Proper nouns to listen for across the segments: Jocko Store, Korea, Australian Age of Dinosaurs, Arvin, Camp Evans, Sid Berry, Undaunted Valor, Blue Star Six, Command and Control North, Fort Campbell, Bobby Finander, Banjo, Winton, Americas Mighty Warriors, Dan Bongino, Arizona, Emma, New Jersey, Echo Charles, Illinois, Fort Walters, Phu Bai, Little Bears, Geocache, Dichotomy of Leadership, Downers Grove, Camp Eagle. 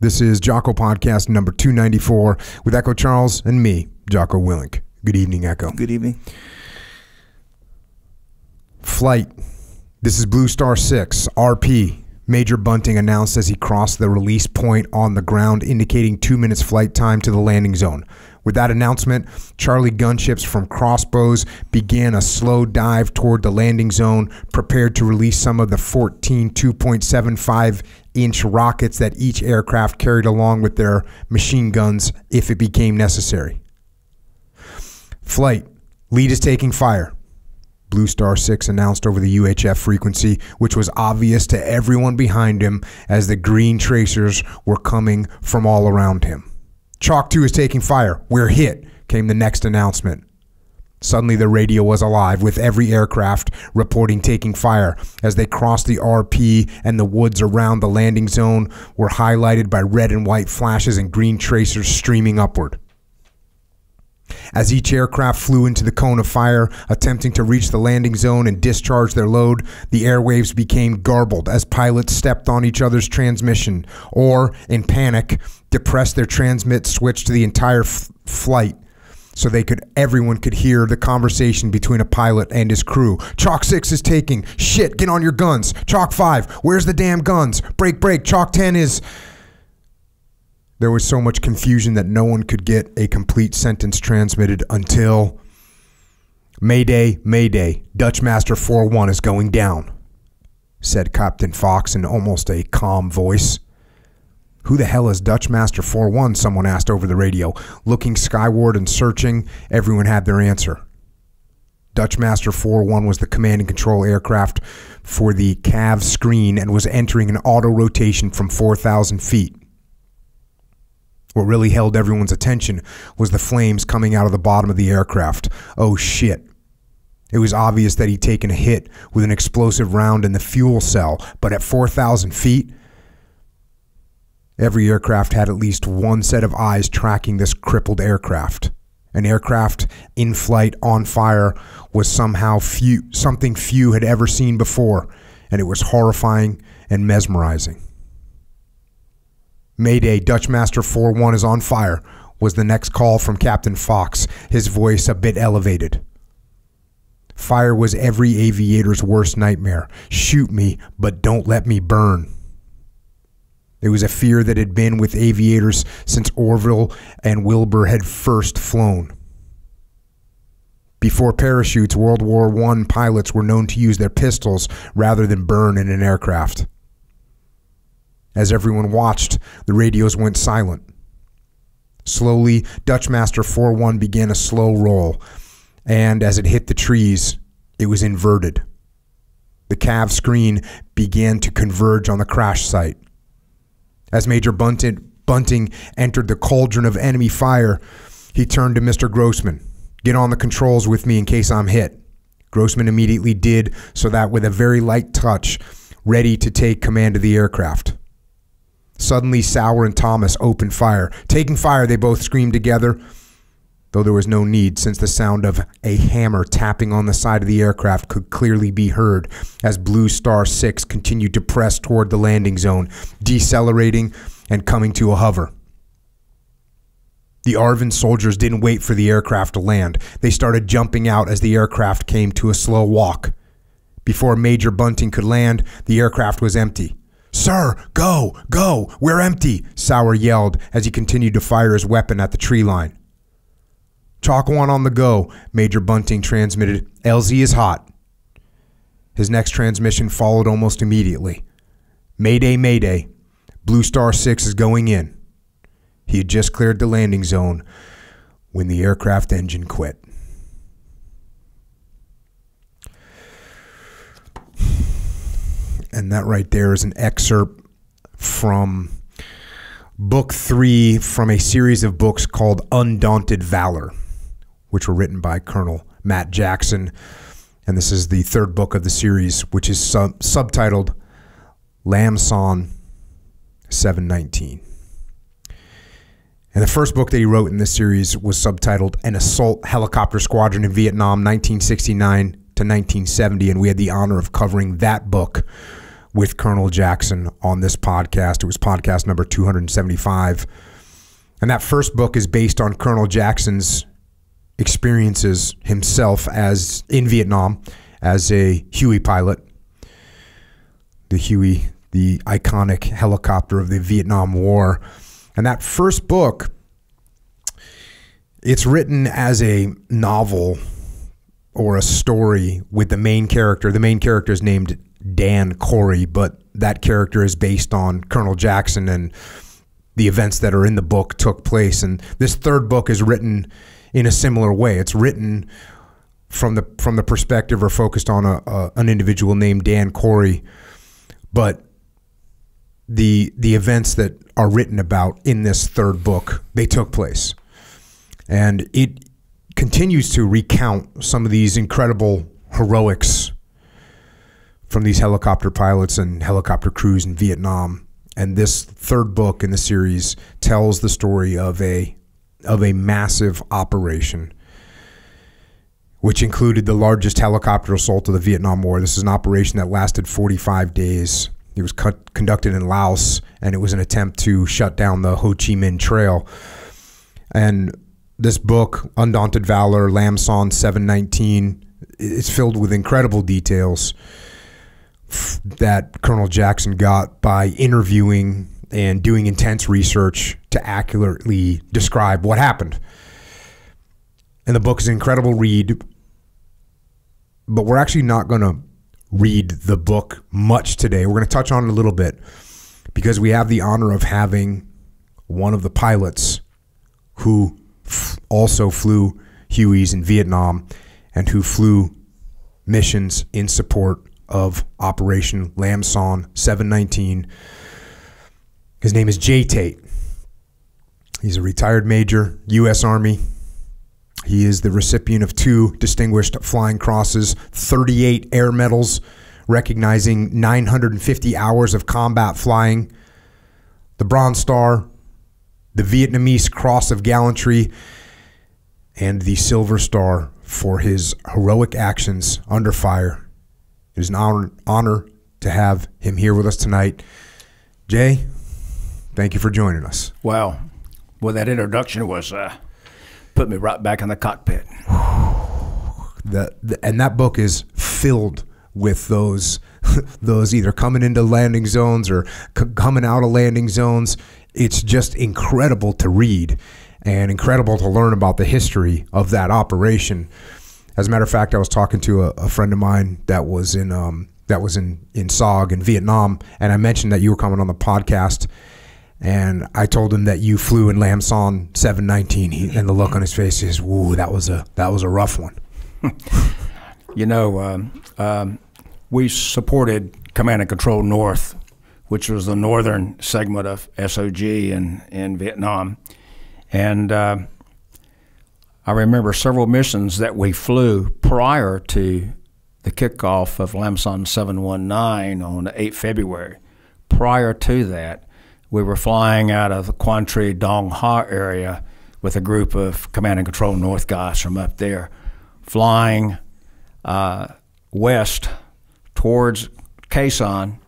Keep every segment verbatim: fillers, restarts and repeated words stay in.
This is Jocko Podcast number two ninety-four with Echo Charles and me, Jocko Willink. Good evening, Echo. Good evening. Flight. This is Blue Star Six, R P. Major Bunting announced as he crossed the release point on the ground, indicating two minutes flight time to the landing zone. With that announcement, Charlie gunships from crossbows began a slow dive toward the landing zone, prepared to release some of the fourteen two point seven five inch rockets that each aircraft carried along with their machine guns if it became necessary. Flight. Lead is taking fire. Blue Star Six announced over the U H F frequency, which was obvious to everyone behind him as the green tracers were coming from all around him. Chalk two is taking fire. We're hit, came the next announcement. Suddenly the radio was alive with every aircraft reporting taking fire as they crossed the R P, and the woods around the landing zone were highlighted by red and white flashes and green tracers streaming upward. As each aircraft flew into the cone of fire, attempting to reach the landing zone and discharge their load, the airwaves became garbled as pilots stepped on each other's transmission or, in panic, depressed their transmit switch to the entire f flight so they could everyone could hear the conversation between a pilot and his crew. Chalk six is taking. Shit, get on your guns. Chalk five, where's the damn guns? Break, break. Chalk ten is... There was so much confusion that no one could get a complete sentence transmitted until Mayday, Mayday, Dutchmaster forty-one is going down, said Captain Fox in almost a calm voice. Who the hell is Dutchmaster forty-one, someone asked over the radio. Looking skyward and searching, everyone had their answer. Dutchmaster forty-one was the command and control aircraft for the C A V screen and was entering an auto rotation from four thousand feet. What really held everyone's attention was the flames coming out of the bottom of the aircraft. Oh shit. It was obvious that he'd taken a hit with an explosive round in the fuel cell, but at four thousand feet, every aircraft had at least one set of eyes tracking this crippled aircraft. An aircraft in flight on fire was somehow few, something few had ever seen before, and it was horrifying and mesmerizing. Mayday, Dutchmaster forty-one is on fire, was the next call from Captain Fox, his voice a bit elevated. Fire was every aviator's worst nightmare. Shoot me, but don't let me burn. It was a fear that had been with aviators since Orville and Wilbur had first flown. Before parachutes, World War One pilots were known to use their pistols rather than burn in an aircraft. As everyone watched, the radios went silent. Slowly, Dutchmaster forty-one began a slow roll, and as it hit the trees, it was inverted. The C A V screen began to converge on the crash site. As Major Bunting entered the cauldron of enemy fire, he turned to Mister Grossman. "Get on the controls with me in case I'm hit." Grossman immediately did, so that with a very light touch, ready to take command of the aircraft. Suddenly, Sauer and Thomas opened fire. "Taking fire," they both screamed together, though there was no need, since the sound of a hammer tapping on the side of the aircraft could clearly be heard as Blue Star Six continued to press toward the landing zone, decelerating and coming to a hover. The Arvin soldiers didn't wait for the aircraft to land. They started jumping out as the aircraft came to a slow walk. Before Major Bunting could land, the aircraft was empty. "Sir, go, go, we're empty," Sauer yelled as he continued to fire his weapon at the tree line. "Chalk one on the go," Major Bunting transmitted. "L Z is hot." His next transmission followed almost immediately. "Mayday, Mayday, Blue Star Six is going in." He had just cleared the landing zone when the aircraft engine quit. And that right there is an excerpt from book three from a series of books called Undaunted Valor, which were written by Colonel Matt Jackson. And this is the third book of the series, which is sub subtitled Lam Son seven nineteen. And the first book that he wrote in this series was subtitled An Assault Helicopter Squadron in Vietnam, nineteen sixty-nine to nineteen seventy, and we had the honor of covering that book with Colonel Jackson on this podcast. It was podcast number two hundred seventy-five. And that first book is based on Colonel Jackson's experiences himself as in Vietnam as a Huey pilot. The Huey, the iconic helicopter of the Vietnam War. And that first book, it's written as a novel or a story with the main character. The main character is named Dan Corey, but that character is based on Colonel Jackson, and the events that are in the book took place. And this third book is written in a similar way. It's written from the from the perspective or focused on a, a an individual named Dan Corey, but the the events that are written about in this third book, they took place. And it continues to recount some of these incredible heroics from these helicopter pilots and helicopter crews in Vietnam. And this third book in the series tells the story of a of a massive operation, which included the largest helicopter assault of the Vietnam War. This is an operation that lasted forty-five days. It was conducted in Laos, and it was an attempt to shut down the Ho Chi Minh Trail. And this book, Undaunted Valor, Lam Son seven nineteen, it's filled with incredible details that Colonel Jackson got by interviewing and doing intense research to accurately describe what happened. And the book is an incredible read, but we're actually not going to read the book much today. We're going to touch on it a little bit because we have the honor of having one of the pilots who also flew Hueys in Vietnam and who flew missions in support of Operation Lam Son seven nineteen. His name is Jay Tate. He's a retired major, U S Army. He is the recipient of two Distinguished Flying Crosses, thirty-eight Air Medals, recognizing nine hundred fifty hours of combat flying, the Bronze Star, the Vietnamese Cross of Gallantry, and the Silver Star for his heroic actions under fire. It is an honor, honor to have him here with us tonight. Jay, thank you for joining us. Wow. Well, that introduction was uh, put me right back in the cockpit. the, the, and that book is filled with those, those either coming into landing zones or c coming out of landing zones. It's just incredible to read and incredible to learn about the history of that operation. As a matter of fact, I was talking to a, a friend of mine that was in um, that was in in S O G in Vietnam, and I mentioned that you were coming on the podcast, and I told him that you flew in Lam Son seven nineteen, he, and the look on his face is, "Woo, that was a that was a rough one." You know, um, um, we supported Command and Control North, which was the northern segment of S O G in, in Vietnam. And uh, I remember several missions that we flew prior to the kickoff of Lam Son seven nineteen on the eighth of February. Prior to that, we were flying out of the Quang Tri Dong Ha area with a group of Command and Control North guys from up there, flying uh, west towards Khe Sanh,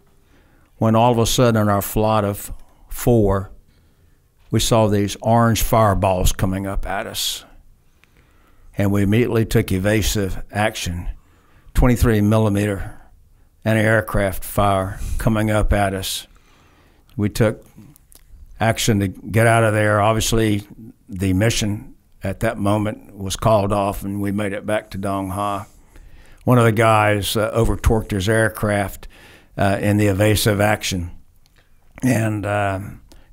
when all of a sudden in our flight of four, we saw these orange fireballs coming up at us. And we immediately took evasive action, twenty-three millimeter anti-aircraft fire coming up at us. We took action to get out of there. Obviously, the mission at that moment was called off, and we made it back to Dong Ha. One of the guys uh, over-torqued his aircraft Uh, in the evasive action, and uh,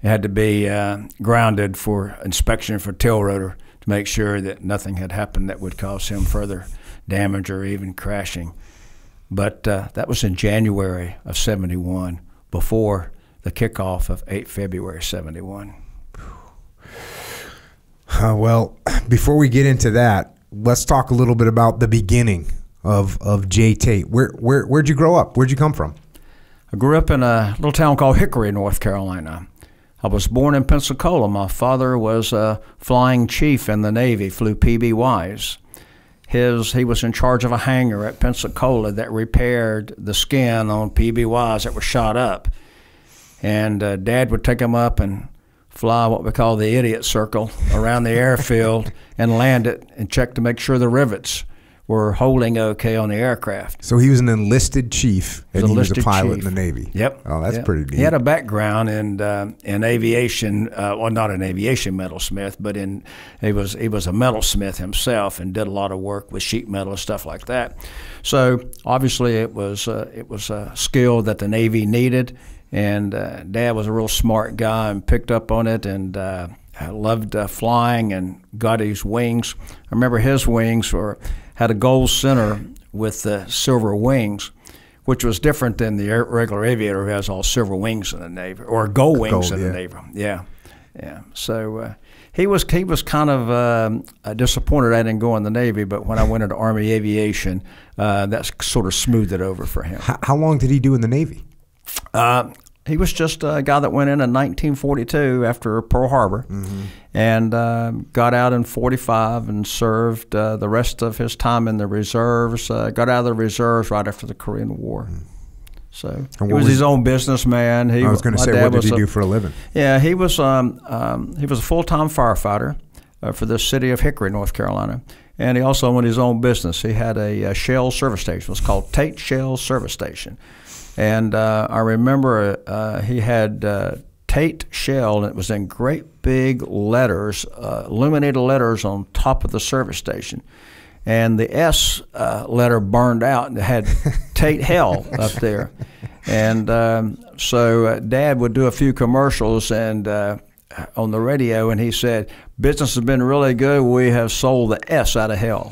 it had to be uh, grounded for inspection for tail rotor to make sure that nothing had happened that would cause him further damage or even crashing. But uh, that was in January of seventy-one, before the kickoff of eighth February seventy-one. Uh, well, before we get into that, let's talk a little bit about the beginning of of Jay Tate. Where where where'd you grow up? Where'd you come from? I grew up in a little town called Hickory, North Carolina. I was born in Pensacola. My father was a flying chief in the Navy, flew P B Ys. His, he was in charge of a hangar at Pensacola that repaired the skin on P B Ys that were shot up. And uh, Dad would take them up and fly what we call the idiot circle around the airfield and land it and check to make sure the rivets were holding okay on the aircraft. So he was an enlisted chief, and he was a pilot chief. in the Navy. Yep. Oh, that's yep. pretty neat. He had a background in uh, in aviation, uh, well, not an aviation metalsmith, but in he was he was a metalsmith himself and did a lot of work with sheet metal and stuff like that. So obviously it was uh, it was a skill that the Navy needed, and uh, Dad was a real smart guy and picked up on it, and uh, loved uh, flying and got his wings. I remember his wings were. Had a gold center with uh, silver wings, which was different than the regular aviator who has all silver wings in the Navy, or gold wings gold, in yeah. the Navy. Yeah, yeah. So uh, he was he was kind of uh, disappointed I didn't go in the Navy, but when I went into Army Aviation, uh, that sort of smoothed it over for him. How, how long did he do in the Navy? Uh, he was just a guy that went in in nineteen forty-two after Pearl Harbor. Mm-hmm. And uh, got out in forty-five and served uh, the rest of his time in the reserves. Uh, got out of the reserves right after the Korean War. So he was, was his own businessman. He, I was going to say, what did he a, do for a living? Yeah, he was um, um, he was a full-time firefighter uh, for the city of Hickory, North Carolina. And he also owned his own business. He had a, a shell service station. It was called Tate Shell Service Station. And uh, I remember uh, he had uh, Tate Shell, and it was in great big letters, uh, illuminated letters on top of the service station, and the S uh, letter burned out and it had Tate Hell up there. And um, so uh, Dad would do a few commercials and uh, on the radio, and he said, "Business has been really good. We have sold the S out of hell."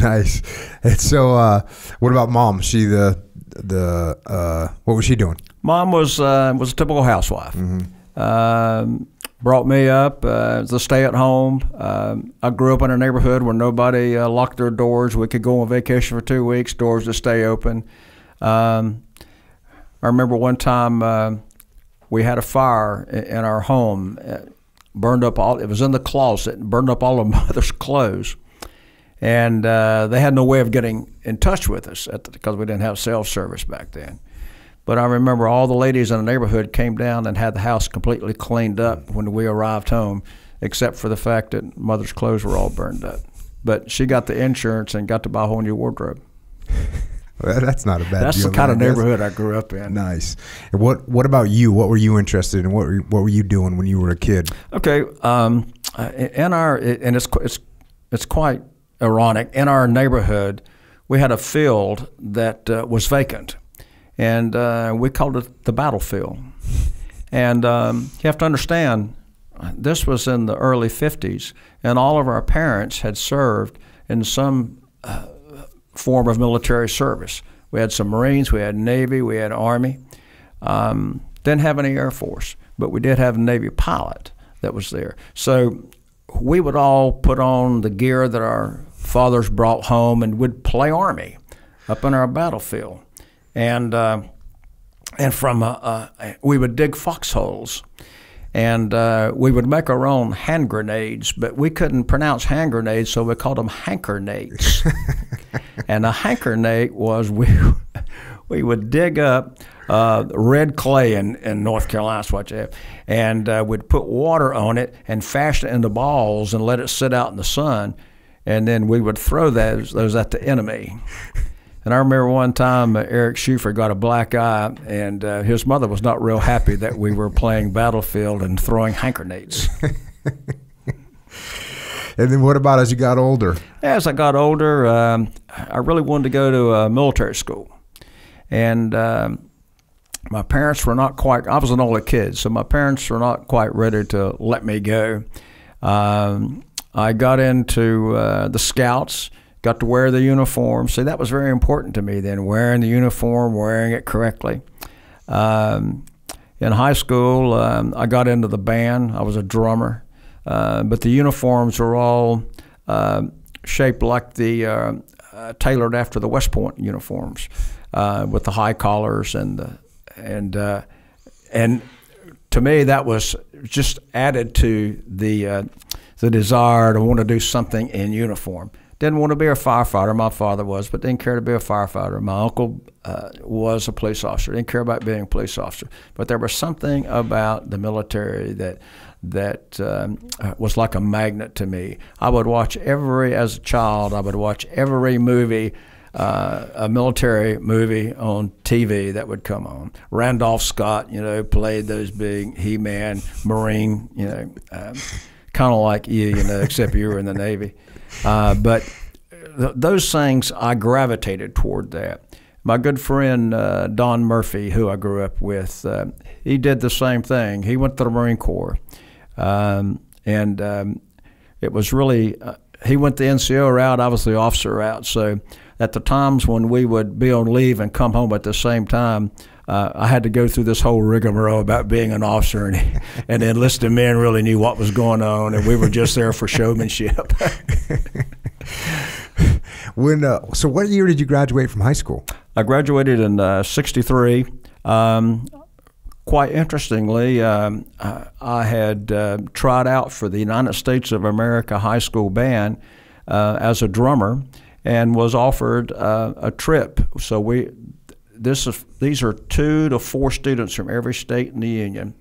Nice. And so, uh, what about Mom? She the the uh, what was she doing? Mom was uh, was a typical housewife. Mm-hmm. um, brought me up uh, as a stay-at-home. Um, I grew up in a neighborhood where nobody uh, locked their doors. We could go on vacation for two weeks, doors would stay open. Um, I remember one time uh, we had a fire in our home. It burned up all. It was in the closet. It burned up all of Mother's clothes. And uh, they had no way of getting in touch with us at the, because we didn't have cell service back then. But I remember all the ladies in the neighborhood came down and had the house completely cleaned up when we arrived home, except for the fact that Mother's clothes were all burned up. But she got the insurance and got to buy a whole new wardrobe. Well, that's not a bad deal. That's the kind of neighborhood I grew up in. Nice. And what What about you? What were you interested in? What were, what were you doing when you were a kid? Okay. Um, in our and it's it's it's quite ironic. In our neighborhood, we had a field that uh, was vacant. And uh, we called it the battlefield. And um, you have to understand, this was in the early fifties, and all of our parents had served in some uh, form of military service. We had some Marines, we had Navy, we had Army. Um, didn't have any Air Force, but we did have a Navy pilot that was there. So we would all put on the gear that our fathers brought home and would play Army up in our battlefield. And uh, and from uh, uh, we would dig foxholes, and uh, we would make our own hand grenades, but we couldn't pronounce hand grenades, so we called them hankernades. And a hankernade was we we would dig up uh, red clay in, in North Carolina, that's what you have, and uh, we'd put water on it and fashion it into balls and let it sit out in the sun, and then we would throw those those at the enemy. And I remember one time uh, Eric Schufer got a black eye, and uh, his mother was not real happy that we were playing battlefield and throwing hand grenades. And then what about as you got older? As I got older, um, I really wanted to go to uh, military school. And um, my parents were not quite – I was an only kid, so my parents were not quite ready to let me go. Um, I got into uh, the Scouts. Got to wear the uniform. See, that was very important to me then, wearing the uniform, wearing it correctly. Um, in high school, um, I got into the band. I was a drummer. Uh, but the uniforms were all uh, shaped like the, uh, uh, tailored after the West Point uniforms uh, with the high collars. And, the, and, uh, and to me, that was just added to the, uh, the desire to want to do something in uniform. Didn't want to be a firefighter, my father was, but didn't care to be a firefighter. My uncle uh, was a police officer, didn't care about being a police officer. But there was something about the military that that um, was like a magnet to me. I would watch every, as a child, I would watch every movie, uh, a military movie on T V that would come on. Randolph Scott, you know, played those big He-Man, Marine, you know, um, kind of like you, you know, except you were in the Navy. Uh, but th those things, I gravitated toward that. My good friend, uh, Don Murphy, who I grew up with, uh, he did the same thing. He went to the Marine Corps. Um, and um, it was really, uh, he went the N C O route, I was the officer route. So at the times when we would be on leave and come home at the same time, Uh, I had to go through this whole rigmarole about being an officer, and, and the enlisted men really knew what was going on, and we were just there for showmanship. When uh, so what year did you graduate from high school? I graduated in uh, sixty-three. Um, quite interestingly, um, I, I had uh, tried out for the United States of America High School Band uh, as a drummer and was offered uh, a trip. So we... This is, these are two to four students from every state in the union,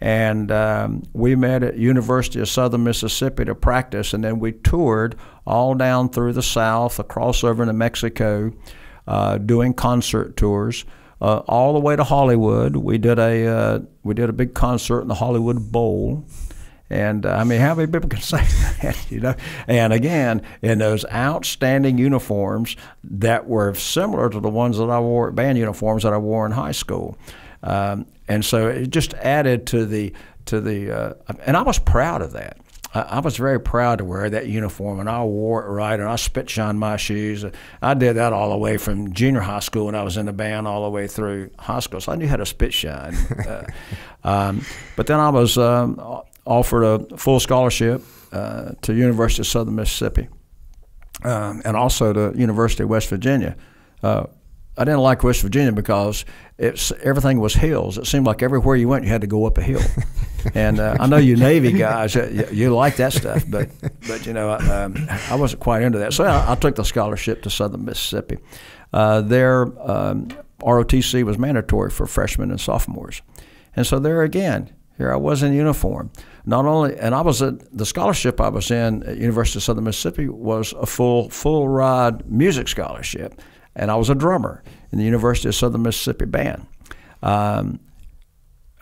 and um, we met at University of Southern Mississippi to practice, and then we toured all down through the South, across over into Mexico, uh, doing concert tours, uh, all the way to Hollywood. We did a uh, we did a big concert in the Hollywood Bowl. And, uh, I mean, how many people can say that, you know? And, again, in those outstanding uniforms that were similar to the ones that I wore, band uniforms that I wore in high school. Um, and so it just added to the, to the uh, and I was proud of that. I, I was very proud to wear that uniform, and I wore it right, and I spit shined my shoes. I did that all the way from junior high school when I was in the band all the way through high school. So I knew how to spit shine. uh, um, but then I was um, – offered a full scholarship uh, to University of Southern Mississippi, um, and also to University of West Virginia. Uh, I didn't like West Virginia because it's, everything was hills. It seemed like everywhere you went, you had to go up a hill. And uh, I know you Navy guys, you, you like that stuff, but, but you know, I, um, I wasn't quite into that. So I, I took the scholarship to Southern Mississippi. Uh, their um, R O T C was mandatory for freshmen and sophomores. And so there again, here I was in uniform. Not only, and I was at the scholarship I was in at University of Southern Mississippi was a full full ride music scholarship, and I was a drummer in the University of Southern Mississippi band. Um,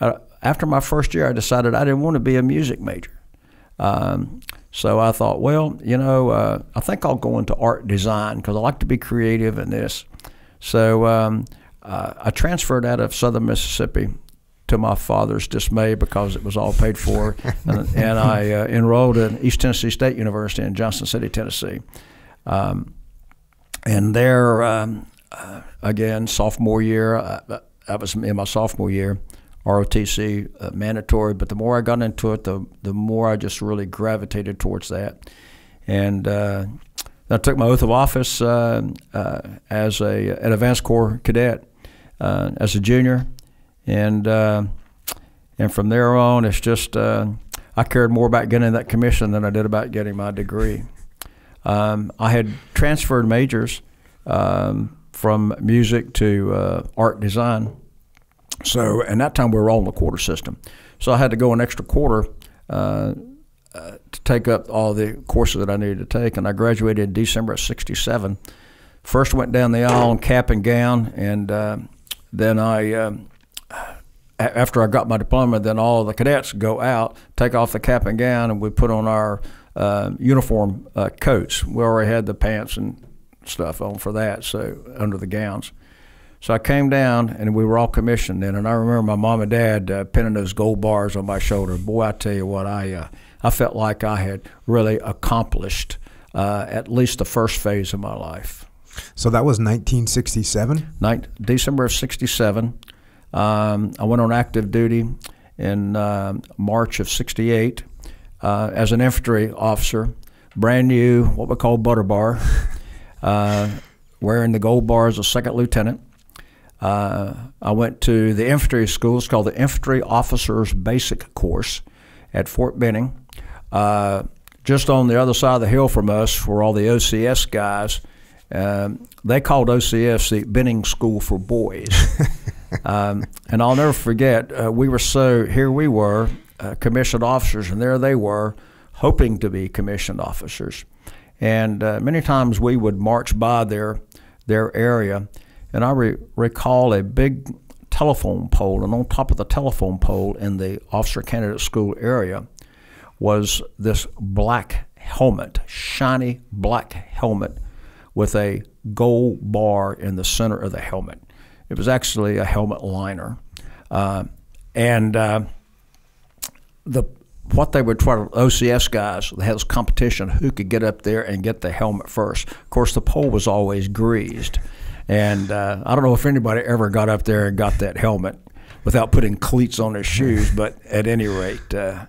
uh, after my first year, I decided I didn't want to be a music major, um, so I thought, well, you know, uh, I think I'll go into art design because I like to be creative in this. So um, uh, I transferred out of Southern Mississippi, to my father's dismay, because it was all paid for, and, and I uh, enrolled in East Tennessee State University in Johnson City, Tennessee. Um, and there, um, uh, again, sophomore year, I, I was in my sophomore year, R O T C uh, mandatory, but the more I got into it, the, the more I just really gravitated towards that. And uh, I took my oath of office uh, uh, as a, an advanced corps cadet uh, as a junior. And uh, and from there on, it's just uh, I cared more about getting that commission than I did about getting my degree. Um, I had transferred majors um, from music to uh, art design. So, and that time we were all in the quarter system. So I had to go an extra quarter uh, uh, to take up all the courses that I needed to take. And I graduated in December of sixty-seven. First went down the aisle in cap and gown, and uh, then I... Um, after I got my diploma, then all the cadets go out, take off the cap and gown, and we put on our uh, uniform uh, coats. We already had the pants and stuff on for that, so under the gowns. So I came down, and we were all commissioned then. And I remember my mom and dad uh, pinning those gold bars on my shoulder. Boy, I tell you what, I uh, I felt like I had really accomplished uh, at least the first phase of my life. So that was nineteen sixty-seven? Nin- December of sixty-seven. Um, I went on active duty in uh, March of sixty-eight uh, as an infantry officer, brand new, what we call butter bar, uh, wearing the gold bar as a second lieutenant. Uh, I went to the infantry school. It's called the Infantry Officers Basic Course at Fort Benning. Uh, just on the other side of the hill from us were all the O C S guys. Um, they called O C S the Benning School for Boys. um, and I'll never forget, uh, we were so, here we were, uh, commissioned officers, and there they were, hoping to be commissioned officers. And uh, many times we would march by their, their area, and I re recall a big telephone pole, and on top of the telephone pole in the officer candidate school area was this black helmet, shiny black helmet with a gold bar in the center of the helmet. It was actually a helmet liner. Uh, and uh, the what they would try to, O C S guys, they had this competition, who could get up there and get the helmet first. Of course, the pole was always greased. And uh, I don't know if anybody ever got up there and got that helmet without putting cleats on their shoes, but at any rate, uh,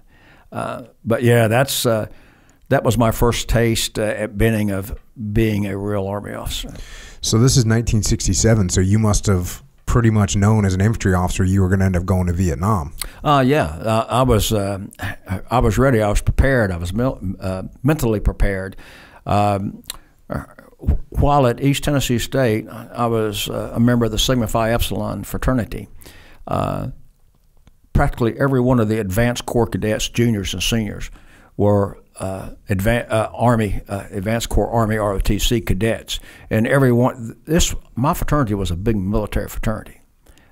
uh, but yeah, that's, uh, that was my first taste uh, at Benning of being a real Army officer. So this is nineteen sixty-seven, so you must have pretty much known as an infantry officer you were going to end up going to Vietnam. Uh, yeah, uh, I was uh, I was ready. I was prepared. I was uh, mentally prepared. Um, while at East Tennessee State, I was uh, a member of the Sigma Phi Epsilon fraternity. Uh, practically every one of the advanced corps cadets, juniors and seniors, were uh, advanced, uh, Army, uh, Advanced Corps Army R O T C cadets. And every one, this, my fraternity was a big military fraternity.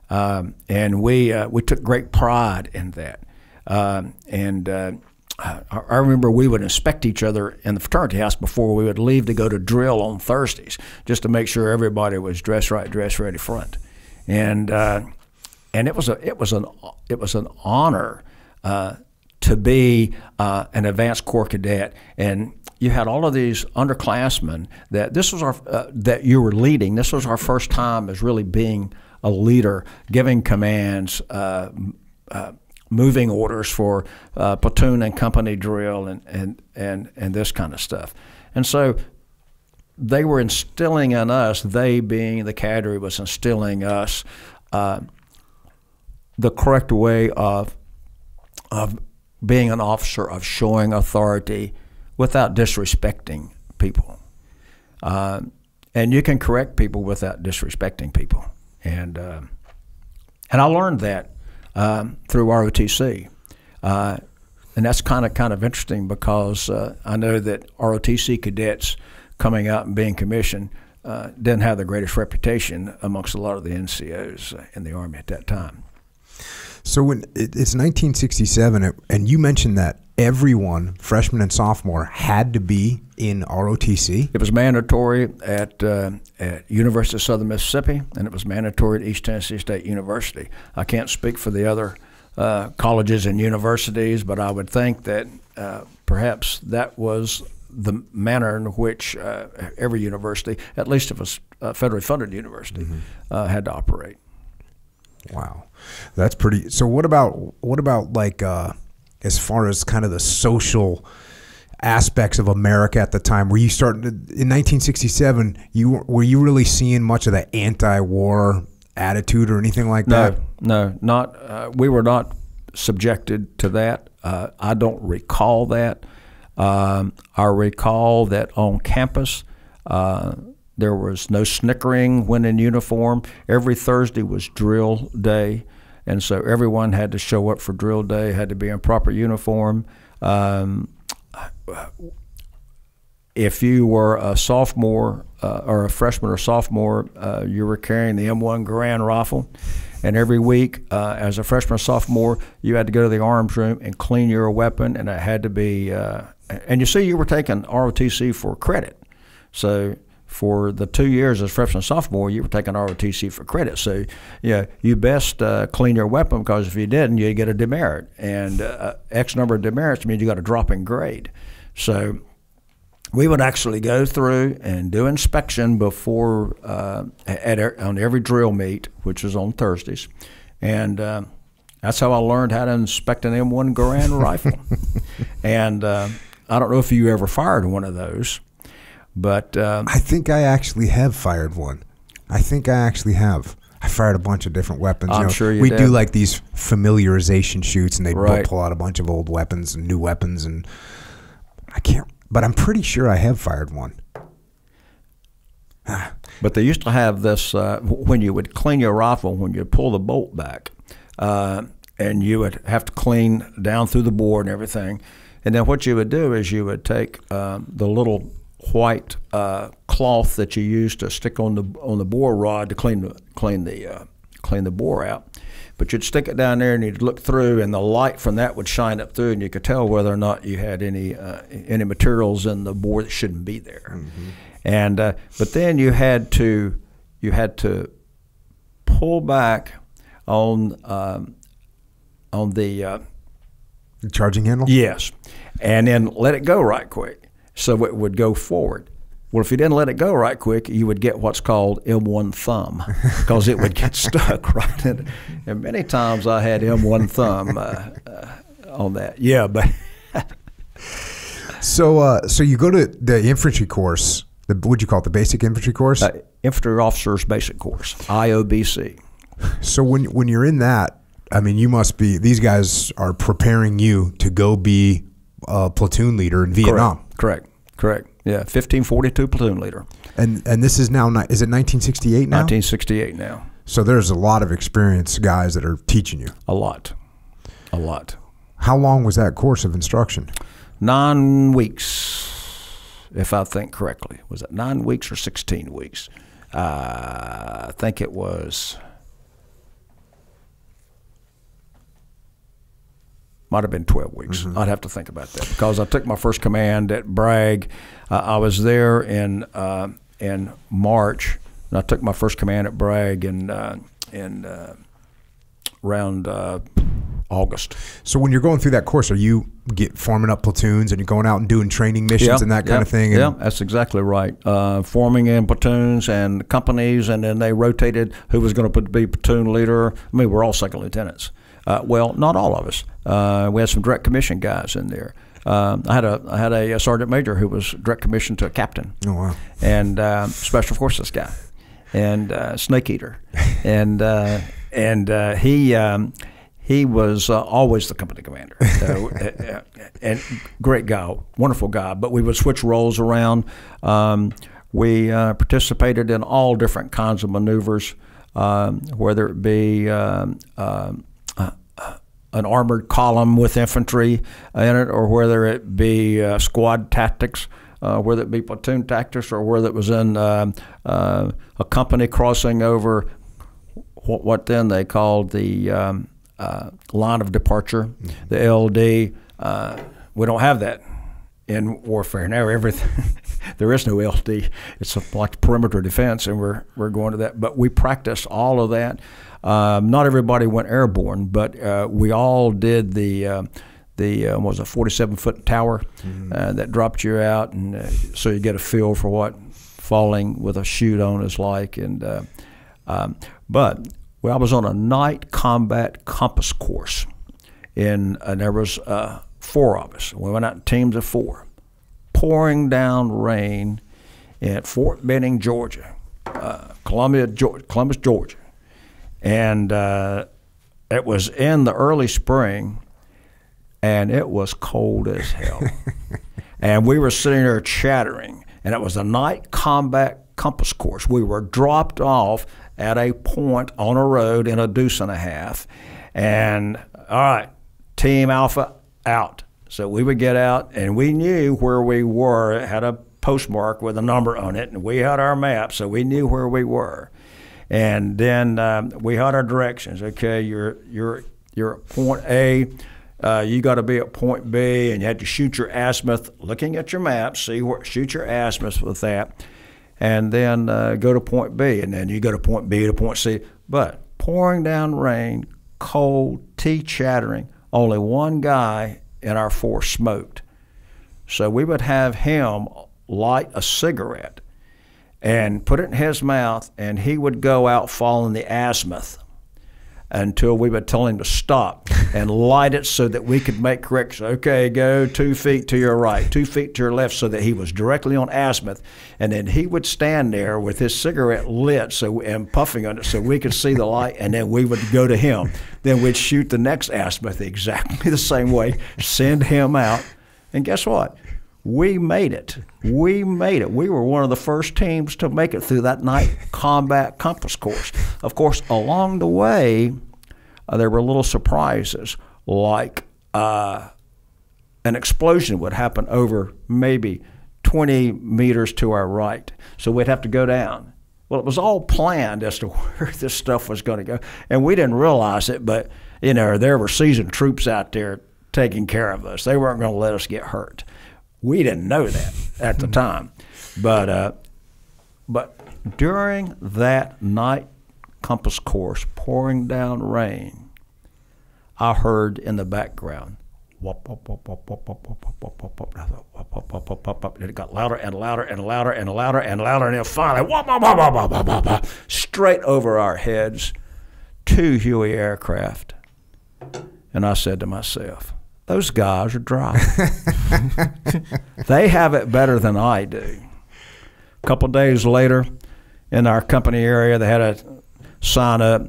Um, and we, uh, we took great pride in that. Um, and uh, I remember we would inspect each other in the fraternity house before we would leave to go to drill on Thursdays, just to make sure everybody was dressed right, dressed ready front. And uh, and it was a it was an it was an honor uh, to be uh, an advanced corps cadet, and you had all of these underclassmen that this was our uh, that you were leading. This was our first time as really being a leader, giving commands. Uh, uh, moving orders for uh, platoon and company drill and, and, and, and this kind of stuff. And so they were instilling in us, they being the cadre was instilling us uh, the correct way of, of being an officer, of showing authority without disrespecting people. Uh, and you can correct people without disrespecting people. And, uh, and I learned that Um, through R O T C, uh, and that's kind of kind of interesting because uh, I know that R O T C cadets coming out and being commissioned uh, didn't have the greatest reputation amongst a lot of the N C Os in the Army at that time. So when it, it's nineteen sixty-seven, and you mentioned that everyone, freshman and sophomore, had to be in R O T C. It was mandatory at uh, at University of Southern Mississippi, and it was mandatory at East Tennessee State University. I can't speak for the other uh, colleges and universities, but I would think that uh, perhaps that was the manner in which uh, every university, at least if it's a federally funded university, mm-hmm. uh, had to operate. Wow, that's pretty. So what about what about like uh, as far as kind of the social aspects of America at the time? Were you starting to, in nineteen sixty-seven? You were you really seeing much of the anti-war attitude or anything like no, that? No, not uh, we were not subjected to that. Uh, I don't recall that. Um, I recall that on campus. Uh, There was no snickering when in uniform. Every Thursday was drill day, and so everyone had to show up for drill day, had to be in proper uniform. Um, if you were a sophomore uh, or a freshman or sophomore, uh, you were carrying the M one Garand rifle, and every week uh, as a freshman or sophomore, you had to go to the arms room and clean your weapon, and it had to be uh, – and you see you were taking R O T C for credit. So – for the two years as freshman and sophomore, you were taking R O T C for credit. So, yeah, you best uh, clean your weapon because if you didn't, you get a demerit. And uh, X number of demerits means you got a drop in grade. So we would actually go through and do inspection before uh, at, at, on every drill meet, which was on Thursdays. And uh, that's how I learned how to inspect an M one Garand rifle. And uh, I don't know if you ever fired one of those. But um, I think I actually have fired one. I think I actually have. I fired a bunch of different weapons. I'm you know, sure you we did. do like these familiarization shoots, and they right. pull out a bunch of old weapons and new weapons. And I can't, but I'm pretty sure I have fired one. Ah. But they used to have this, uh, when you would clean your rifle, when you pull the bolt back, uh, and you would have to clean down through the bore and everything. And then what you would do is you would take uh, the little white uh, cloth that you use to stick on the on the bore rod to clean the clean the uh, clean the bore out. But you'd stick it down there and you'd look through, and the light from that would shine up through, and you could tell whether or not you had any uh, any materials in the bore that shouldn't be there. Mm-hmm. And uh, but then you had to you had to pull back on um, on the uh, the charging handle. Yes, and then let it go right quick, so it would go forward. Well, if you didn't let it go right quick, you would get what's called M one thumb, because it would get stuck right in it. And many times I had M one thumb uh, uh, on that. Yeah, but so uh, so you go to the infantry course. The would you call it the basic infantry course? Uh, infantry officers basic course, I O B C. So when when you're in that, I mean, you must be. These guys are preparing you to go be a platoon leader in Vietnam. Correct. Correct. Correct. Yeah, fifteen forty-two platoon leader. And and this is now, is it nineteen sixty-eight now? nineteen sixty-eight now. So there's a lot of experienced guys that are teaching you. A lot. A lot. How long was that course of instruction? Nine weeks, if I think correctly. Was it nine weeks or sixteen weeks? Uh, I think it was. Might have been twelve weeks. Mm-hmm. I'd have to think about that, because I took my first command at Bragg. Uh, I was there in uh, in March, and I took my first command at Bragg in uh, in uh, around uh, August. So when you're going through that course, are you get forming up platoons and you're going out and doing training missions yep, and that kind yep, of thing? Yeah, that's exactly right. Uh, forming in platoons and companies, and then they rotated who was going to be platoon leader. I mean, we're all second lieutenants. Uh, well, not all of us. Uh, we had some direct commission guys in there. Um, I had a I had a, a sergeant major who was direct commissioned to a captain. Oh wow! And uh, special forces guy, and uh, snake eater, and uh, and uh, he um, he was uh, always the company commander. So, uh, and great guy, wonderful guy. But we would switch roles around. Um, we uh, participated in all different kinds of maneuvers, um, whether it be. Um, um, an armored column with infantry in it, or whether it be uh, squad tactics, uh, whether it be platoon tactics, or whether it was in uh, uh, a company crossing over what, what then they called the um, uh, line of departure, mm-hmm. the L D. Uh, we don't have that in warfare now. Everything there is no L D. It's like perimeter defense, and we're we're going to that. But we practice all of that. Um, not everybody went airborne, but uh, we all did the uh, the uh, what was a forty-seven foot tower mm-hmm. uh, that dropped you out, and uh, so you get a feel for what falling with a chute on is like. And uh, um, but well, I was on a night combat compass course, in, and there was uh, four of us. We went out in teams of four, pouring down rain at Fort Benning, Georgia, uh, Columbia, Georgia, Columbus, Georgia. And uh, it was in the early spring, and it was cold as hell. And we were sitting there chattering, and it was a night combat compass course. We were dropped off at a point on a road in a deuce and a half, and all right, Team Alpha out. So we would get out, and we knew where we were. It had a postmark with a number on it, and we had our map, so we knew where we were. And then um, we had our directions. Okay, you're you're you're at point A. Uh, you got to be at point B, and you had to shoot your azimuth, looking at your map. See where, shoot your azimuth with that, and then uh, go to point B, and then you go to point B to point C. But pouring down rain, cold, tea chattering. Only one guy in our force smoked, so we would have him light a cigarette and put it in his mouth, and he would go out following the azimuth until we would tell him to stop and light it so that we could make corrections. Okay, go two feet to your right, two feet to your left, so that he was directly on azimuth. And then he would stand there with his cigarette lit so and puffing on it so we could see the light, and then we would go to him. Then we'd shoot the next azimuth exactly the same way, send him out, and guess what? we made it. We made it. We were one of the first teams to make it through that night combat compass course. Of course, along the way, uh, there were little surprises, like uh, an explosion would happen over maybe twenty meters to our right. So we'd have to go down. Well, it was all planned as to where this stuff was going to go. And we didn't realize it, but, you know, there were seasoned troops out there taking care of us. They weren't going to let us get hurt. We didn't know that at the time, but uh, but during that night compass course, pouring down rain, I heard in the background, wop, wop, wop, wop, wop, wop, wop, wop, wop, wop, wop, wop, wop. It got louder and louder and louder and louder and louder, and then finally, wop, wop, wop, wop, wop, wop, wop, straight over our heads, two Huey aircraft, and I said to myself, those guys are dry. They have it better than I do. A couple of days later, in our company area, they had a sign up.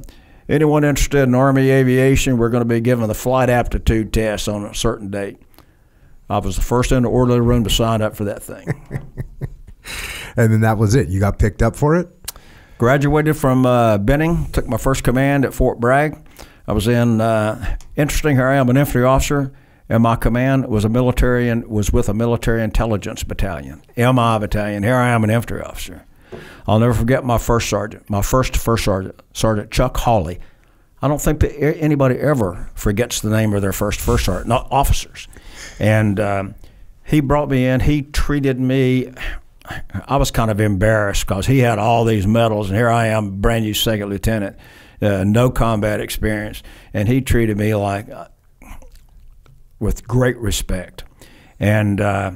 Anyone interested in Army aviation, we're going to be given the flight aptitude test on a certain date. I was the first in the orderly room to sign up for that thing. And then that was it. You got picked up for it? Graduated from uh, Benning, took my first command at Fort Bragg. I was in, uh, interesting, here I am, an infantry officer. And my command was a military and was with a military intelligence battalion, M I battalion. Here I am, an infantry officer. I'll never forget my first sergeant, my first first sergeant, Sergeant Chuck Hawley. I don't think that anybody ever forgets the name of their first first sergeant, not officers. And um, he brought me in. He treated me. I was kind of embarrassed because he had all these medals, and here I am, brand new second lieutenant, uh, no combat experience, and he treated me like. Uh, with great respect. And uh,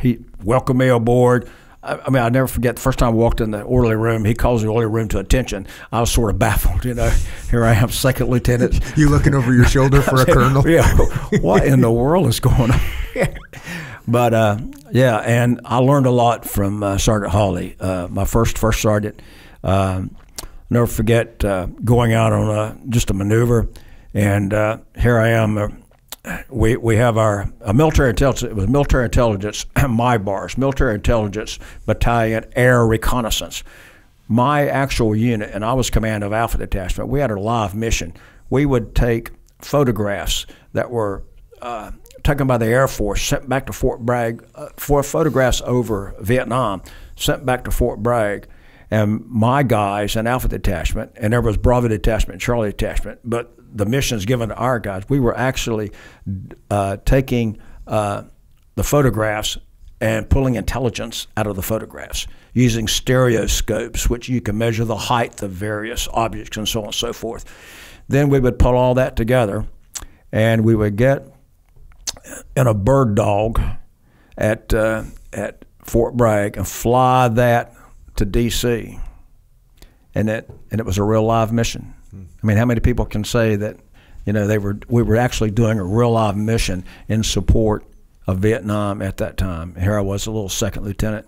he welcomed me aboard. I, I mean, I'll never forget the first time I walked in the orderly room, he calls the orderly room to attention. I was sort of baffled, you know. Here I am, second lieutenant. You looking over your shoulder for a colonel? Yeah, what in the world is going on? But uh, yeah, and I learned a lot from uh, Sergeant Hawley, uh, my first first sergeant. Um, never forget uh, going out on a, just a maneuver. And uh, here I am, uh, We we have our a military intelligence. It was military intelligence, M I B A R S, military intelligence battalion air reconnaissance. My actual unit, and I was command of Alpha Detachment. We had a live mission. We would take photographs that were uh, taken by the Air Force, sent back to Fort Bragg uh, for photographs over Vietnam, sent back to Fort Bragg, and my guys in Alpha Detachment, and there was Bravo Detachment, Charlie Detachment, but the missions given to our guys, we were actually uh, taking uh, the photographs and pulling intelligence out of the photographs using stereoscopes, which you can measure the height of various objects and so on and so forth. Then we would pull all that together, and we would get in a bird dog at, uh, at Fort Bragg and fly that to D C And it, and it was a real live mission. I mean, how many people can say that, you know, they were we were actually doing a real live mission in support of Vietnam at that time? Here I was, a little second lieutenant,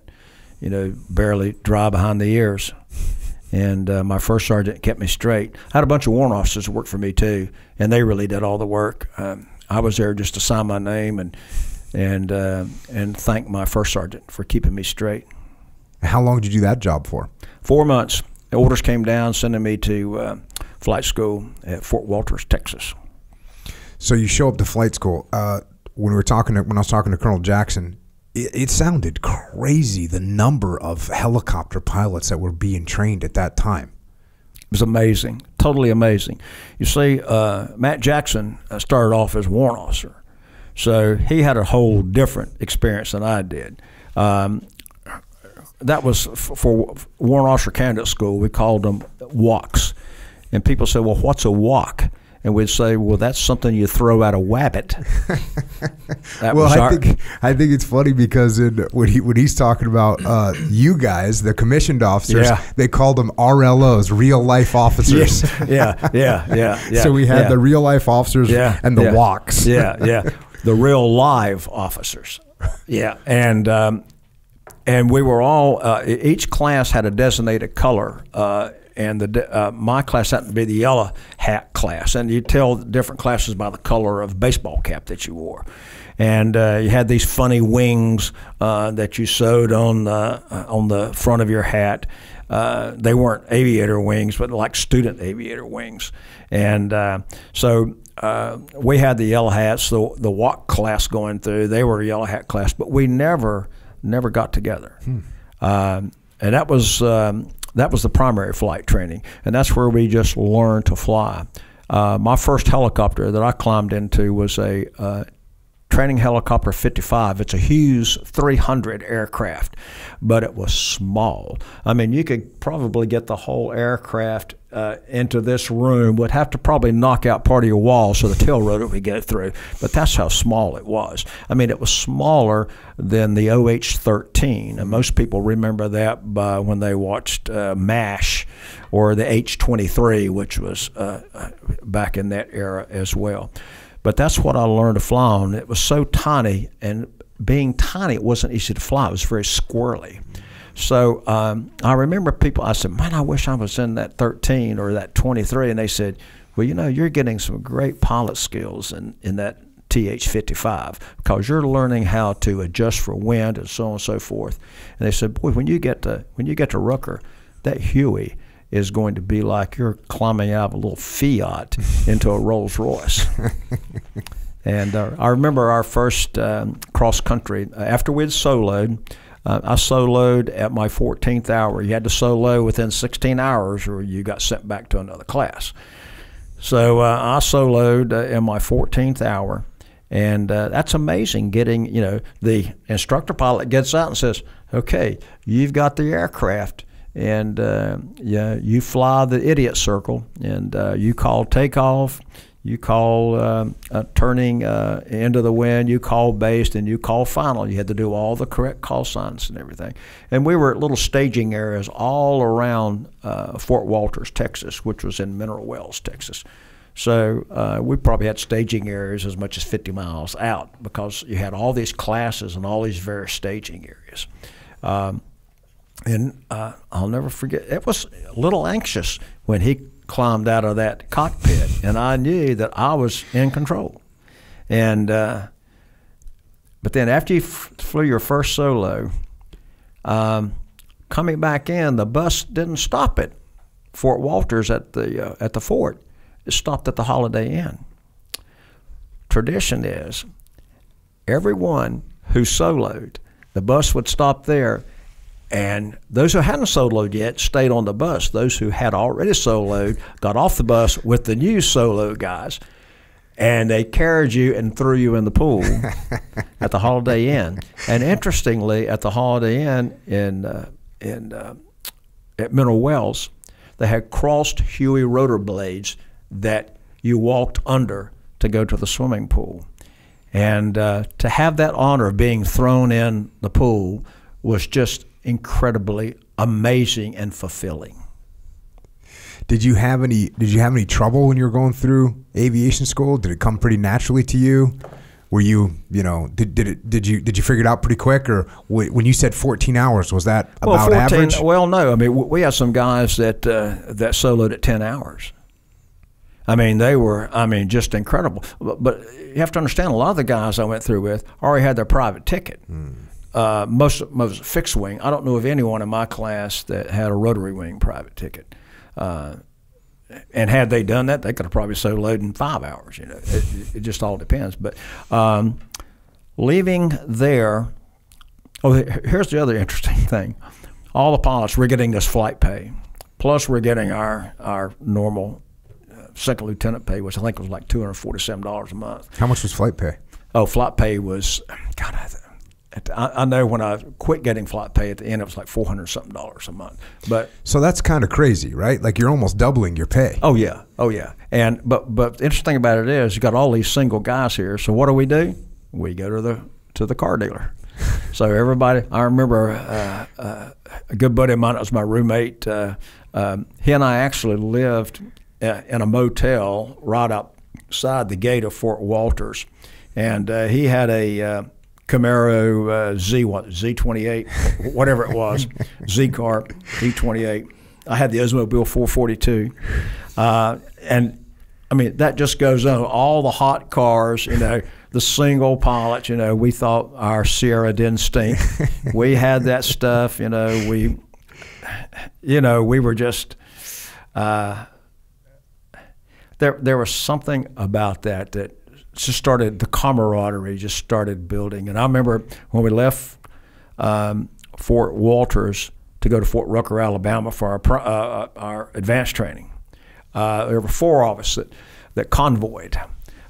you know, barely dry behind the ears, and uh, my first sergeant kept me straight. I had a bunch of warrant officers who worked for me too, and they really did all the work. Um, I was there just to sign my name and and uh, and thank my first sergeant for keeping me straight. How long did you do that job for? Four months. The orders came down, sending me to. Uh, flight school at Fort Walters, Texas. So you show up to flight school. Uh, when we were talking, to, when I was talking to Colonel Jackson, it, it sounded crazy, the number of helicopter pilots that were being trained at that time. It was amazing, totally amazing. You see, uh, Matt Jackson started off as a warrant officer, so he had a whole different experience than I did. Um, that was for warrant officer candidate school. We called them W O Cs. And people say, well, what's a walk? And we'd say, well, that's something you throw at a wabbit. Well, I think, I think it's funny because in, when, he, when he's talking about uh, you guys, the commissioned officers, yeah. They called them R L Os, real-life officers. Yeah, yeah, yeah, yeah. So we had yeah. the real-life officers yeah, and the yeah, walks. Yeah, yeah. The real-live officers. Yeah, and... Um, And we were all, uh, each class had a designated color. Uh, and the uh, my class happened to be the yellow hat class, and you tell different classes by the color of baseball cap that you wore. And uh, you had these funny wings uh, that you sewed on the uh, on the front of your hat. Uh, they weren't aviator wings, but like student aviator wings. And uh, so uh, we had the yellow hats, the the W O C class going through. They were a yellow hat class, but we never never got together. Hmm. Um, and that was um, that was the primary flight training, and that's where we just learned to fly. Uh, my first helicopter that I climbed into was a uh, training helicopter fifty-five. It's a Hughes three hundred aircraft, but it was small. I mean, you could probably get the whole aircraft uh, into this room. Would have to probably knock out part of your wall so the tail rotor would get through, but that's how small it was. I mean, it was smaller than the O H thirteen, and most people remember that by when they watched uh, MASH, or the H twenty-three, which was uh, back in that era as well. But that's what I learned to fly on. It was so tiny, and being tiny, it wasn't easy to fly. It was very squirrely. So um, I remember people, I said, man, I wish I was in that thirteen or that twenty-three. And they said, well, you know, you're getting some great pilot skills in, in that T H fifty-five, because you're learning how to adjust for wind and so on and so forth. And they said, boy, when you get to, when you get to Rucker, that Huey is going to be like you're climbing out of a little Fiat into a Rolls Royce. And uh, I remember our first um, cross country, uh, after we'd soloed, uh, I soloed at my fourteenth hour. You had to solo within sixteen hours or you got sent back to another class. So uh, I soloed uh, in my fourteenth hour, and uh, that's amazing getting, you know, the instructor pilot gets out and says, okay, you've got the aircraft, and uh, yeah, you fly the idiot circle, and uh, you call takeoff, you call uh, uh, turning uh, into the wind, you call base, and you call final. You had to do all the correct call signs and everything. And we were at little staging areas all around uh, Fort Walters, Texas, which was in Mineral Wells, Texas. So uh, we probably had staging areas as much as fifty miles out, because you had all these classes and all these various staging areas. Um, And uh, I'll never forget, it was a little anxious when he climbed out of that cockpit, and I knew that I was in control. And uh, but then after you f flew your first solo, um, coming back in, the bus didn't stop at Fort Walters at the uh, at the fort. It stopped at the Holiday Inn. Tradition is, everyone who soloed, the bus would stop there. And those who hadn't soloed yet stayed on the bus. Those who had already soloed got off the bus with the new solo guys, and they carried you and threw you in the pool at the Holiday Inn. And interestingly, at the Holiday Inn in, uh, in, uh, at Mineral Wells, they had crossed Huey rotor blades that you walked under to go to the swimming pool. And uh, to have that honor of being thrown in the pool was just incredibly amazing and fulfilling. Did you have any did you have any trouble when you were going through aviation school? Did it come pretty naturally to you? Were you, you know, did did it did you did you figure it out pretty quick? Or when you said fourteen hours, was that about well, fourteen, average? Well, no. I mean, we had some guys that uh, that soloed at ten hours. I mean, they were, I mean, just incredible. But, but you have to understand, a lot of the guys I went through with already had their private ticket. Mm. Uh, most most fixed wing. I don't know of anyone in my class that had a rotary wing private ticket. Uh, and had they done that, they could have probably soloed in five hours. You know, it, it just all depends. But um, leaving there, oh, here's the other interesting thing. All the pilots, we're getting this flight pay, plus we're getting our our normal uh, second lieutenant pay, which I think was like two hundred forty-seven dollars a month. How much was flight pay? Oh, flight pay was, God, I. I know when I quit getting flight pay at the end, it was like four hundred something dollars a month. But so that's kind of crazy, right? Like you're almost doubling your pay. Oh yeah, oh yeah. And but but the interesting thing about it is you got all these single guys here. So what do we do? We go to the to the car dealer. So everybody, I remember uh, uh, a good buddy of mine that was my roommate. Uh, um, he and I actually lived in a motel right outside the gate of Fort Walters, and uh, he had a uh, Camaro uh, Z, what, Z twenty-eight, whatever it was, Z car, Z twenty-eight, I had the Oldsmobile four forty-two, uh, and I mean that just goes on. All the hot cars, you know, the single pilots, you know, we thought our Sierra didn't stink. We had that stuff, you know. We, you know, we were just uh, there. There was something about that that just started the camaraderie, just started building. And I remember when we left um, Fort Walters to go to Fort Rucker, Alabama for our, uh, our advanced training. Uh, there were four of us that, that convoyed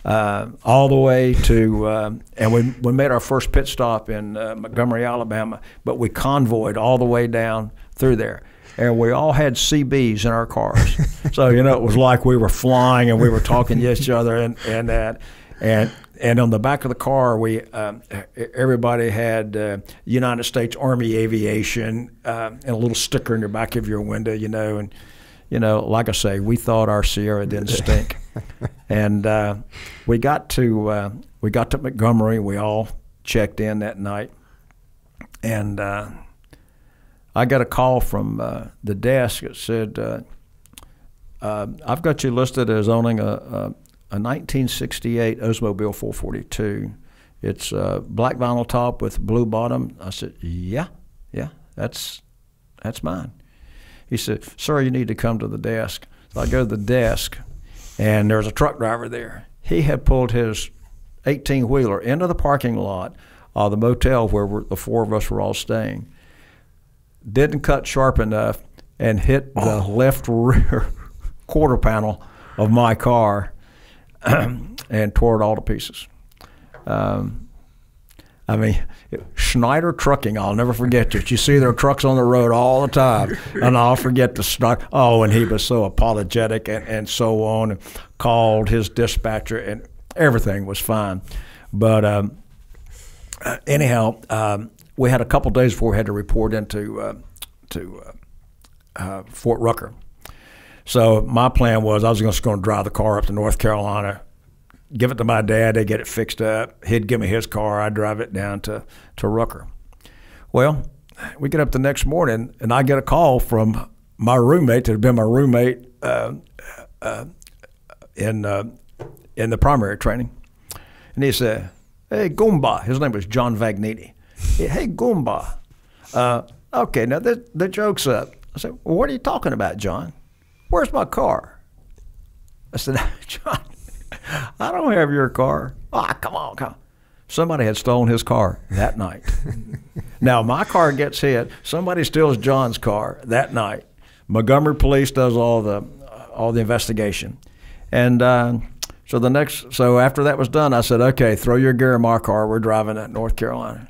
uh, all the way to, um, and we, we made our first pit stop in uh, Montgomery, Alabama, but we convoyed all the way down through there. And we all had C Bs in our cars. So, you know, it was like we were flying and we were talking to each other and, and that. And and on the back of the car, we um, everybody had uh, United States Army Aviation uh, and a little sticker in the back of your window, you know. And you know, like I say, we thought our Sierra didn't stink. And uh, we got to uh, we got to Montgomery. We all checked in that night, and uh, I got a call from uh, the desk that said, uh, uh, "I've got you listed as owning a." a A nineteen sixty-eight Oldsmobile four forty-two. It's a black vinyl top with blue bottom. I said, yeah, yeah, that's that's mine. He said, sir, you need to come to the desk. So I go to the desk, and there's a truck driver there. He had pulled his eighteen-wheeler into the parking lot of the motel where we're, the four of us were all staying. Didn't cut sharp enough and hit oh. the left rear quarter panel of my car. And tore it all to pieces. Um, I mean, Schneider Trucking, I'll never forget this. You see their trucks on the road all the time, and I'll forget the Schneider. Oh, and he was so apologetic and, and so on, and called his dispatcher, and everything was fine. But um, anyhow, um, we had a couple days before we had to report into uh, to uh, uh, Fort Rucker. So my plan was I was just going to drive the car up to North Carolina, give it to my dad, they get it fixed up. He'd give me his car, I'd drive it down to, to Rucker. Well, we get up the next morning, and I get a call from my roommate that had been my roommate uh, uh, in, uh, in the primary training. And he said, hey, Goomba. His name was John Vagnini. He, hey, Goomba. Uh, okay, now the, the joke's up. I said, well, what are you talking about, John? Where's my car? I said, John, I don't have your car. Ah, oh, come on, come on. Somebody had stolen his car that night. Now, my car gets hit. Somebody steals John's car that night. Montgomery Police does all the all the investigation. And uh, so the next, so after that was done, I said, okay, throw your gear in my car. We're driving to North Carolina.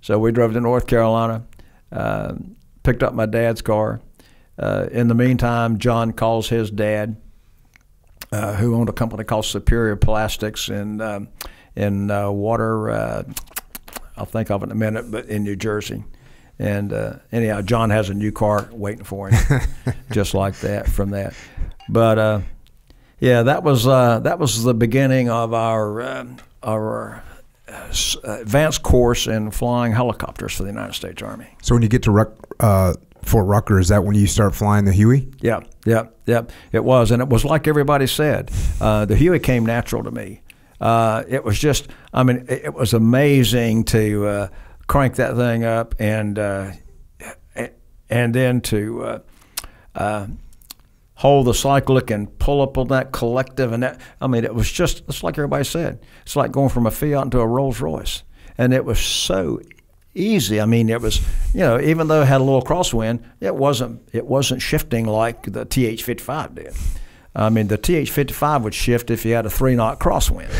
So we drove to North Carolina, uh, picked up my dad's car. Uh, in the meantime, John calls his dad, uh, who owned a company called Superior Plastics in, um, in uh, water, uh, I'll think of it in a minute, but in New Jersey. And uh, anyhow, John has a new car waiting for him, just like that from that. But uh, yeah, that was, uh, that was the beginning of our, uh, our uh, advanced course in flying helicopters for the United States Army. So when you get to rec uh Fort Rucker, is that when you start flying the Huey? Yeah, yeah, yeah, it was. And it was like everybody said, uh, the Huey came natural to me. Uh, it was just, I mean, it, it was amazing to uh, crank that thing up and uh, and then to uh, uh, hold the cyclic and pull up on that collective. And that, I mean, it was just, it's like everybody said, it's like going from a Fiat into a Rolls Royce. And it was so easy. I mean, it was, you know, even though it had a little crosswind, it wasn't it wasn't shifting like the T H fifty-five did. I mean, the T H fifty-five would shift if you had a three knot crosswind.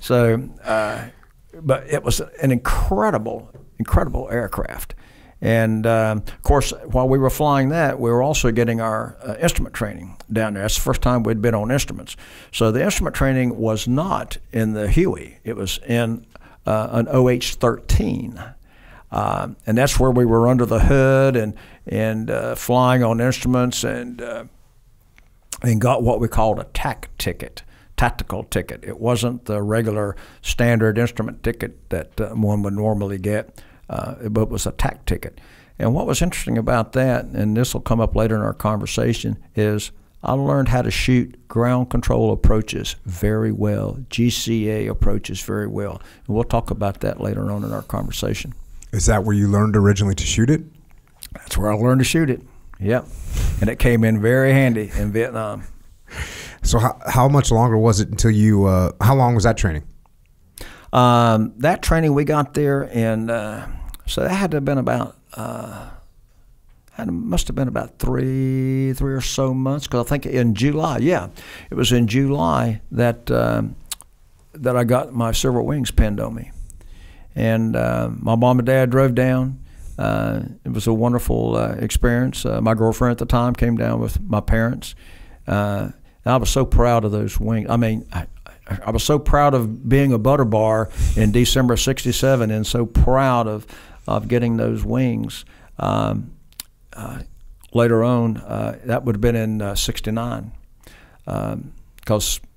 So, uh, but it was an incredible, incredible aircraft. And um, of course, while we were flying that, we were also getting our uh, instrument training down there. That's the first time we'd been on instruments. So the instrument training was not in the Huey. It was in uh, an O H thirteen. Uh, and that's where we were under the hood and and uh, flying on instruments and uh, and got what we called a tac ticket, tactical ticket. It wasn't the regular standard instrument ticket that uh, one would normally get, uh, but it was a tac ticket. And what was interesting about that, and this will come up later in our conversation, is I learned how to shoot ground control approaches very well, G C A approaches very well. And we'll talk about that later on in our conversation. Is that where you learned originally to shoot it? That's where I learned to shoot it, yep. And it came in very handy in Vietnam. So how, how much longer was it until you, uh, how long was that training? Um, that training, we got there, and uh, so that had to have been about, uh, it must have been about three, three or so months, because I think in July, yeah, it was in July that um, that I got my several wings pinned on me. And uh, my mom and dad drove down. Uh, it was a wonderful uh, experience. Uh, my girlfriend at the time came down with my parents. Uh, and I was so proud of those wings. I mean, I, I was so proud of being a butter bar in December of sixty-seven, and so proud of, of getting those wings. Um, uh, later on, uh, that would have been in uh, sixty-nine, because, um,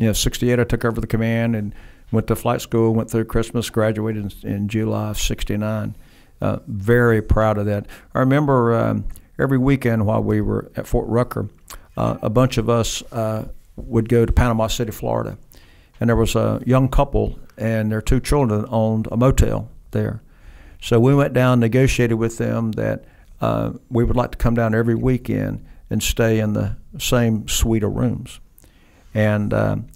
you know, sixty-eight I took over the command and went to flight school, went through Christmas, graduated in, in July of sixty-nine. Uh, very proud of that. I remember um, every weekend while we were at Fort Rucker, uh, a bunch of us uh, would go to Panama City, Florida. And there was a young couple and their two children owned a motel there. So we went down and negotiated with them that uh, we would like to come down every weekend and stay in the same suite of rooms. And um,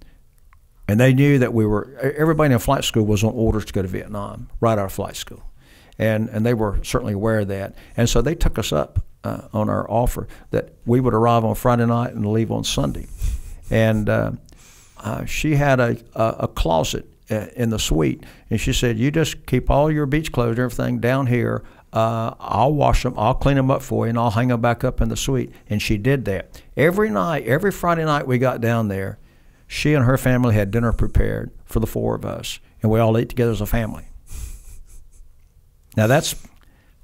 and they knew that we were, everybody in flight school was on orders to go to Vietnam, right out of flight school. And, and they were certainly aware of that. And so they took us up uh, on our offer that we would arrive on Friday night and leave on Sunday. And uh, uh, she had a, a, a closet in the suite. And she said, you just keep all your beach clothes and everything down here. Uh, I'll wash them, I'll clean them up for you, and I'll hang them back up in the suite. And she did that. Every night, every Friday night we got down there, she and her family had dinner prepared for the four of us. And we all ate together as a family. Now that's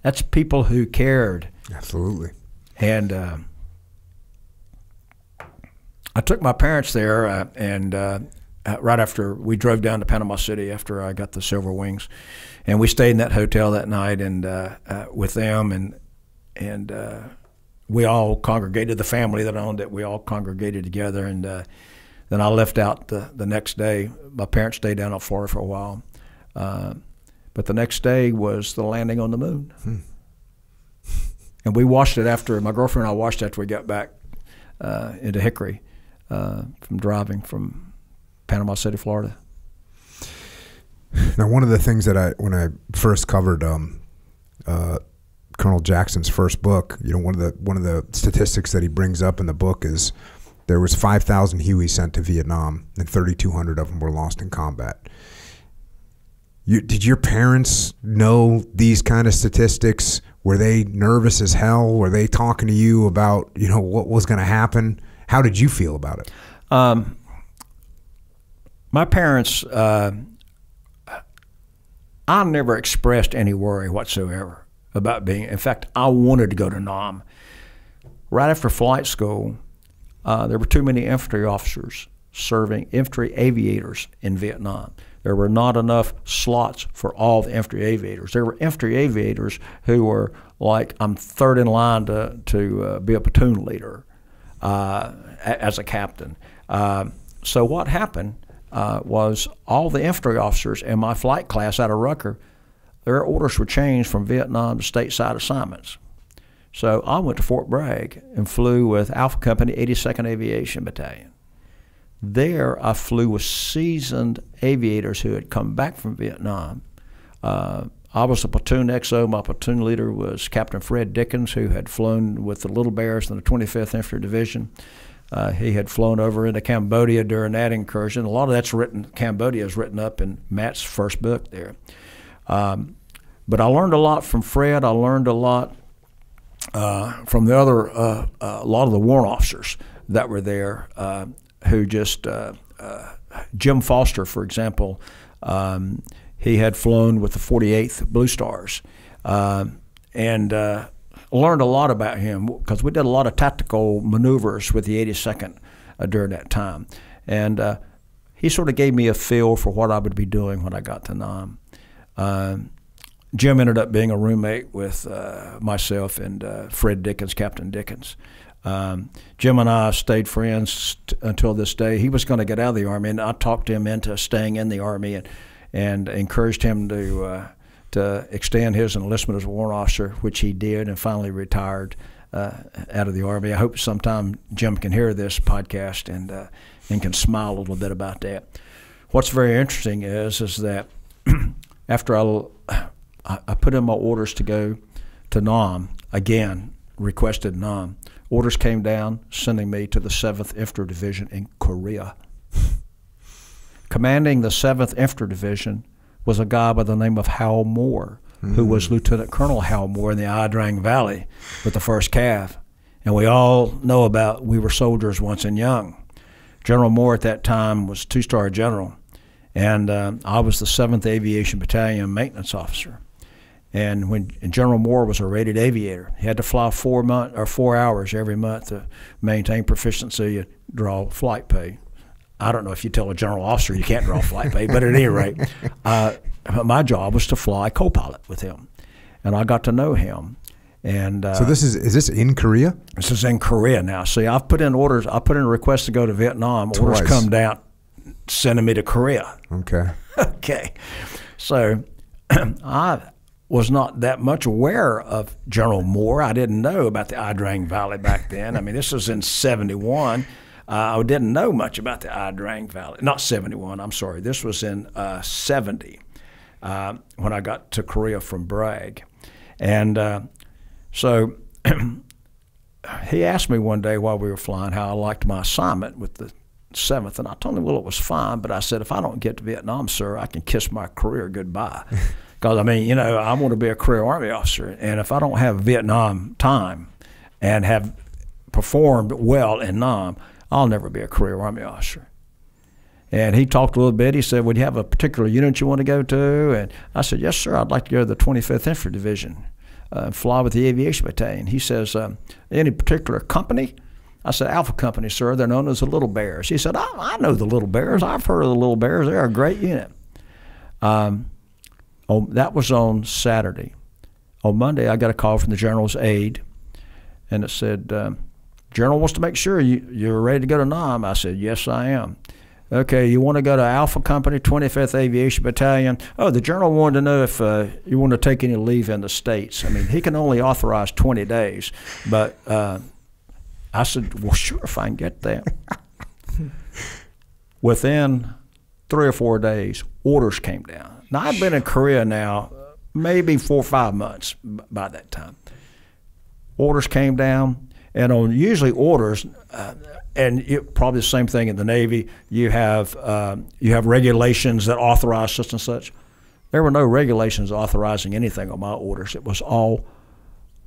that's people who cared. Absolutely. And uh, I took my parents there, uh, and uh, right after we drove down to Panama City after I got the Silver Wings, and we stayed in that hotel that night and uh, uh, with them, and and uh, we all congregated, the family that owned it. We all congregated together, and uh, then I left out the the next day. My parents stayed down in Florida for a while. Uh, But the next day was the landing on the moon. Hmm. And we watched it after, my girlfriend and I watched it after we got back uh, into Hickory uh, from driving from Panama City, Florida. Now, one of the things that I, when I first covered um, uh, Colonel Jackson's first book, you know, one of the one of the statistics that he brings up in the book is there was five thousand Hueys sent to Vietnam and thirty-two hundred of them were lost in combat. You, did your parents know these kind of statistics? Were they nervous as hell? Were they talking to you about, you know, what was going to happen? How did you feel about it? Um, my parents, uh, I never expressed any worry whatsoever about being, in fact, I wanted to go to Nam. Right after flight school, uh, there were too many infantry officers serving, infantry aviators in Vietnam. There were not enough slots for all the infantry aviators. There were infantry aviators who were like, I'm third in line to, to uh, be a platoon leader uh, as a captain. Uh, so what happened uh, was all the infantry officers in my flight class out of Rucker, their orders were changed from Vietnam to stateside assignments. So I went to Fort Bragg and flew with Alpha Company, eighty-second Aviation Battalion. There, I flew with seasoned aviators who had come back from Vietnam. Uh, I was a platoon X O. My platoon leader was Captain Fred Dickens, who had flown with the Little Bears in the twenty-fifth Infantry Division. Uh, he had flown over into Cambodia during that incursion. A lot of that's written, Cambodia is written up in Matt's first book there. Um, but I learned a lot from Fred. I learned a lot uh, from the other, uh, uh, a lot of the warrant officers that were there. Uh, who just, uh, uh, Jim Foster, for example, um, he had flown with the forty-eighth Blue Stars uh, and uh, learned a lot about him because we did a lot of tactical maneuvers with the eighty-second uh, during that time. And uh, he sort of gave me a feel for what I would be doing when I got to Nam. Uh, Jim ended up being a roommate with uh, myself and uh, Fred Dickens, Captain Dickens. Um, Jim and I stayed friends t until this day. He was going to get out of the Army, and I talked him into staying in the Army and, and encouraged him to, uh, to extend his enlistment as a warrant officer, which he did, and finally retired uh, out of the Army. I hope sometime Jim can hear this podcast and, uh, and can smile a little bit about that. What's very interesting is, is that after I, I put in my orders to go to Nam, again, requested Nam, orders came down sending me to the seventh Infantry Division in Korea. Commanding the seventh Infantry Division was a guy by the name of Hal Moore, mm-hmm. who was Lieutenant Colonel Hal Moore in the Idrang Valley with the first Cav. And we all know about we were soldiers once and young. General Moore at that time was two-star general, and uh, I was the seventh Aviation Battalion maintenance officer. And when and General Moore was a rated aviator, he had to fly four month or four hours every month to maintain proficiency and draw flight pay. I don't know if you tell a general officer you can't draw flight pay, but at any rate, uh, my job was to fly co-pilot with him, and I got to know him. And uh, so this is is this in Korea? This is in Korea now. See, I've put in orders. I put in requests to go to Vietnam. Twice. Orders come down, sending me to Korea. Okay. Okay. So I was not that much aware of General Moore. I didn't know about the Idrang Valley back then. I mean, this was in seventy-one. Uh, I didn't know much about the Idrang Valley. Not seventy-one, I'm sorry. This was in uh, seventy uh, when I got to Korea from Bragg. And uh, so he asked me one day while we were flying how I liked my assignment with the seventh. And I told him, well, it was fine. But I said, if I don't get to Vietnam, sir, I can kiss my career goodbye. Because, I mean, you know, I want to be a career Army officer, and if I don't have Vietnam time and have performed well in Nam, I'll never be a career Army officer. And he talked a little bit. He said, would you have a particular unit you want to go to? And I said, yes, sir, I'd like to go to the twenty-fifth Infantry Division, uh, fly with the Aviation Battalion. He says, um, any particular company? I said, Alpha Company, sir. They're known as the Little Bears. He said, I, I know the Little Bears. I've heard of the Little Bears. They're a great unit. Um, Oh, that was on Saturday. On Monday, I got a call from the general's aide, and it said, um, General wants to make sure you, you're ready to go to Nam. I said, yes, I am. Okay, you want to go to Alpha Company, twenty-fifth Aviation Battalion? Oh, the general wanted to know if uh, you want to take any leave in the States. I mean, he can only authorize twenty days. But uh, I said, well, sure, if I can get that. Within three or four days, orders came down. Now, I've been in Korea now maybe four or five months by that time. Orders came down, and on usually orders, uh, and it, probably the same thing in the Navy, you have, um, you have regulations that authorize such and such. There were no regulations authorizing anything on my orders. It was all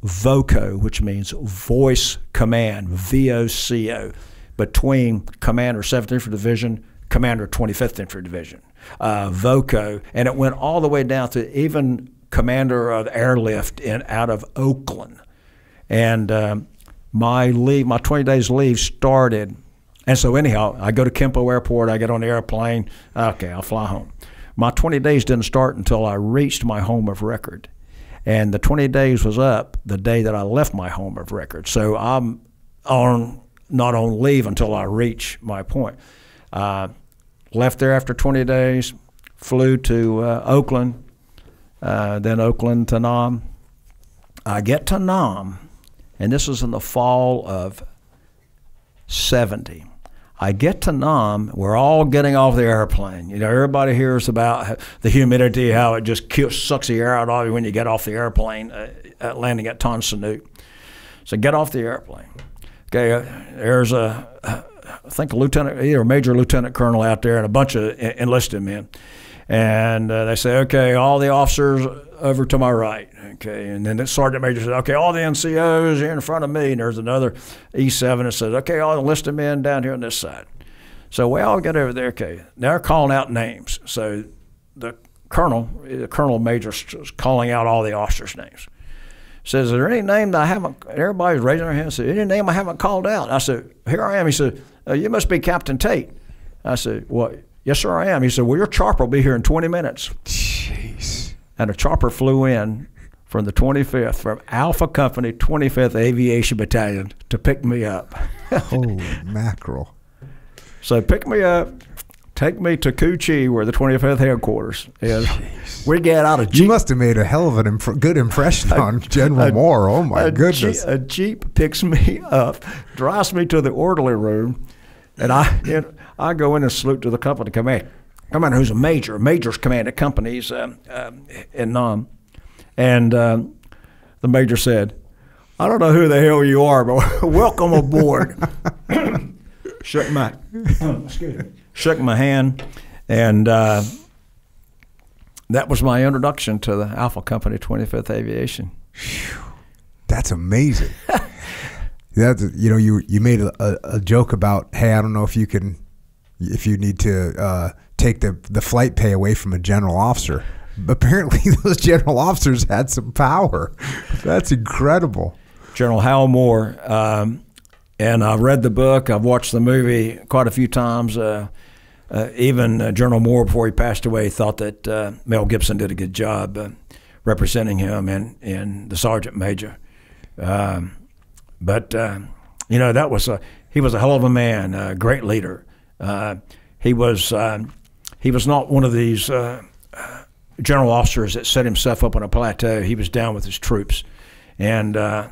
VOCO, which means voice command, V O C O, between Commander seventh Infantry Division, Commander twenty-fifth Infantry Division. Uh, VOCO, and it went all the way down to even commander of airlift in out of Oakland. And um, my leave, my twenty days leave started. And so anyhow, I go to Kempo Airport, I get on the airplane, okay, I'll fly home. My twenty days didn't start until I reached my home of record. And the twenty days was up the day that I left my home of record. So I'm on, not on leave until I reach my point. Uh, Left there after twenty days, flew to uh, Oakland, uh, then Oakland to Nam. I get to Nam, and this is in the fall of seventy. I get to Nam, we're all getting off the airplane. You know, everybody hears about the humidity, how it just sucks the air out of you when you get off the airplane, uh, at landing at Ton Sanut. So get off the airplane. Okay, uh, there's a... Uh, I think a lieutenant, either a major lieutenant colonel out there and a bunch of enlisted men. And uh, they say, okay, all the officers over to my right. Okay, and then the sergeant major said, okay, all the N C Os here in front of me. And there's another E seven that says, okay, all the enlisted men down here on this side. So we all get over there, okay. Now they're calling out names. So the colonel, the colonel major is calling out all the officers' names. Says, is there any name that I haven't, everybody's raising their hand, said, any name I haven't called out? I said, here I am. He said, Uh, you must be Captain Tate. I said, well, yes, sir, I am. He said, well, your chopper will be here in twenty minutes. Jeez. and a chopper flew in from the twenty-fifth, from Alpha Company, twenty-fifth Aviation Battalion, to pick me up. Holy mackerel. So pick me up, take me to Cu Chi, where the twenty-fifth headquarters is. Jeez. We get out of Jeep. You must have made a hell of an imp good impression a, on General a, Moore. Oh, my a goodness. Jeep, a Jeep picks me up, drives me to the orderly room, and I, you know, I go in and salute to the company commander. Commander, who's a major, a major's command at companies um, um, in Nam. And um, the major said, I don't know who the hell you are, but welcome aboard. Shook my, oh, excuse me. Shook my hand, and uh, that was my introduction to the Alpha Company, twenty-fifth Aviation. That's amazing. That's, you know, you you made a, a joke about, hey, I don't know if you can, if you need to uh, take the the flight pay away from a general officer. Apparently, those general officers had some power. That's incredible. General Hal Moore. Um, And I've read the book. I've watched the movie quite a few times. Uh, uh, even uh, General Moore, before he passed away, thought that uh, Mel Gibson did a good job uh, representing him and, and the sergeant major. Um, but, uh, you know, that was a, he was a hell of a man, a great leader. Uh, he, was, uh, he was not one of these uh, general officers that set himself up on a plateau. He was down with his troops. And... Uh,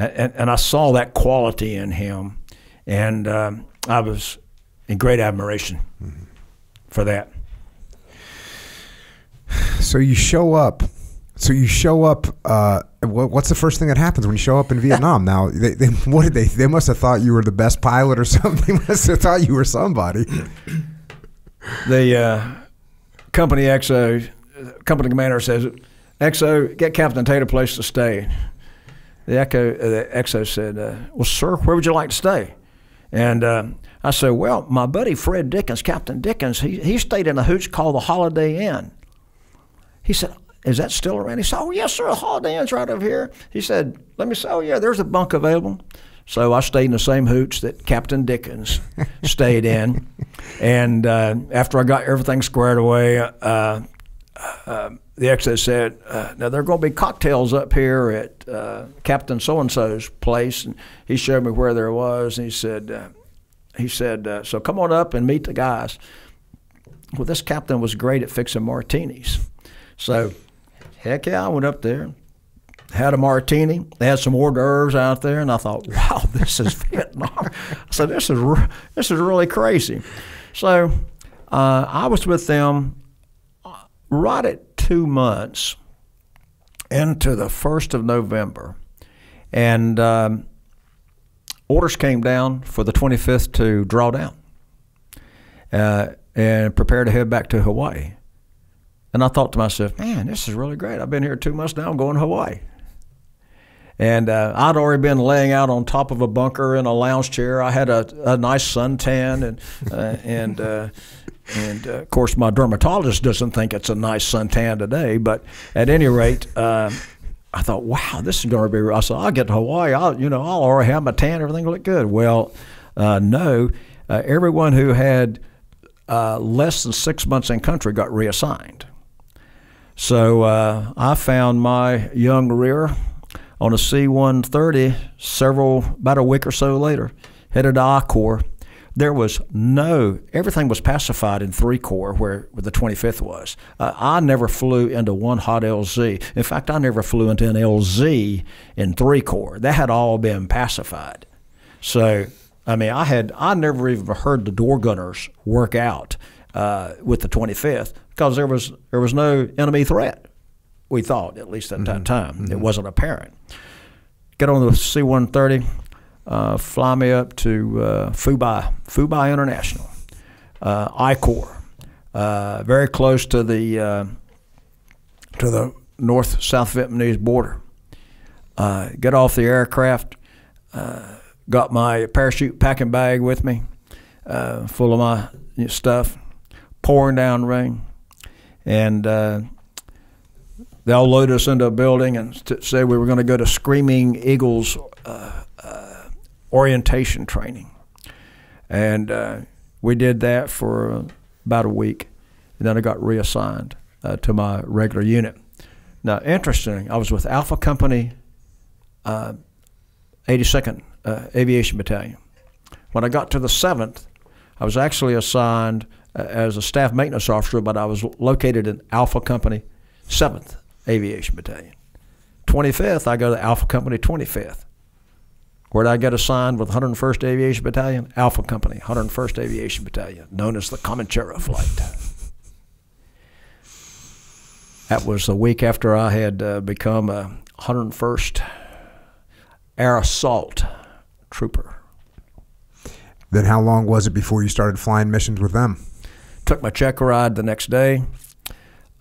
And, and I saw that quality in him, and um, I was in great admiration mm-hmm. for that. So you show up. So you show up. Uh, what, what's the first thing that happens when you show up in Vietnam? Now, they, they, what did they? They must have thought you were the best pilot or something. They must have thought you were somebody. The uh, company X O, company commander says, X O, get Captain Tate a place to stay. The Echo, uh, the Exo said, uh, well, sir, where would you like to stay? And um, I said, well, my buddy Fred Dickens, Captain Dickens, he, he stayed in a hooch called the Holiday Inn. He said, is that still around? He said, oh, yes, sir, the Holiday Inn's right over here. He said, let me say, oh, yeah, there's a bunk available. So I stayed in the same hooch that Captain Dickens stayed in. And uh, after I got everything squared away, uh, uh, the Exo said, uh, now there are going to be cocktails up here at uh, Captain So-and-so's place. And he showed me where there was, and he said, uh, he said, uh, so come on up and meet the guys. Well, this captain was great at fixing martinis. So, heck yeah, I went up there, had a martini. They had some hors d'oeuvres out there, and I thought, wow, this is Vietnam. I said, this is, re this is really crazy. So uh, I was with them right at two months into the first of November, and um, orders came down for the twenty-fifth to draw down uh, and prepare to head back to Hawaii. And I thought to myself, man, this is really great. I've been here two months now. I'm going to Hawaii. And uh, I'd already been laying out on top of a bunker in a lounge chair. I had a, a nice suntan, and uh, and uh, and uh, of course my dermatologist doesn't think it's a nice suntan today. But at any rate, uh, I thought, wow, this is going to be. I said, I'll get to Hawaii. I'll, you know, I'll already have my tan. Everything will look good. Well, uh, no, uh, everyone who had uh, less than six months in country got reassigned. So uh, I found my young rear on a C one thirty, several, about a week or so later, headed to I Corps. There was no, everything was pacified in three Corps where, where the twenty-fifth was. Uh, I never flew into one hot L Z. In fact, I never flew into an L Z in three Corps. That had all been pacified. So, I mean, I had, I never even heard the door gunners work out uh, with the twenty-fifth because there was, there was no enemy threat. We thought, at least at mm-hmm. that time. Mm-hmm. It wasn't apparent. Get on the C one thirty, uh, fly me up to uh, Fubai, Fubai International, uh, I Corps, uh, very close to the uh, to the North-South Vietnamese border. Uh, get off the aircraft, uh, got my parachute packing bag with me, uh, full of my you know, stuff, pouring down rain, and uh, they'll load us into a building and say we were going to go to Screaming Eagles uh, uh, orientation training. And uh, we did that for about a week. And then I got reassigned uh, to my regular unit. Now, interesting, I was with Alpha Company, uh, eighty-second uh, Aviation Battalion. When I got to the seventh, I was actually assigned uh, as a staff maintenance officer, but I was located in Alpha Company, seventh Aviation Battalion. twenty-fifth, I go to Alpha Company, twenty-fifth. Where did I get assigned with one hundred first Aviation Battalion? Alpha Company, one hundred first Aviation Battalion, known as the Comanchero Flight. That was the week after I had uh, become a one hundred first Air Assault Trooper. Then how long was it before you started flying missions with them? Took my check ride the next day.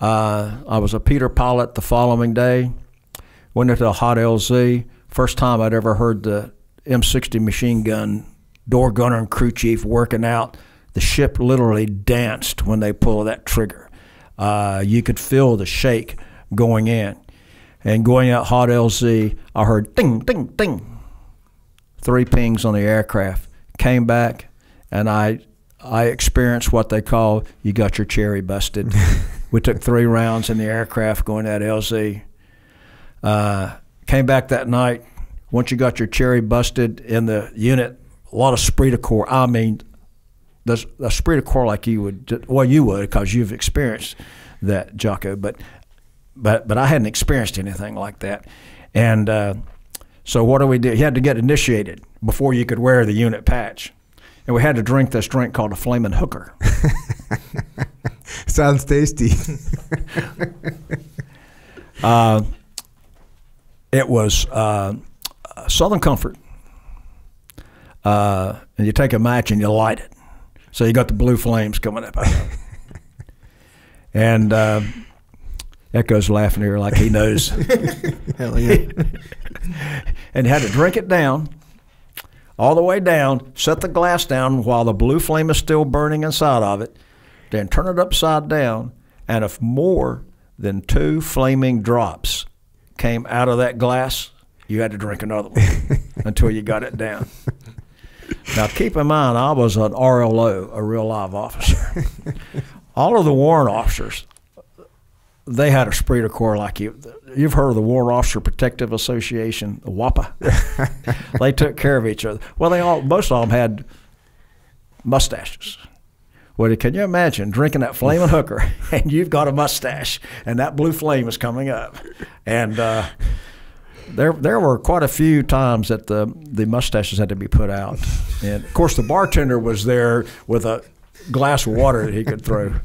Uh, I was a Peter pilot the following day. Went into a hot L Z. First time I'd ever heard the M sixty machine gun, door gunner and crew chief working out. The ship literally danced when they pulled that trigger. Uh, you could feel the shake going in. And going out hot L Z, I heard ding, ding, ding. Three pings on the aircraft. Came back, and I, I experienced what they call, you got your cherry busted. We took three rounds in the aircraft going at L Z. Uh, came back that night. Once you got your cherry busted in the unit, a lot of esprit de corps. I mean, the, the esprit de corps like you would, well, you would because you've experienced that, Jocko, but, but, but I hadn't experienced anything like that. And uh, so what do we do? You had to get initiated before you could wear the unit patch. And we had to drink this drink called a flaming hooker. Sounds tasty. uh, it was uh, Southern Comfort. Uh, and you take a match and you light it. So you got the blue flames coming up. And uh, Echo's laughing here like he knows. Hell yeah. And had to drink it down. All the way down, set the glass down while the blue flame is still burning inside of it, then turn it upside down, and if more than two flaming drops came out of that glass, you had to drink another one until you got it down. Now, keep in mind, I was an R L O, a real live officer. All of the warrant officers, they had a esprit de corps like you. You've heard of the Warrant Officer Protective Association, the WAPA. They took care of each other. Well, they all, most of them had mustaches. Well, can you imagine drinking that flaming hooker and you've got a mustache and that blue flame is coming up? And uh, there, there were quite a few times that the the mustaches had to be put out. And of course, the bartender was there with a glass of water that he could throw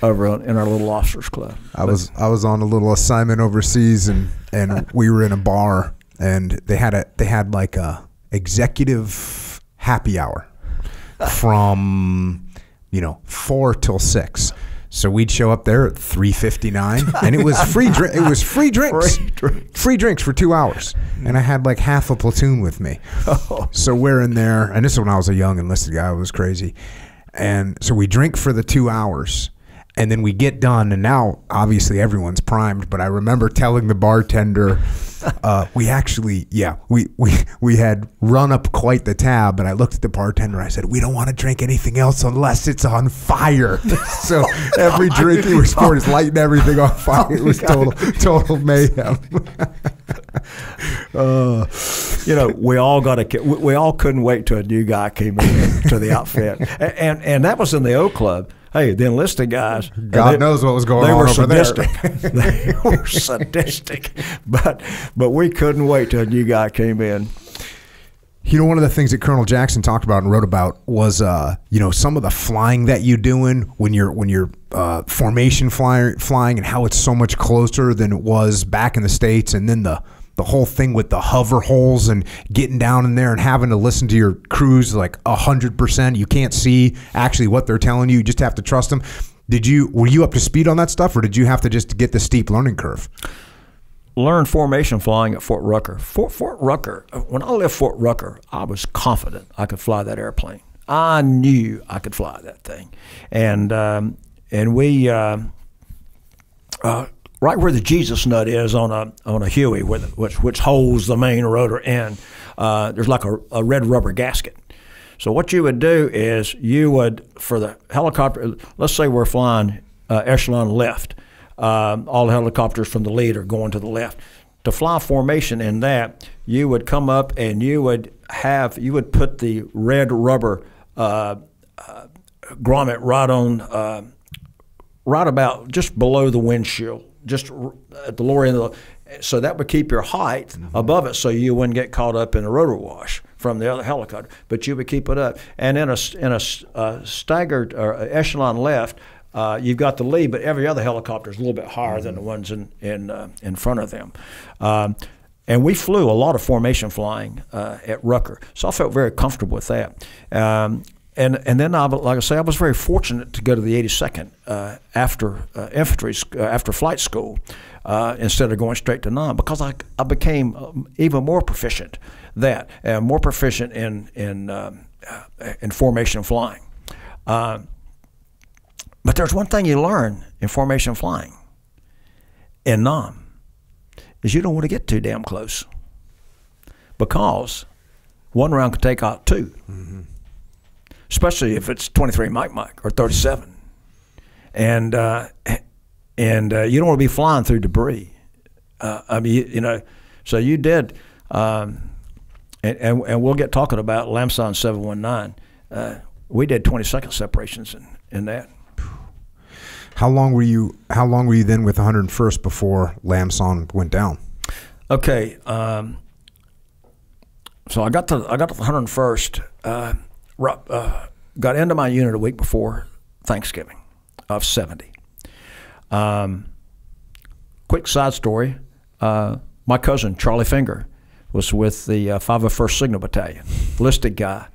over in our little officers club. I but, was I was on a little assignment overseas, and and we were in a bar, and they had a they had like a executive happy hour from you know four till six. So we'd show up there at three fifty nine, and it was free drink. It was free drinks, free, drink. free drinks for two hours. And I had like half a platoon with me. Oh. So we're in there, and this is when I was a young enlisted guy. It was crazy, and so we drink for the two hours. And then we get done, and now obviously everyone's primed. But I remember telling the bartender, uh, we actually, yeah, we we we had run up quite the tab. And I looked at the bartender. I said, we don't want to drink anything else unless it's on fire. So every drink we were pouring is lighting everything on fire. It was total total mayhem. uh, you know, we all got a we, we all couldn't wait till a new guy came in to the outfit, and, and and that was in the O Club. Hey, the enlisted guys. God they, knows what was going they on were over sadistic. There. They were sadistic. But but we couldn't wait till a new guy came in. You know, one of the things that Colonel Jackson talked about and wrote about was, uh, you know, some of the flying that you're doing when you're when you're uh, formation fly, flying, and how it's so much closer than it was back in the States, and then the. The whole thing with the hover holes and getting down in there and having to listen to your crews like a hundred percent. You can't see actually what they're telling you. You just have to trust them. Did you were you up to speed on that stuff, or did you have to just get the steep learning curve? Learn formation flying at Fort Rucker. Fort, Fort Rucker, when I left Fort Rucker, I was confident I could fly that airplane. I knew I could fly that thing. And, um, and we... Uh, uh, Right where the Jesus nut is on a on a Huey, with, which which holds the main rotor in, uh, there's like a, a red rubber gasket. So what you would do is you would, for the helicopter, let's say we're flying uh, echelon left, um, all the helicopters from the lead are going to the left. To fly formation in that, you would come up and you would have, you would put the red rubber uh, uh, grommet right on, uh, right about just below the windshield, just at the lower end of the, so that would keep your height mm-hmm. above it so you wouldn't get caught up in a rotor wash from the other helicopter, but you would keep it up. And in a, in a, a staggered or echelon left, uh, you've got the lead, but every other helicopter is a little bit higher mm-hmm. than the ones in, in, uh, in front of them. Um, and we flew a lot of formation flying uh, at Rucker, so I felt very comfortable with that. Um, And, and then, I, like I say, I was very fortunate to go to the eighty-second uh, after uh, infantry, uh, after flight school, uh, instead of going straight to nine, because I, I became even more proficient that, and more proficient in, in, um, in formation flying. Uh, but there's one thing you learn in formation flying, in Nam, is you don't want to get too damn close, because one round could take out two. Mm-hmm. Especially if it's twenty-three Mach Mach or thirty-seven, and uh, and uh, you don't want to be flying through debris. Uh, I mean, you, you know, so you did, um, and, and and we'll get talking about Lam Son seven one nine. Uh, we did twenty-second separations in in that. How long were you? How long were you then with one hundred and first before Lam Son went down? Okay, um, so I got to I got to one hundred and first. Uh, Uh, got into my unit a week before Thanksgiving of seventy. Um, quick side story, uh, my cousin Charlie Finger was with the uh, five oh first Signal Battalion, enlisted guy,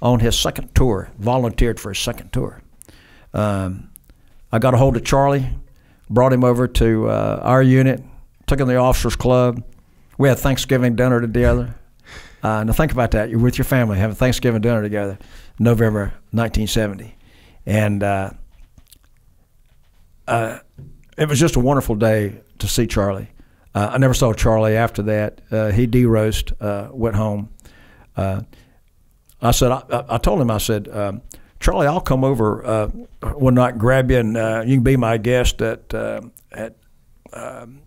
on his second tour, volunteered for his second tour. Um, I got a hold of Charlie, brought him over to uh, our unit, took him to the officers club. We had Thanksgiving dinner together. Uh, now think about that. You're with your family having Thanksgiving dinner together, November nineteen seventy, and uh, uh, it was just a wonderful day to see Charlie. Uh, I never saw Charlie after that. Uh, he de-roast, uh, went home. Uh, I said, I, I told him, I said, um, Charlie, I'll come over uh, one night, grab you, and uh, you can be my guest at uh, at. Um,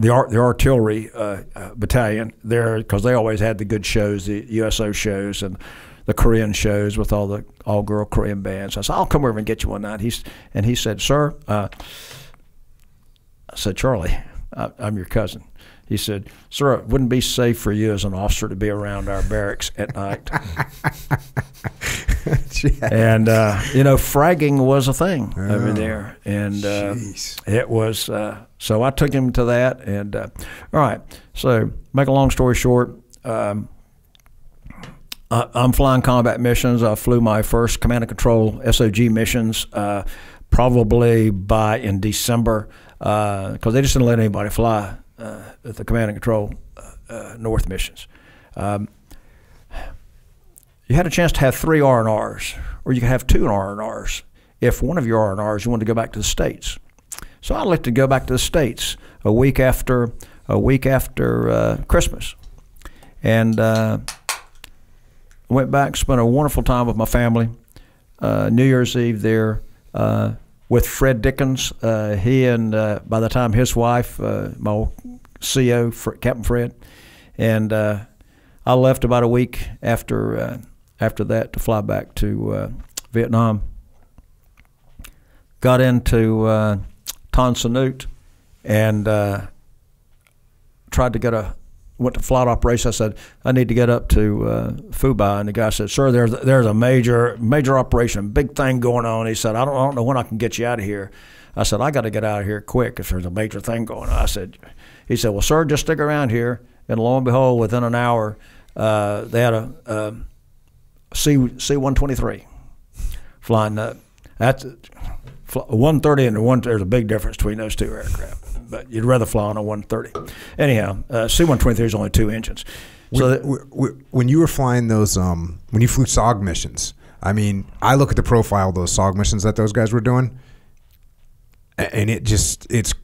The, art, the artillery uh, uh, battalion there, because they always had the good shows, the U S O shows and the Korean shows with all the all-girl Korean bands. I said, I'll come over and get you one night. He's, and he said, sir, uh, I said, Charlie, I, I'm your cousin. He said, sir, it wouldn't be safe for you as an officer to be around our barracks at night. And, uh, you know, fragging was a thing oh, over there. And uh, it was, uh, so I took him to that. And, uh, all right, so make a long story short, um, I, I'm flying combat missions. I flew my first command and control S O G missions uh, probably by in December, because uh, they just didn't let anybody fly. Uh, at the command and control uh, uh, North missions, um, you had a chance to have three R and Rs, or you could have two R and Rs if one of your R and Rs you wanted to go back to the States. So I elected to go back to the States a week after a week after uh, Christmas, and uh, went back, spent a wonderful time with my family. Uh, New Year's Eve there. Uh, With Fred Dickens, uh, he and uh, by the time his wife, uh, my old C O, Captain Fred, and uh, I left about a week after uh, after that to fly back to uh, Vietnam. Got into uh, Tan Sanut and uh, tried to get a went to flight operation. I said, I need to get up to uh, Phu Bai, and the guy said, sir, there's there's a major major operation, big thing going on. He said, I don't I don't know when I can get you out of here. I said, I got to get out of here quick if there's a major thing going on. I said, he said, well, sir, just stick around here, and lo and behold, within an hour, uh, they had a, a C one twenty-three flying up. That's one thirty and the one. There's a big difference between those two aircraft. But you'd rather fly on a one thirty. Anyhow, uh, C one twenty-three is only two engines. So that, we, we, when you were flying those, um, when you flew S O G missions, I mean, I look at the profile of those S O G missions that those guys were doing, and it just, it's,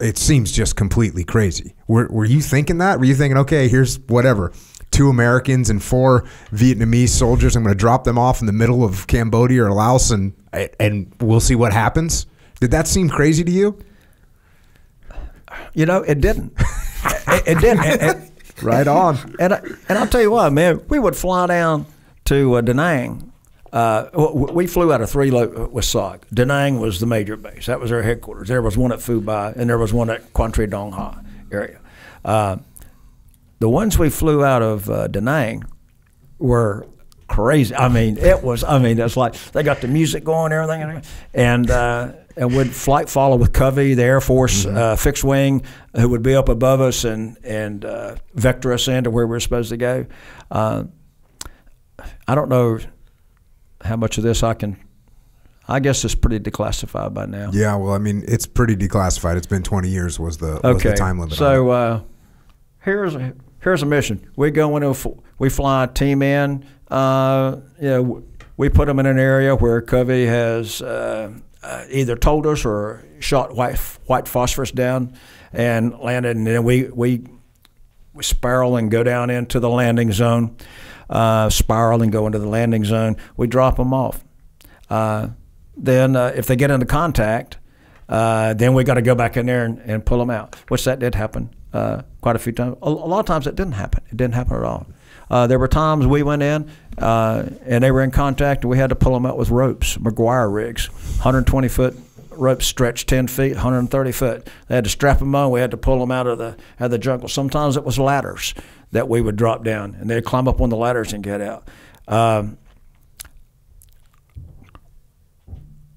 it seems just completely crazy. Were, were you thinking that? Were you thinking, okay, here's whatever, two Americans and four Vietnamese soldiers, I'm going to drop them off in the middle of Cambodia or Laos, and and we'll see what happens? Did that seem crazy to you? You know, it didn't. it, it didn't. It, it, right on. And I, and I'll tell you what, man, we would fly down to uh, Da Nang. Uh, we flew out of three lo with S O G. Da Nang was the major base. That was our headquarters. There was one at Phu Bai, and there was one at Quang Tri Dong Ha area. Uh, the ones we flew out of uh, Da Nang were crazy. I mean, it was. I mean, it's like they got the music going, everything, and uh, and would flight follow with Covey, the Air Force mm-hmm. uh, fixed wing, who would be up above us and and uh, vector us into where we were supposed to go. Uh, I don't know how much of this I can. I guess it's pretty declassified by now. Yeah, well, I mean, it's pretty declassified. It's been twenty years was the, okay. was the time limit. So uh, here's a, here's a mission. We go into we fly a team in. Uh, you know, we put them in an area where Covey has uh, uh, either told us or shot white white phosphorus down and landed, and then we we, we spiral and go down into the landing zone. Uh, spiral and go into the landing zone. We drop them off. Uh, then uh, if they get into contact, uh, then we got to go back in there and, and pull them out, which that did happen uh, quite a few times. A, a lot of times it didn't happen. It didn't happen at all. Uh, there were times we went in uh, and they were in contact, and we had to pull them out with ropes, McGuire rigs, one hundred twenty foot ropes stretched ten feet, one hundred thirty foot. They had to strap them on. We had to pull them out of the, out of the jungle. Sometimes it was ladders that we would drop down, and they'd climb up on the ladders and get out. Um,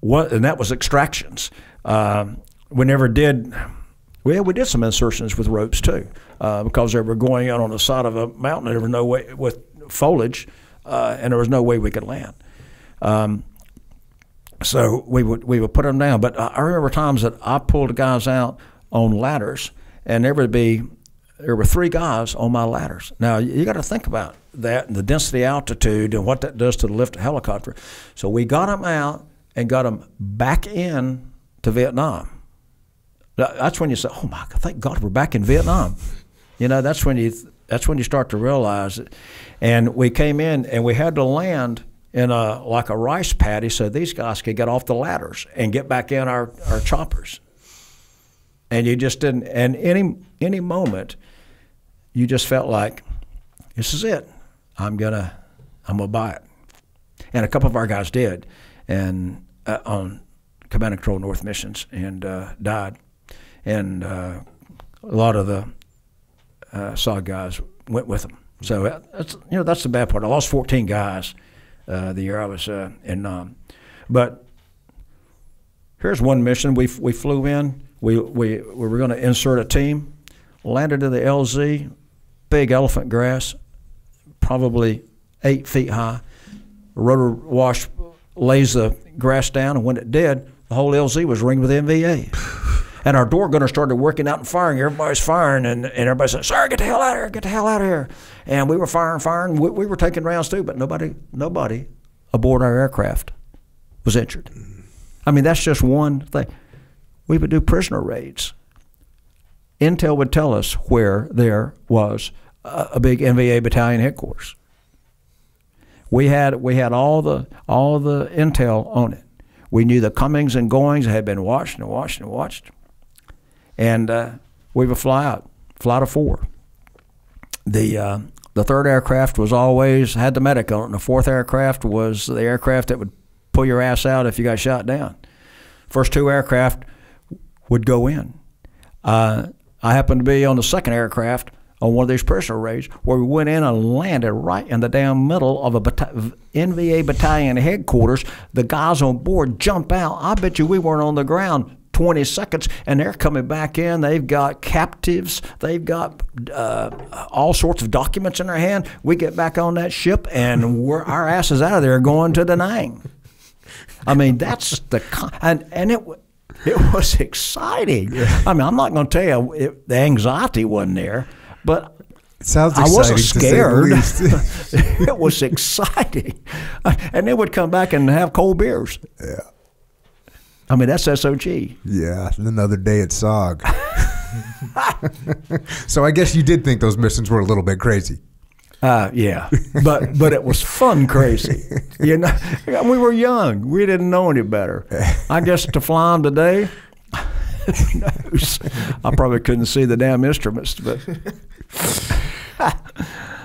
what, and that was extractions. Um, we never did Well, we did some insertions with ropes too, uh, because they were going out on the side of a mountain. There was no way with foliage, uh, and there was no way we could land. Um, so we would we would put them down. But I remember times that I pulled guys out on ladders, and there would be there were three guys on my ladders. Now you got to think about that and the density, altitude, and what that does to the lift of helicopter. So we got them out and got them back in to Vietnam. That's when you say, "Oh my God! Thank God we're back in Vietnam." You know, that's when you that's when you start to realize it. And we came in and we had to land in a like a rice paddy, so these guys could get off the ladders and get back in our our choppers. And you just didn't. And any any moment, you just felt like, "This is it. I'm gonna I'm gonna buy it." And a couple of our guys did, and uh, on Command and Control North missions, and uh, died. And uh, a lot of the uh, S O G guys went with them. So uh, that's, you know, that's the bad part. I lost fourteen guys uh, the year I was uh, in Nam. But here's one mission. We we flew in. We we, we were going to insert a team. Landed in the L Z, big elephant grass, probably eight feet high. Rotor wash lays the grass down, and when it did, the whole L Z was ringed with M V A. And our door gunner started working out and firing. Everybody's firing, and, and everybody said, "Sir, get the hell out of here! Get the hell out of here!" And we were firing, firing. We, we were taking rounds too, but nobody, nobody aboard our aircraft was injured. I mean, that's just one thing. We would do prisoner raids. Intel would tell us where there was a, a big M V A battalion headquarters. We had we had all the all the intel on it. We knew the comings and goings had been watched and watched and watched. And uh, we would fly out, fly to four. The uh, the third aircraft was always had the medic on it. And the fourth aircraft was the aircraft that would pull your ass out if you got shot down. First two aircraft would go in. Uh, I happened to be on the second aircraft on one of these prisoner raids where we went in and landed right in the damn middle of a bata N V A battalion headquarters. The guys on board jump out. I bet you we weren't on the ground twenty seconds, and they're coming back in. They've got captives. They've got uh, all sorts of documents in their hand. We get back on that ship, and we're, our asses out of there going to Da Nang. I mean, that's the con and and it it was exciting. Yeah. I mean, I'm not going to tell you it, the anxiety wasn't there, but it sounds I wasn't scared. It was exciting, and they would come back and have cold beers. Yeah. I mean, that's S O G. Yeah, another day at S O G. So I guess you did think those missions were a little bit crazy. Uh, yeah, but but it was fun crazy. You know, we were young. We didn't know any better. I guess to fly them today, Who knows? I probably couldn't see the damn instruments, but.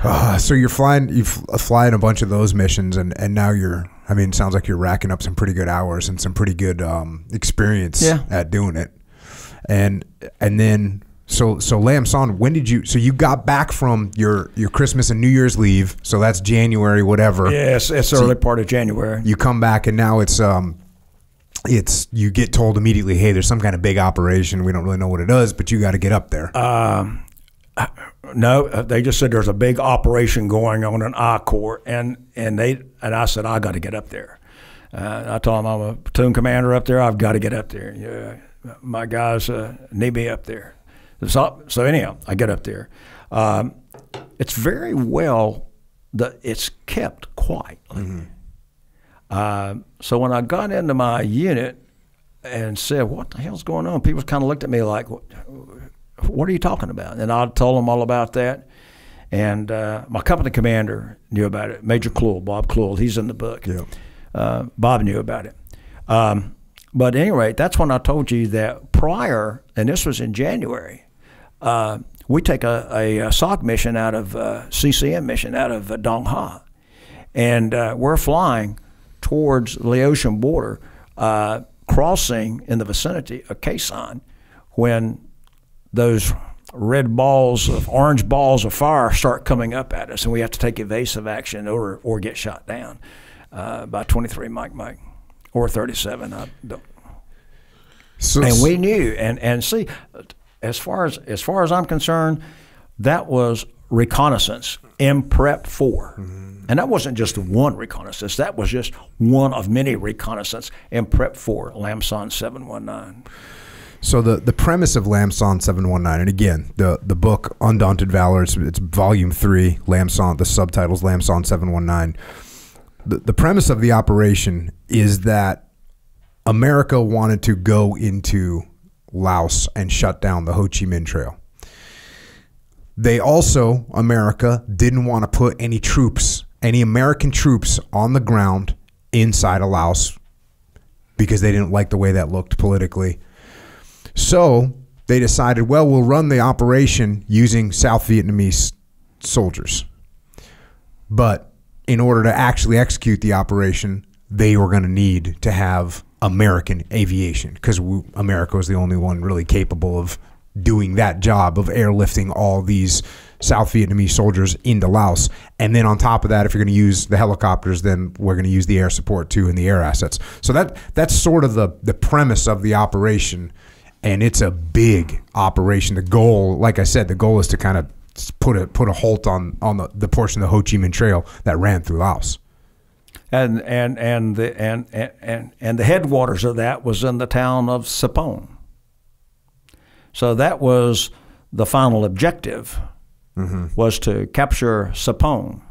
uh, so you're flying, you flying a bunch of those missions, and and now you're. I mean, it sounds like you're racking up some pretty good hours and some pretty good um, experience yeah. at doing it. And and then so so Lam Son, when did you? So you got back from your your Christmas and New Year's leave. So that's January, whatever. Yes, yeah, it's, it's so early part of January. You come back, and now it's um. It's you get told immediately, hey, there's some kind of big operation. We don't really know what it is, but you got to get up there. Um, no, they just said there's a big operation going on in I Corps, and and they and I said I got to get up there. Uh, I told them I'm a platoon commander up there. I've got to get up there. Yeah, my guys uh, need me up there. So, so anyhow, I get up there. Um, it's very well that it's kept quiet. Mm-hmm. Uh, so when I got into my unit and said, what the hell's going on? People kind of looked at me like, what, what are you talking about? And I told them all about that. And uh, my company commander knew about it, Major Cluel, Bob Cluel. He's in the book. Yeah. Uh, Bob knew about it. Um, but at any rate, that's when I told you that prior, and this was in January, uh, we take a, a, a S O G mission out of, uh, C C M mission out of uh, Dong Ha. And uh, we're flying towards the Laotian border, uh, crossing in the vicinity of Khe Sanh, when those red balls of orange balls of fire start coming up at us, and we have to take evasive action or or get shot down uh, by twenty-three Mike Mike or thirty-seven. I don't. So, and we knew, and and see, as far as as far as I'm concerned, that was reconnaissance in prep for. Mm-hmm. And that wasn't just one reconnaissance. That was just one of many reconnaissance in prep for Lam Son seven one nine. So the the premise of Lam Son seven one nine, and again, the the book Undaunted Valor, it's, it's volume three, Lam Son, the subtitles Lam Son seven one nine. The, the premise of the operation is that America wanted to go into Laos and shut down the Ho Chi Minh Trail. They also, America, didn't want to put any troops any American troops on the ground inside of Laos because they didn't like the way that looked politically. So they decided, well, we'll run the operation using South Vietnamese soldiers. But in order to actually execute the operation, they were going to need to have American aviation because America was the only one really capable of doing that job of airlifting all these South Vietnamese soldiers into Laos. And then on top of that, if you're going to use the helicopters, then we're going to use the air support too and the air assets. So that that's sort of the the premise of the operation, and it's a big operation. The goal, like I said, the goal is to kind of put a put a halt on on the, the portion of the Ho Chi Minh Trail that ran through Laos. And and and the and and and the headwaters of that was in the town of Tchepone. So that was the final objective. Mm-hmm. Was to capture Tchepone.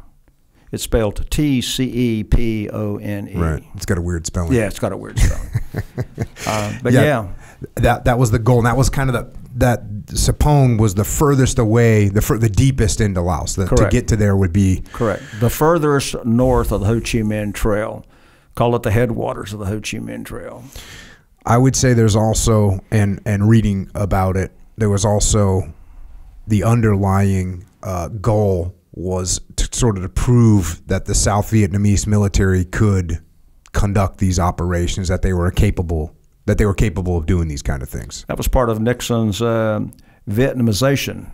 It's spelled T C E P O N E. Right. It's got a weird spelling. Yeah, it's got a weird spelling. uh, but yeah, yeah, that that was the goal, and that was kind of the that Tchepone was the furthest away, the fur, the deepest into Laos. The, correct. To get to there would be correct. The furthest north of the Ho Chi Minh Trail. Call it the headwaters of the Ho Chi Minh Trail. I would say there's also, and and reading about it, there was also. The underlying uh, goal was to sort of to prove that the South Vietnamese military could conduct these operations, that they were capable, that they were capable of doing these kind of things. That was part of Nixon's uh, Vietnamization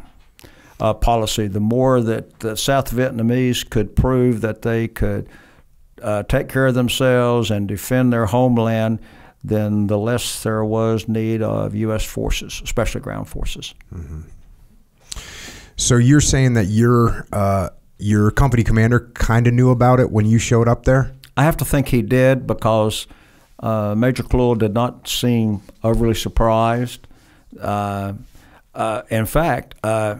uh, policy. The more that the South Vietnamese could prove that they could uh, take care of themselves and defend their homeland, then the less there was need of U S forces, especially ground forces. Mm-hmm. So you're saying that your uh, your company commander kind of knew about it when you showed up there? I have to think he did, because uh, Major Cluel did not seem overly surprised. Uh, uh, in fact, uh,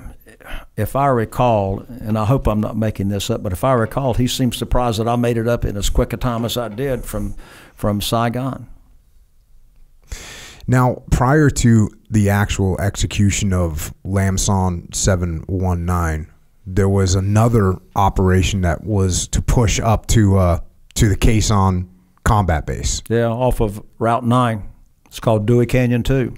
if I recall, and I hope I'm not making this up, but if I recall, he seemed surprised that I made it up in as quick a time as I did from from Saigon. Now, prior to the actual execution of Lam Son seven one nine, there was another operation that was to push up to uh, to the Khe Sanh combat base. Yeah, off of Route nine. It's called Dewey Canyon two.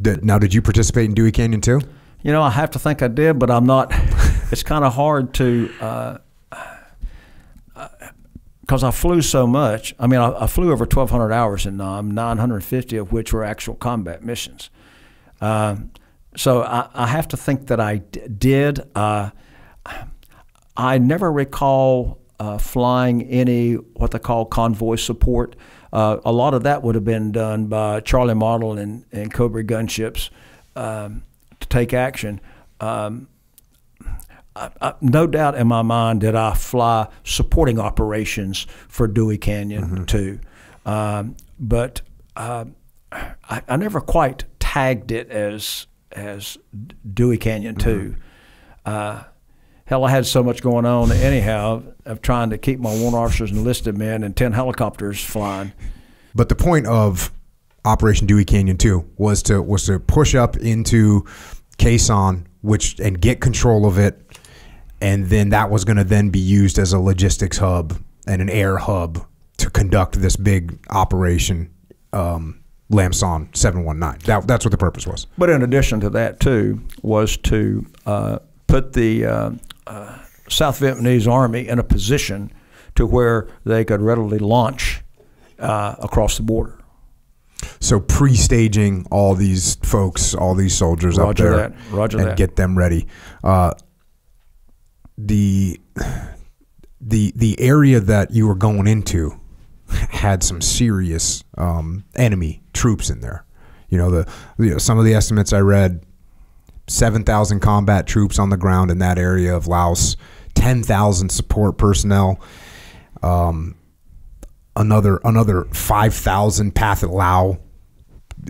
Did, now, did you participate in Dewey Canyon too? You know, I have to think I did, but I'm not. It's kind of hard to, because uh, uh, I flew so much. I mean, I, I flew over twelve hundred hours in Nam, nine hundred fifty of which were actual combat missions. Uh, so I, I have to think that I d did. Uh, I never recall uh, flying any what they call convoy support. Uh, a lot of that would have been done by Charlie Model and, and Cobra gunships um, to take action. Um, I, I, no doubt in my mind did I fly supporting operations for Dewey Canyon mm-hmm. too. Um, but uh, I, I never quite tagged it as as Dewey Canyon too. Mm-hmm. uh, Hell, I had so much going on anyhow of trying to keep my warrant officers and enlisted men and ten helicopters flying. But the point of Operation Dewey Canyon two was to was to push up into Khe Sanh, which and get control of it, and then that was going to then be used as a logistics hub and an air hub to conduct this big operation. Um, Lam Son seven one nine. That, that's what the purpose was. But in addition to that, too, was to uh, put the uh, uh, South Vietnamese Army in a position to where they could readily launch uh, across the border. So pre-staging all these folks, all these soldiers Roger up there, that. Roger and that. Get them ready. Uh, the the the area that you were going into had some serious um, enemy troops in there. You know, the you know, some of the estimates I read, seven thousand combat troops on the ground in that area of Laos, ten thousand support personnel, um, another another five thousand Pathet Lao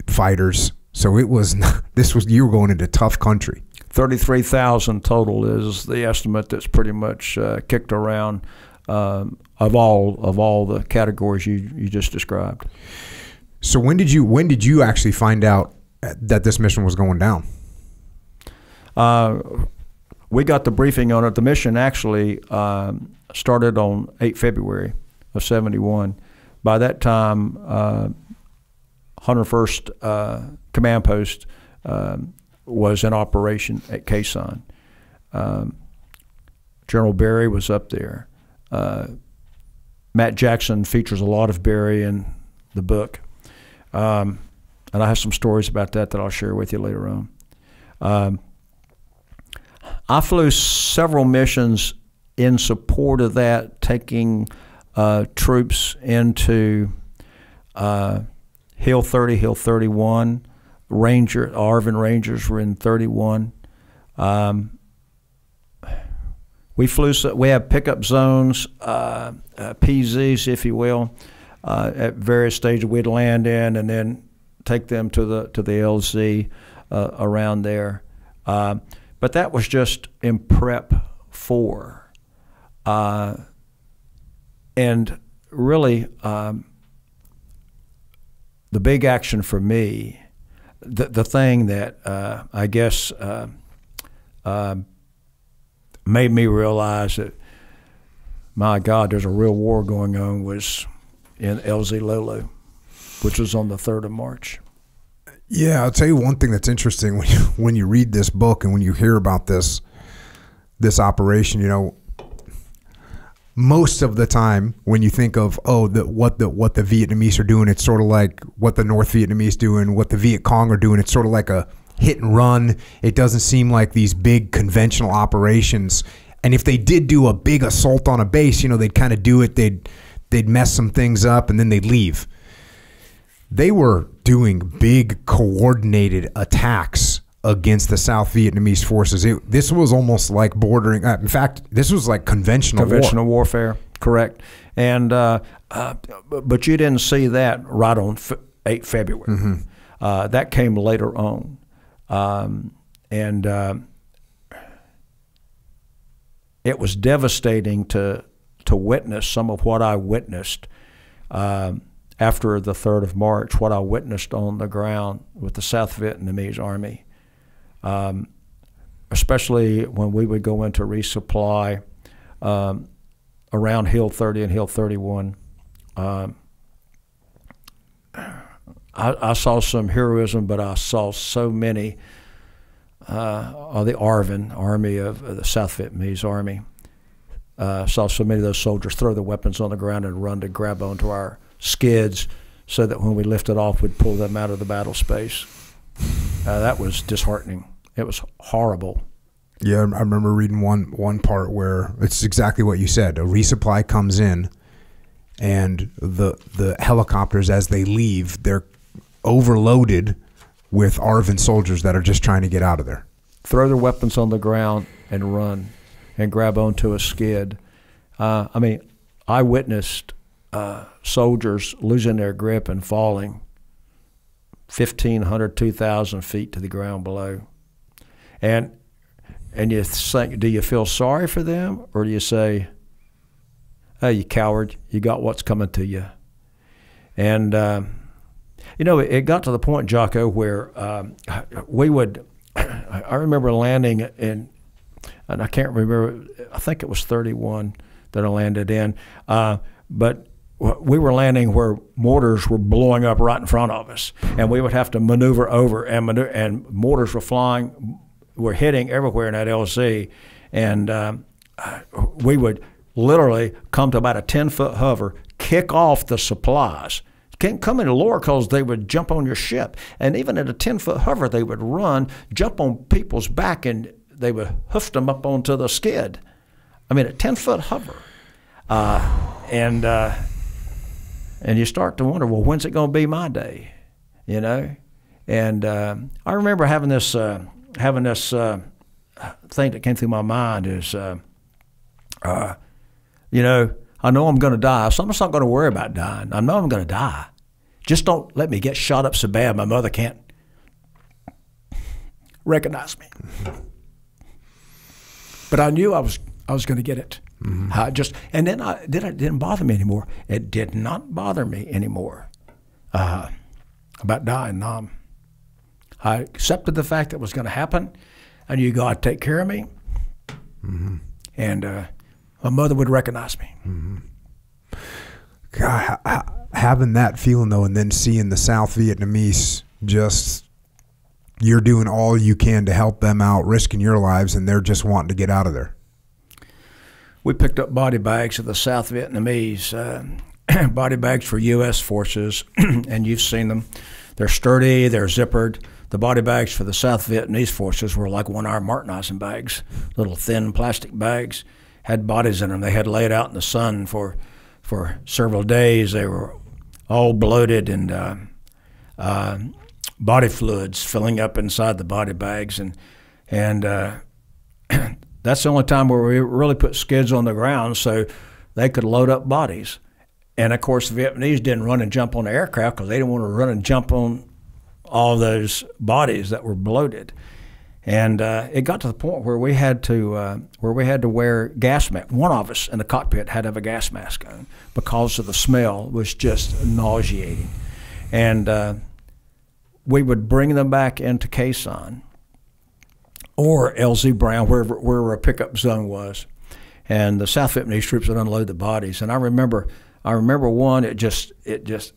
fighters. So it was not, this was you were going into tough country. thirty-three thousand total is the estimate that's pretty much uh, kicked around. Um, of all of all the categories you you just described. So when did you when did you actually find out that this mission was going down? Uh, we got the briefing on it. The mission actually um, started on eight February of seventy-one. By that time, uh, one hundred first uh, Command Post um, was in operation at Khe Sanh. Um, General Barry was up there. Uh, Matt Jackson features a lot of Barry in the book, um, and I have some stories about that that I'll share with you later on. Um, I flew several missions in support of that, taking uh, troops into uh, Hill thirty, Hill thirty-one. Ranger, Arvin Rangers were in thirty-one. Um, We flew. We have pickup zones, uh, uh, P Zs, if you will, uh, at various stages. We'd land in and then take them to the to the L Z uh, around there. Uh, but that was just in prep for, uh, and really um, the big action for me, the the thing that uh, I guess. Uh, uh, made me realize that, my God, there's a real war going on, was in L Z Lolo, which was on the third of March. Yeah, I'll tell you one thing that's interesting when you, when you read this book and when you hear about this, this operation, you know, most of the time when you think of, oh, the, what, the, what the Vietnamese are doing, it's sort of like what the North Vietnamese doing, what the Viet Cong are doing, it's sort of like a hit and run. It doesn't seem like these big conventional operations. And if they did do a big assault on a base, you know, they'd kind of do it. They'd they'd mess some things up and then they'd leave. They were doing big coordinated attacks against the South Vietnamese forces. It, this was almost like bordering. Uh, in fact, this was like conventional conventional war. warfare. Correct. And uh, uh, but you didn't see that right on eight February. Mm-hmm. uh, that came later on. Um, and uh, it was devastating to to witness some of what I witnessed uh, after the third of March, what I witnessed on the ground with the South Vietnamese Army, um, especially when we would go into resupply um, around Hill thirty and Hill thirty-one. Um, I, I saw some heroism, but I saw so many uh, of the A R V N, Army of, of the South Vietnamese Army, uh, saw so many of those soldiers throw their weapons on the ground and run to grab onto our skids so that when we lifted off, we'd pull them out of the battle space. Uh, that was disheartening. It was horrible. Yeah, I remember reading one one part where it's exactly what you said. A resupply comes in, and the the helicopters, as they leave, they're overloaded with A R V N soldiers that are just trying to get out of there. Throw their weapons on the ground and run and grab onto a skid. Uh, I mean, I witnessed uh, soldiers losing their grip and falling fifteen hundred, two thousand feet to the ground below. And and you think, do you feel sorry for them, or do you say, "Hey, you coward, you got what's coming to you"? And uh, you know, it got to the point, Jocko, where um, we would. I remember landing in, and I can't remember. I think it was thirty-one that I landed in, uh, but we were landing where mortars were blowing up right in front of us, and we would have to maneuver over, and maneuver, and mortars were flying, were hitting everywhere in that L C, and um, we would literally come to about a ten foot hover, kick off the supplies. Can't come any lower because they would jump on your ship, and even at a ten foot hover, they would run, jump on people's back, and they would hoof them up onto the skid. I mean, a ten foot hover, uh, and. Uh, And you start to wonder, well, when's it going to be my day, you know? And uh, I remember having this uh, having this uh, thing that came through my mind is, uh, uh, you know, I know I'm going to die, so I'm just not going to worry about dying. I know I'm going to die. Just don't let me get shot up so bad my mother can't recognize me. But I knew I was I was going to get it. Mm-hmm. I just and then I then it didn't bother me anymore. It did not bother me anymore uh, about dying. Um, I accepted the fact that it was going to happen. I knew God take care of me, mm-hmm. and uh, my mother would recognize me. Mm-hmm. God, I, I, having that feeling though, and then seeing the South Vietnamese just you're doing all you can to help them out, risking your lives, and they're just wanting to get out of there. We picked up body bags of the South Vietnamese, uh, body bags for U S forces, and you've seen them. They're sturdy, they're zippered. The body bags for the South Vietnamese forces were like one-hour martenizing bags, little thin plastic bags, had bodies in them. They had laid out in the sun for, for several days. They were all bloated and uh, uh, body fluids filling up inside the body bags, and, and uh, that's the only time where we really put skids on the ground so they could load up bodies. And, of course, the Vietnamese didn't run and jump on the aircraft because they didn't want to run and jump on all those bodies that were bloated. And uh, it got to the point where we had to uh, where we had to wear gas masks. One of us in the cockpit had to have a gas mask on because of the smell was just nauseating. And uh, we would bring them back into Khe Sanh or L Z Brown, wherever, wherever a pickup zone was, and the South Vietnamese troops would unload the bodies. And I remember, I remember one. It just, it just,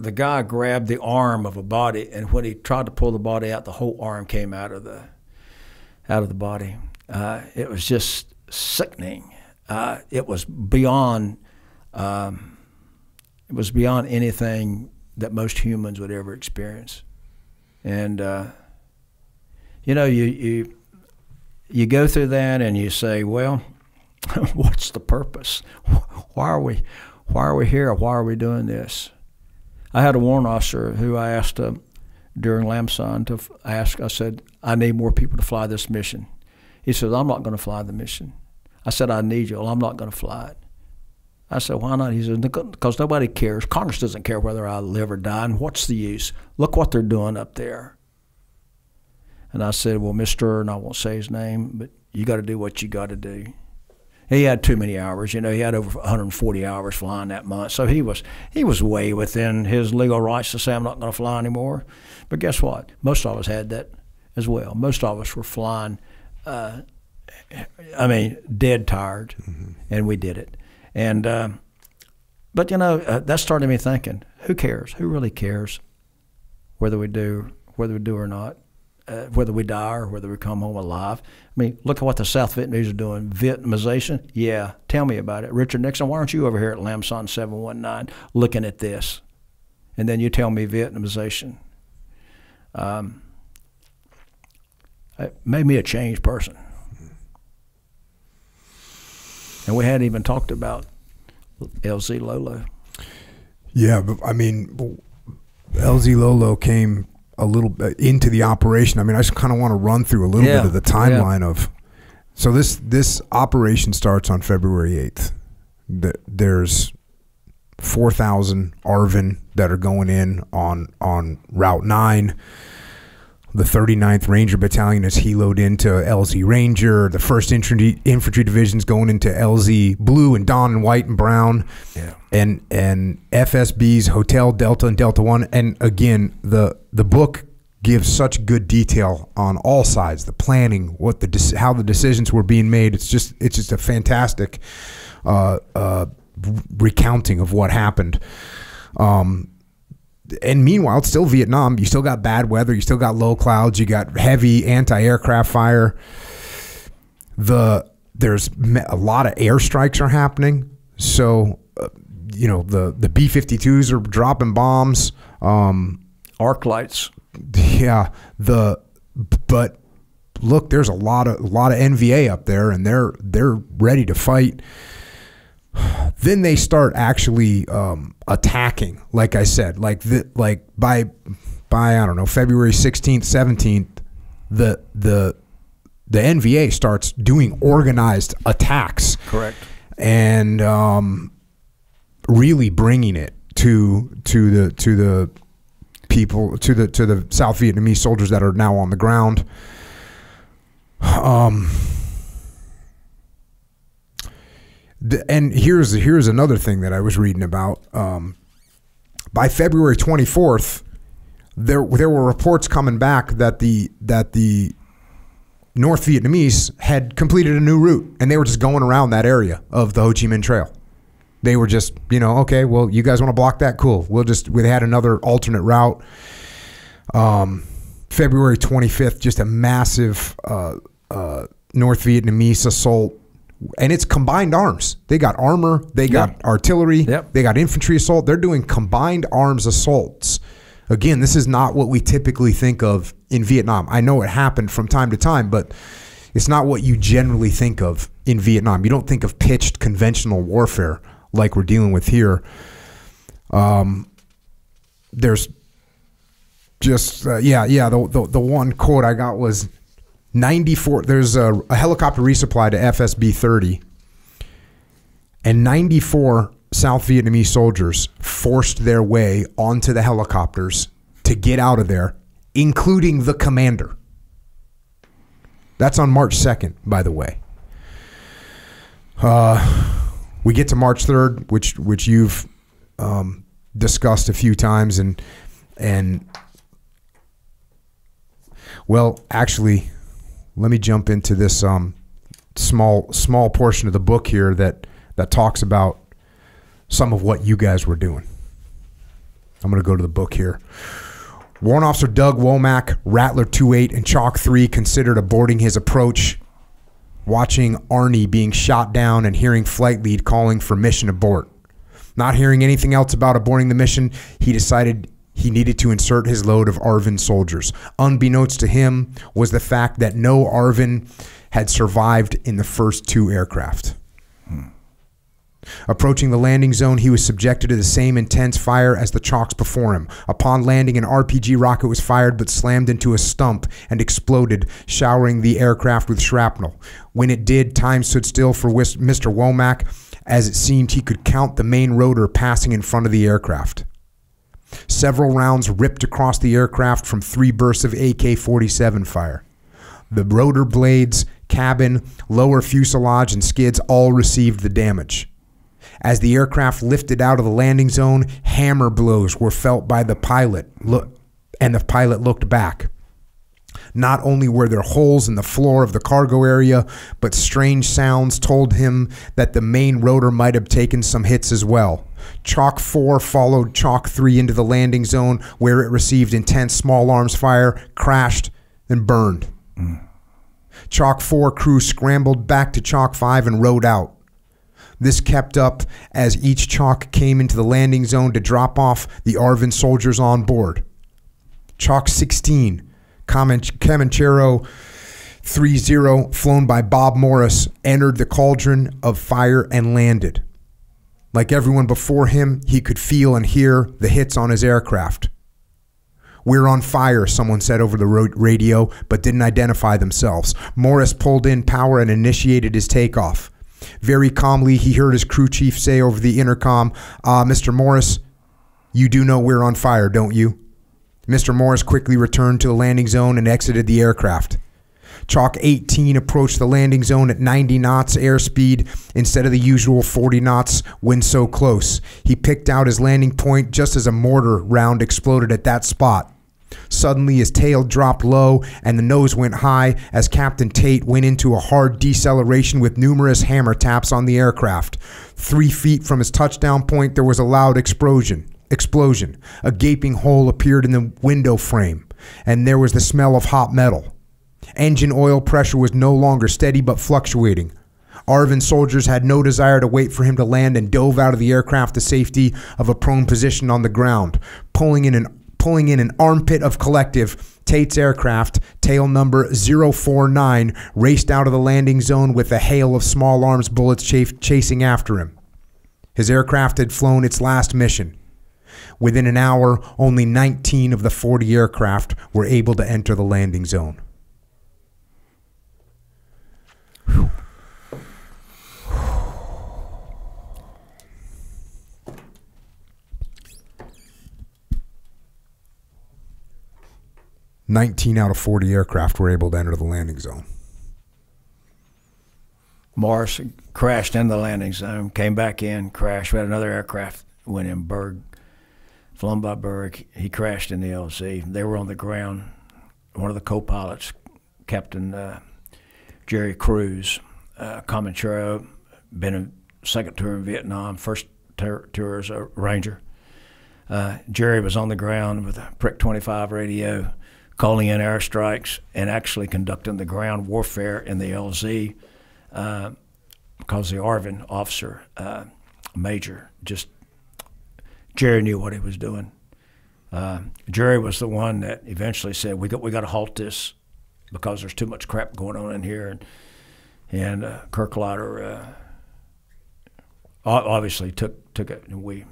the guy grabbed the arm of a body, and when he tried to pull the body out, the whole arm came out of the, out of the body. Uh, it was just sickening. Uh, it was beyond, um, it was beyond anything that most humans would ever experience, and uh, you know, you you. You go through that and you say, well, what's the purpose? Why are we, why are we here? Why are we doing this? I had a warrant officer who I asked uh, during Lam Son to ask, I said, I need more people to fly this mission. He said, I'm not going to fly the mission. I said, I need you. Well, I'm not going to fly it. I said, why not? He said, because nobody cares. Congress doesn't care whether I live or die, and what's the use? Look what they're doing up there. And I said, well, mister, and I won't say his name, but you got to do what you got to do. He had too many hours. You know, he had over one hundred forty hours flying that month. So he was he was way within his legal rights to say, I'm not going to fly anymore. But guess what? Most of us had that as well. Most of us were flying, uh, I mean, dead tired, mm-hmm. and we did it. And um, but, you know, uh, that started me thinking, who cares? Who really cares? whether we do whether we do or not, uh, whether we die or whether we come home alive. I mean, look at what the South Vietnamese are doing. Vietnamization? Yeah, tell me about it. Richard Nixon, why aren't you over here at Lam Son seven one nine looking at this? And then you tell me Vietnamization. Um, it made me a changed person. And we hadn't even talked about L Z Lolo. Yeah, but I mean, L Z Lolo came a little bit into the operation. I mean, I just kind of want to run through a little yeah, bit of the timeline yeah. of. So this this operation starts on February eighth. There's four thousand Arvin that are going in on on Route nine. The thirty-ninth Ranger Battalion is heloed into L Z Ranger. The first Infantry, infantry Division's going into L Z Blue and Don and White and Brown. Yeah. And and F S B's Hotel Delta and Delta One. And again, the the book gives such good detail on all sides, the planning, what the how the decisions were being made. It's just it's just a fantastic uh, uh, recounting of what happened. Um, And meanwhile, it's still Vietnam. You still got bad weather. You still got low clouds. You got heavy anti-aircraft fire. The there's a lot of airstrikes are happening. So, uh, you know, the the B fifty-twos are dropping bombs. Um, Arc lights. Yeah. The but look, there's a lot of a lot of N V A up there, and they're they're ready to fight. Then they start actually um, attacking, like I said, like the, like by by I don't know February sixteenth, seventeenth, the the the N V A starts doing organized attacks, correct, and um, really bringing it to to the to the people to the to the South Vietnamese soldiers that are now on the ground. Um. And here's here's another thing that I was reading about. Um, by February twenty-fourth, there there were reports coming back that the that the North Vietnamese had completed a new route, and they were just going around that area of the Ho Chi Minh Trail. They were just, you know, okay, well, you guys want to block that? Cool. We'll just we had another alternate route. Um, February twenty-fifth, just a massive uh, uh, North Vietnamese assault. And it's combined arms. They got armor. They got yep. artillery. Yep. They got infantry assault. They're doing combined arms assaults. Again, this is not what we typically think of in Vietnam. I know it happened from time to time, but it's not what you generally think of in Vietnam. You don't think of pitched conventional warfare like we're dealing with here. Um, there's just, uh, yeah, yeah. The, the, the one quote I got was, ninety-four, there's a, a helicopter resupply to F S B thirty, and ninety-four South Vietnamese soldiers forced their way onto the helicopters to get out of there, including the commander. That's on March second, by the way. Uh, we get to March third, which which you've um, discussed a few times, and and well, actually. Let me jump into this um, small small portion of the book here that, that talks about some of what you guys were doing. I'm going to go to the book here. Warrant Officer Doug Womack, Rattler two eight, and Chalk three considered aborting his approach, watching Arnie being shot down and hearing flight lead calling for mission abort. Not hearing anything else about aborting the mission, he decided he needed to insert his load of Arvin soldiers. Unbeknownst to him was the fact that no Arvin had survived in the first two aircraft. Hmm. Approaching the landing zone, he was subjected to the same intense fire as the Chalks before him. Upon landing, an R P G rocket was fired but slammed into a stump and exploded, showering the aircraft with shrapnel. When it did, time stood still for Mister Womack, as it seemed he could count the main rotor passing in front of the aircraft. Several rounds ripped across the aircraft from three bursts of A K forty-seven fire. The rotor blades, cabin, lower fuselage, and skids all received the damage. As the aircraft lifted out of the landing zone, hammer blows were felt by the pilot, and the pilot looked back. Not only were there holes in the floor of the cargo area, but strange sounds told him that the main rotor might have taken some hits as well. Chalk four followed Chalk three into the landing zone, where it received intense small arms fire, crashed, and burned. Mm. Chalk four crew scrambled back to Chalk five and rode out. This kept up as each Chalk came into the landing zone to drop off the Arvin soldiers on board. Chalk sixteen, Comanchero thirty, flown by Bob Morris, entered the cauldron of fire and landed. Like everyone before him, he could feel and hear the hits on his aircraft. "We're on fire," someone said over the radio, but didn't identify themselves. Morris pulled in power and initiated his takeoff. Very calmly, he heard his crew chief say over the intercom, uh, "Mister Morris, you do know we're on fire, don't you?" Mister Morris quickly returned to the landing zone and exited the aircraft. Chalk eighteen approached the landing zone at ninety knots airspeed instead of the usual forty knots when so close. He picked out his landing point just as a mortar round exploded at that spot. Suddenly, his tail dropped low and the nose went high as Captain Tate went into a hard deceleration with numerous hammer taps on the aircraft. Three feet from his touchdown point, there was a loud explosion. Explosion. A gaping hole appeared in the window frame, and there was the smell of hot metal. Engine oil pressure was no longer steady but fluctuating. Arvin soldiers had no desire to wait for him to land and dove out of the aircraft to safety of a prone position on the ground, pulling in an Pulling in an armpit of collective. Tate's aircraft, tail number zero four nine, raced out of the landing zone with a hail of small arms bullets ch chasing after him. His aircraft had flown its last mission. Within an hour, only nineteen of the forty aircraft were able to enter the landing zone. Whew. nineteen out of forty aircraft were able to enter the landing zone. Morris crashed into the landing zone, came back in, crashed. We had another aircraft, went in, Berg, flown by Berg. He crashed in the L C. They were on the ground. One of the co-pilots, Captain uh, Jerry Cruz, uh, Comanchero, been a second tour in Vietnam, first tour as a Ranger. Uh, Jerry was on the ground with a Prick twenty-five radio, calling in airstrikes and actually conducting the ground warfare in the L Z, uh, because the Arvin officer, uh, major, just, Jerry knew what he was doing. Uh, Jerry was the one that eventually said, we got, we got to halt this because there's too much crap going on in here. And, and uh, Kirklighter uh, obviously took, took it, and we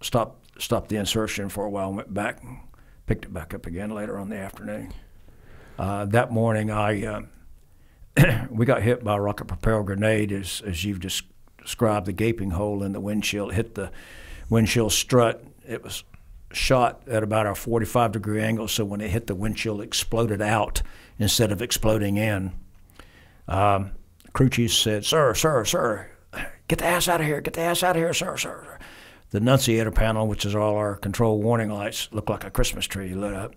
stopped, stopped the insertion for a while and went back and picked it back up again later on the afternoon. Uh, that morning, I uh, we got hit by a rocket propeller grenade, as, as you've just described, the gaping hole in the windshield. Hit the windshield strut. It was shot at about a forty-five degree angle, so when it hit the windshield, it exploded out instead of exploding in. Um, crew chief said, "Sir, sir, sir, get the ass out of here, get the ass out of here, sir, sir, sir." The annunciator panel, which is all our control warning lights, looked like a Christmas tree lit up.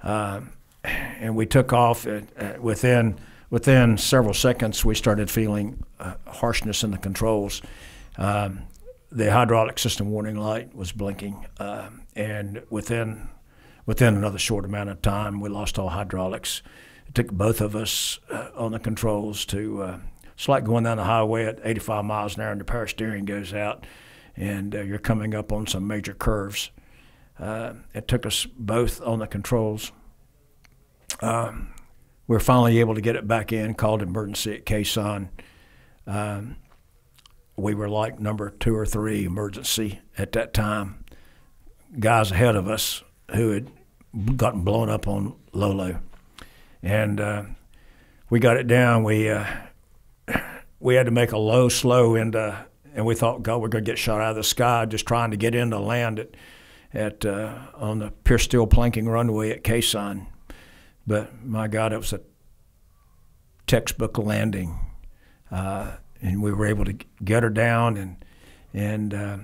Uh, and we took off. At, at within, within several seconds, we started feeling uh, harshness in the controls. Um, the hydraulic system warning light was blinking. Uh, and within, within another short amount of time, we lost all hydraulics. It took both of us uh, on the controls to uh, – it's like going down the highway at eighty-five miles an hour and the power steering goes out, and uh, you're coming up on some major curves. Uh, it took us both on the controls. Um, we were finally able to get it back in, called emergency at Khe Sanh. Um, we were like number two or three emergency at that time. Guys ahead of us who had gotten blown up on Lolo. And uh, we got it down. We, uh, we had to make a low, slow into. And we thought, God, we're going to get shot out of the sky just trying to get into land at, at uh, on the pure steel planking runway at Khe Sanh. But my God, it was a textbook landing, uh, and we were able to get her down. And and uh,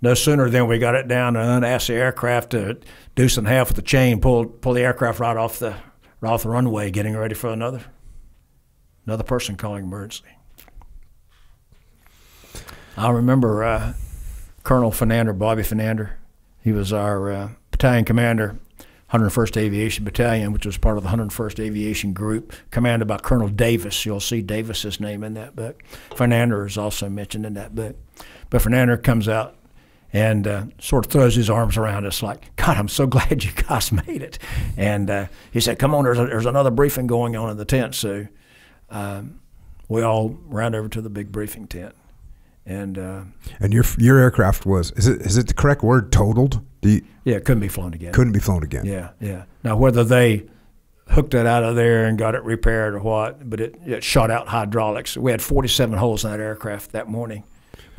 no sooner than we got it down, and unasked the aircraft to deuce in half with the chain, pulled pull the aircraft right off the We're off the runway getting ready for another, another person calling emergency. I remember uh, Colonel Finander, Bobby Finander. He was our uh, battalion commander, one hundred first Aviation Battalion, which was part of the one hundred first Aviation Group, commanded by Colonel Davis. You'll see Davis's name in that book. Finander is also mentioned in that book. But Finander comes out and uh, sort of throws his arms around us like, God, I'm so glad you guys made it. And uh, he said, come on, there's, a, there's another briefing going on in the tent. So um, we all ran over to the big briefing tent. And uh, and your your aircraft was is it is it the correct word, totaled? Do you, yeah, it couldn't be flown again. Couldn't be flown again. Yeah, yeah. Now whether they hooked it out of there and got it repaired or what, but it, it shot out hydraulics. We had forty-seven holes in that aircraft that morning.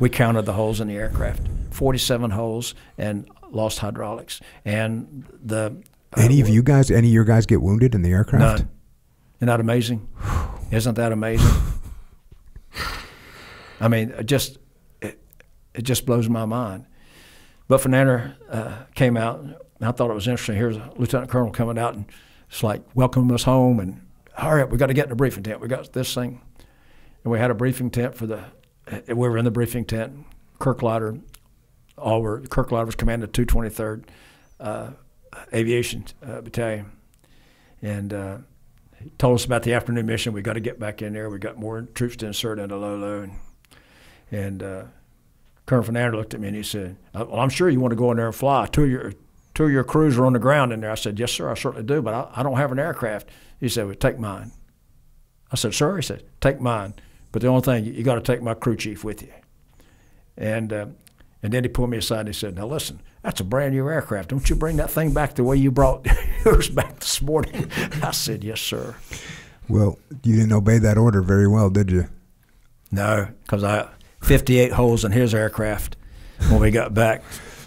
We counted the holes in the aircraft, forty-seven holes and lost hydraulics. And the uh, any of you guys, any of your guys get wounded in the aircraft? None. Isn't that amazing? Isn't that amazing? I mean, it just, it, it just blows my mind. But Finander uh, came out, and I thought it was interesting. Here's a lieutenant colonel coming out, and it's like, welcome us home, and all right, we got to get in the briefing tent. We got this thing. And we had a briefing tent for the, we were in the briefing tent. Kirklighter, all were, Kirklighter was commanded two twenty-third uh, Aviation uh, Battalion. And uh, he told us about the afternoon mission. We got to get back in there. We got more troops to insert into Lolo. And, And uh, Colonel Finander looked at me and he said, well, I'm sure you want to go in there and fly. Two of your, two of your crews are on the ground in there. I said, yes, sir, I certainly do, but I, I don't have an aircraft. He said, well, take mine. I said, sir? He said, take mine. But the only thing, you, you got to take my crew chief with you. And, uh, and then he pulled me aside and he said, now listen, that's a brand new aircraft. Don't you bring that thing back the way you brought yours back this morning? I said, yes, sir. Well, you didn't obey that order very well, did you? No, because I... fifty-eight holes in his aircraft when we got back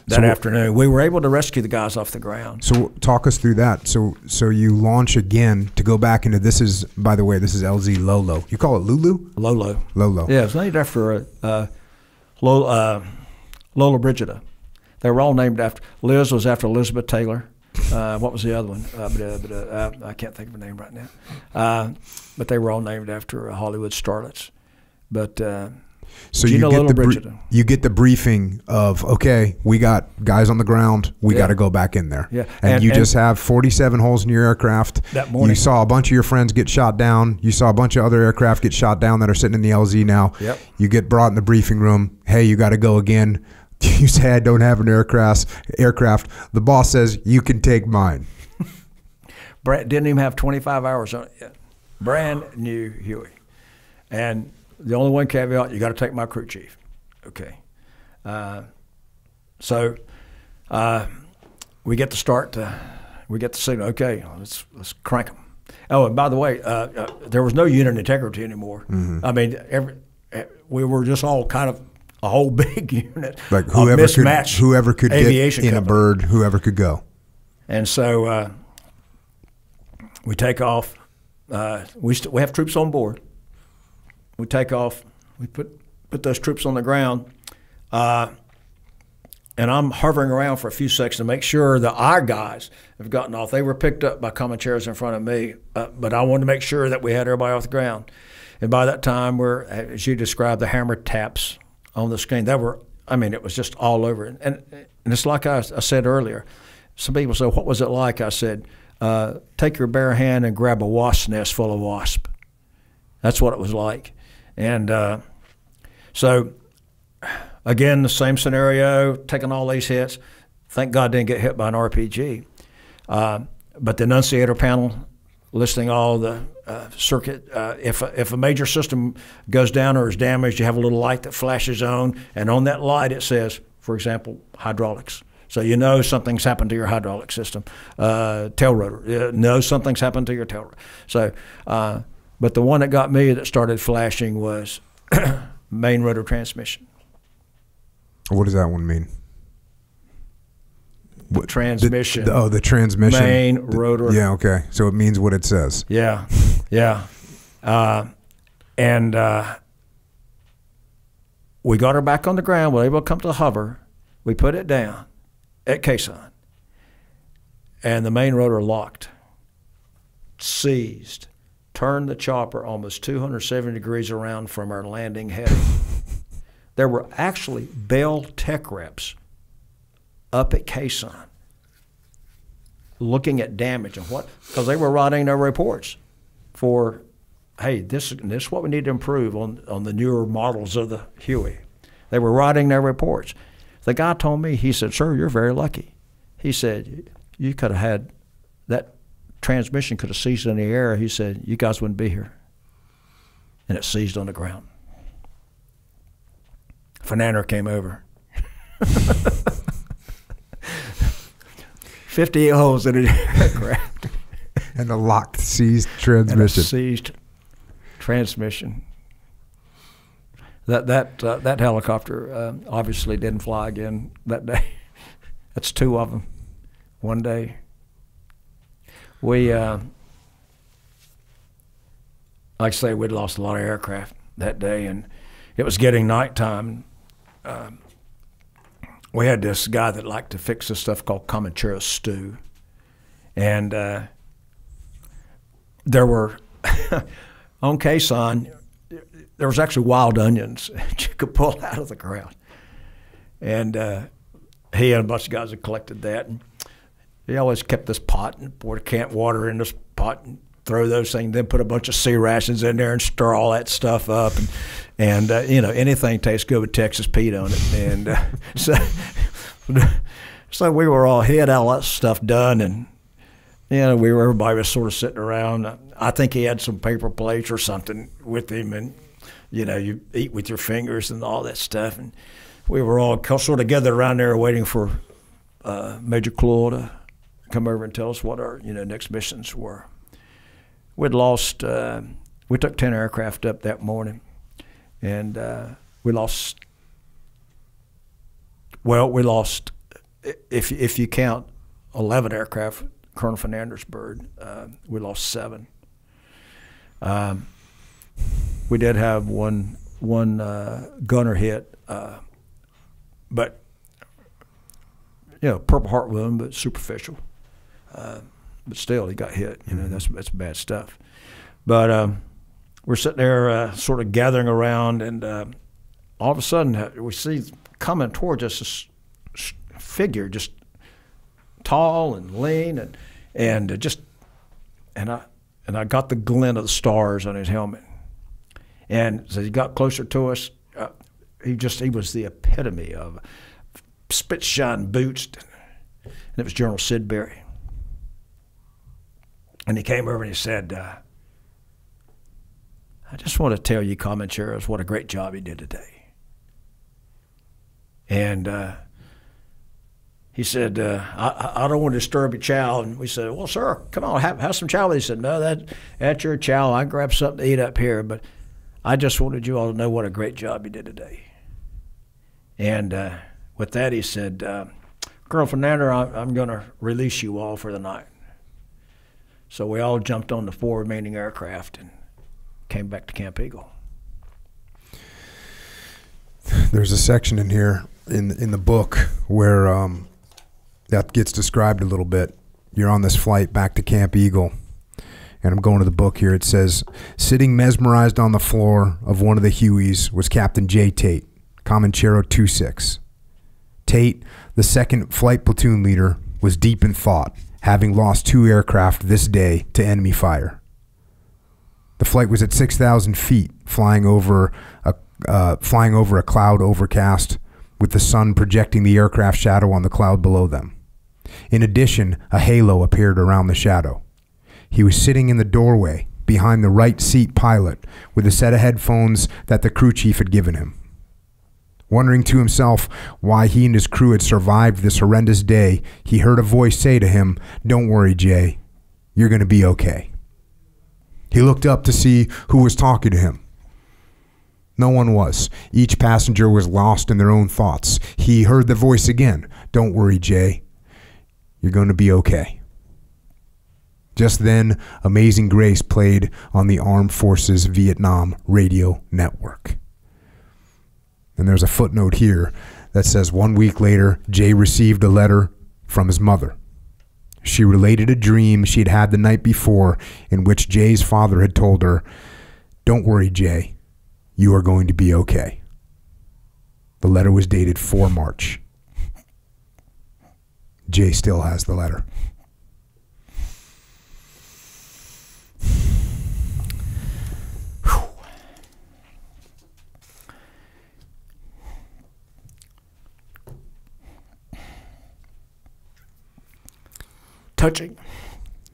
that so, afternoon. We were able to rescue the guys off the ground. So talk us through that. So so you launch again to go back into this is, by the way, this is L Z Lolo. You call it Lulu? Lolo. Lolo. Yeah, it's named after uh, Lola, uh, Lola Brigida. They were all named after, Liz was after Elizabeth Taylor. Uh, what was the other one? Uh, but, uh, but, uh, I can't think of her name right now. Uh, but they were all named after uh, Hollywood starlets. But... Uh, So you get, the you get the briefing of, okay, we got guys on the ground. We yeah. got to go back in there. Yeah. And, and you and just have forty-seven holes in your aircraft. That morning. You saw a bunch of your friends get shot down. You saw a bunch of other aircraft get shot down that are sitting in the L Z now. Yep. You get brought in the briefing room. Hey, you got to go again. You say, I don't have an aircraft. aircraft. The boss says, you can take mine. Brad didn't even have twenty-five hours on it yet. Brand new Huey. And... the only one caveat, you got to take my crew chief. Okay. Uh, so uh, we get to start. Uh, we get the signal. Okay, let's let's crank them. Oh, and by the way, uh, uh, there was no unit integrity anymore. Mm-hmm. I mean, every we were just all kind of a whole big unit. Like whoever could, whoever could get in a bird, whoever could go. And so uh, we take off. Uh, we st we have troops on board. We take off, we put, put those troops on the ground, uh, and I'm hovering around for a few seconds to make sure that our guys have gotten off. They were picked up by Comancheros in front of me, uh, but I wanted to make sure that we had everybody off the ground. And by that time, we're, as you described, the hammer taps on the screen. They were, I mean, it was just all over. And, and it's like I, I said earlier, some people say, what was it like? I said, uh, take your bare hand and grab a wasp's nest full of wasp. That's what it was like. And uh, so, again, the same scenario, taking all these hits. Thank God didn't get hit by an R P G. Uh, but the annunciator panel listing all the uh, circuit. Uh, if, a, if a major system goes down or is damaged, you have a little light that flashes on. And on that light, it says, for example, hydraulics. So you know something's happened to your hydraulic system. Uh, tail rotor. You know something's happened to your tail rotor. So... Uh, but the one that got me that started flashing was main rotor transmission. What does that one mean? What, transmission. The, the, oh, the transmission. Main rotor. Yeah, okay. So it means what it says. Yeah, yeah. Uh, and uh, we got her back on the ground. We were able to come to hover. We put it down at Khe Sanh. And the main rotor locked. seized, turned the chopper almost two hundred seventy degrees around from our landing heading. There were actually Bell tech reps up at Khe Sanh looking at damage and what, because they were writing their reports for, hey, this, this is what we need to improve on, on the newer models of the Huey. They were writing their reports. The guy told me, he said, sir, you're very lucky. He said, you could have had, that transmission could have seized in the air. He said, you guys wouldn't be here. And it seized on the ground. Fernander came over. fifty-eight holes in an aircraft. And a locked, seized transmission. And a seized transmission. That that uh, that helicopter uh, obviously didn't fly again that day. That's two of them, one day. We, uh, like I say, we'd lost a lot of aircraft that day, and it was getting nighttime. Um, we had this guy that liked to fix this stuff called Comanchero stew, and uh, there were on Khe Sanh, there was actually wild onions that you could pull out of the ground. And uh, he and a bunch of guys had collected that. And he always kept this pot and poured camp water in this pot and throw those things, then put a bunch of sea rations in there and stir all that stuff up. And, and uh, you know, anything tastes good with Texas Pete on it. And uh, so, so we were all, he had all that stuff done, and you know, we were, everybody was sort of sitting around. I think he had some paper plates or something with him, and you know, you eat with your fingers and all that stuff. And we were all sort of gathered around there waiting for uh, Major Cluel to come over and tell us what our, you know, next missions were. We'd lost, uh, we took ten aircraft up that morning, and uh, we lost, well, we lost, if, if you count eleven aircraft, Colonel Fernander's bird, uh, we lost seven. Um, We did have one one uh, gunner hit, uh, but you know, Purple Heart wound, but superficial. Uh, but still, he got hit. You know, that's that's bad stuff. But um, we're sitting there, uh, sort of gathering around, and uh, all of a sudden, we see coming towards us this figure, just tall and lean, and and just and I and I got the glint of the stars on his helmet. And as so he got closer to us, uh, he just—he was the epitome of spit-shine boots, and it was General Sid Berry. And he came over and he said, uh, "I just want to tell you, Comancheros, what a great job you did today." And uh, he said, uh, I, "I don't want to disturb your chow." And we said, "Well, sir, come on, have, have some chow." He said, "No, that that's your chow. I grab something to eat up here, but." I just wanted you all to know what a great job you did today. And uh, with that, he said, uh, Colonel Fernander, I, I'm going to release you all for the night. So we all jumped on the four remaining aircraft and came back to Camp Eagle. There's a section in here in, in the book where um, that gets described a little bit. You're on this flight back to Camp Eagle. And I'm going to the book here. It says, sitting mesmerized on the floor of one of the Hueys was Captain Jay Tate, Comanchero two six. Tate, the second flight platoon leader, was deep in thought, having lost two aircraft this day to enemy fire. The flight was at six thousand feet, flying over a, uh, flying over a cloud overcast, with the sun projecting the aircraft shadow on the cloud below them. In addition, a halo appeared around the shadow. He was sitting in the doorway behind the right seat pilot with a set of headphones that the crew chief had given him. Wondering to himself why he and his crew had survived this horrendous day, he heard a voice say to him, "Don't worry, Jay, you're going to be okay." He looked up to see who was talking to him. No one was. Each passenger was lost in their own thoughts. He heard the voice again, "Don't worry, Jay, you're going to be okay." Just then, Amazing Grace played on the Armed Forces Vietnam Radio Network. And there's a footnote here that says, one week later, Jay received a letter from his mother. She related a dream she had had the night before in which Jay's father had told her, "Don't worry, Jay, you are going to be okay." The letter was dated the fourth of March. Jay still has the letter. Touching.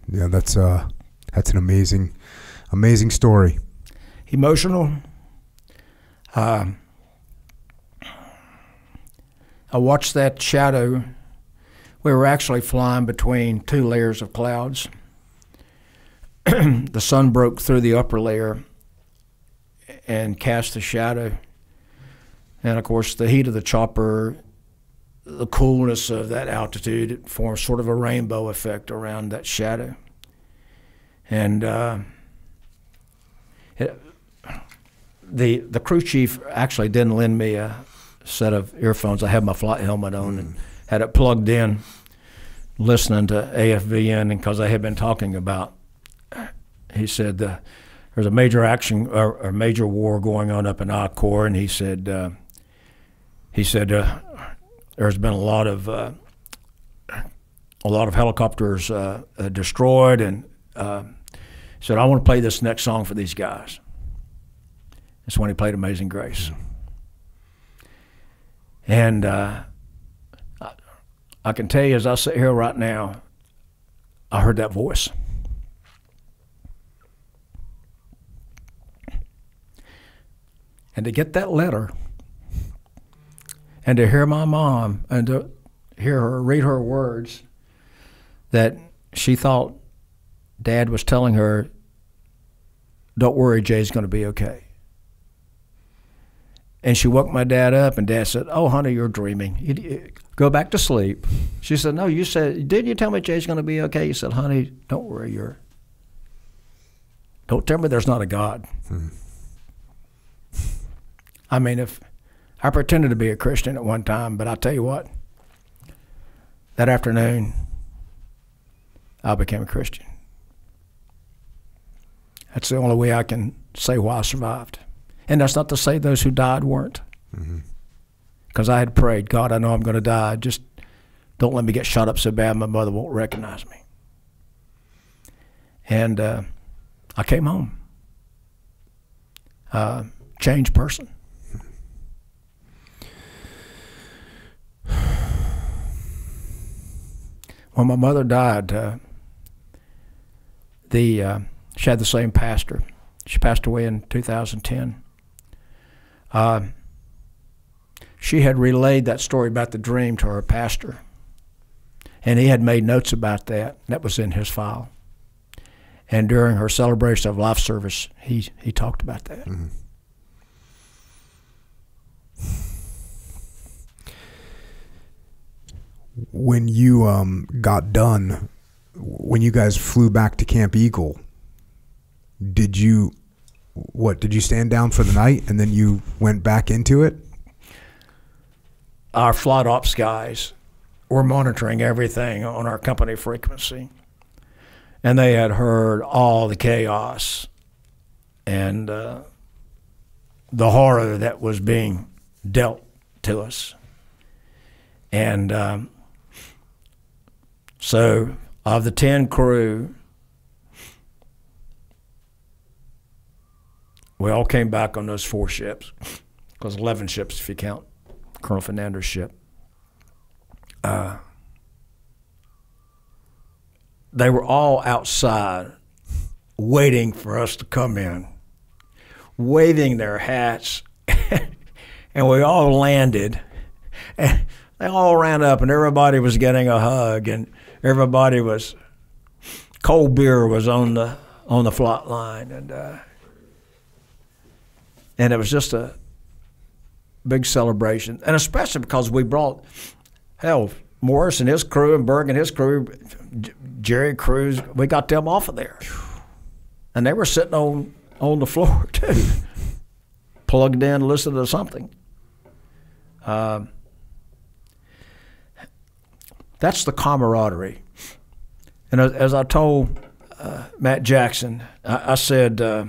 Yeah, that's uh that's an amazing amazing story. Emotional. uh, I watched that shadow. We were actually flying between two layers of clouds. The sun broke through the upper layer and cast a shadow, and of course the heat of the chopper, the coolness of that altitude, it forms sort of a rainbow effect around that shadow. And uh, it, the the crew chief actually didn't lend me a set of earphones. I had my flight helmet on and had it plugged in, listening to A F V N, because I had been talking about, he said, uh, there's a major action or, or major war going on up in our Corps, and he said, uh, he said, uh, there's been a lot of uh, a lot of helicopters uh, uh, destroyed, and uh, said, "I want to play this next song for these guys." That's when he played "Amazing Grace," and uh, I, I can tell you, as I sit here right now, I heard that voice. And to get that letter, and to hear my mom, and to hear her read her words that she thought Dad was telling her, "Don't worry, Jay's going to be okay." And she woke my dad up, and Dad said, "Oh, honey, you're dreaming. You, you, go back to sleep." She said, "No, you said, didn't you tell me Jay's going to be okay?" He said, "Honey, don't worry. You're. Don't tell me there's not a God." Hmm. I mean, if... I pretended to be a Christian at one time, but I'll tell you what, that afternoon, I became a Christian. That's the only way I can say why I survived. And that's not to say those who died weren't. Because mm-hmm. I had prayed, "God, I know I'm going to die. Just don't let me get shot up so bad my mother won't recognize me." And uh, I came home. Uh, changed person. When my mother died, uh, the uh, she had the same pastor. She passed away in two thousand ten. Uh, she had relayed that story about the dream to her pastor, and he had made notes about that. That was in his file. And during her celebration of life service, he, he talked about that. Mm-hmm. When you um, got done, when you guys flew back to Camp Eagle, did you, what, did you stand down for the night and then you went back into it? Our flight ops guys were monitoring everything on our company frequency, and they had heard all the chaos and uh, the horror that was being dealt to us. And um, so, of the ten crew, we all came back on those four ships, because eleven ships if you count Colonel Fernander's ship. Uh, they were all outside waiting for us to come in, waving their hats, and we all landed. And they all ran up, and everybody was getting a hug, and everybody was, cold beer was on the on the flight line, and uh, and it was just a big celebration, and especially because we brought, hell, Morris and his crew, and Berg and his crew, Jerry Cruz, we got them off of there, and they were sitting on on the floor too, plugged in, listening to something. Um. That's the camaraderie And as, as I told uh, Matt Jackson, I, I said, uh,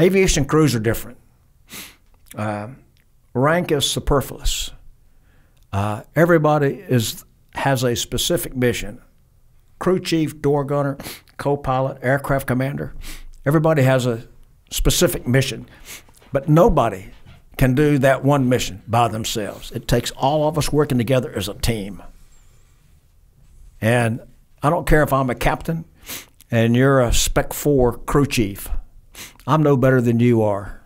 aviation crews are different. Uh, rank is superfluous. Uh, everybody is has a specific mission. Crew chief, door gunner, co-pilot, aircraft commander. Everybody has a specific mission, but nobody can do that one mission by themselves. It takes all of us working together as a team. And I don't care if I'm a captain and you're a Spec four crew chief. I'm no better than you are.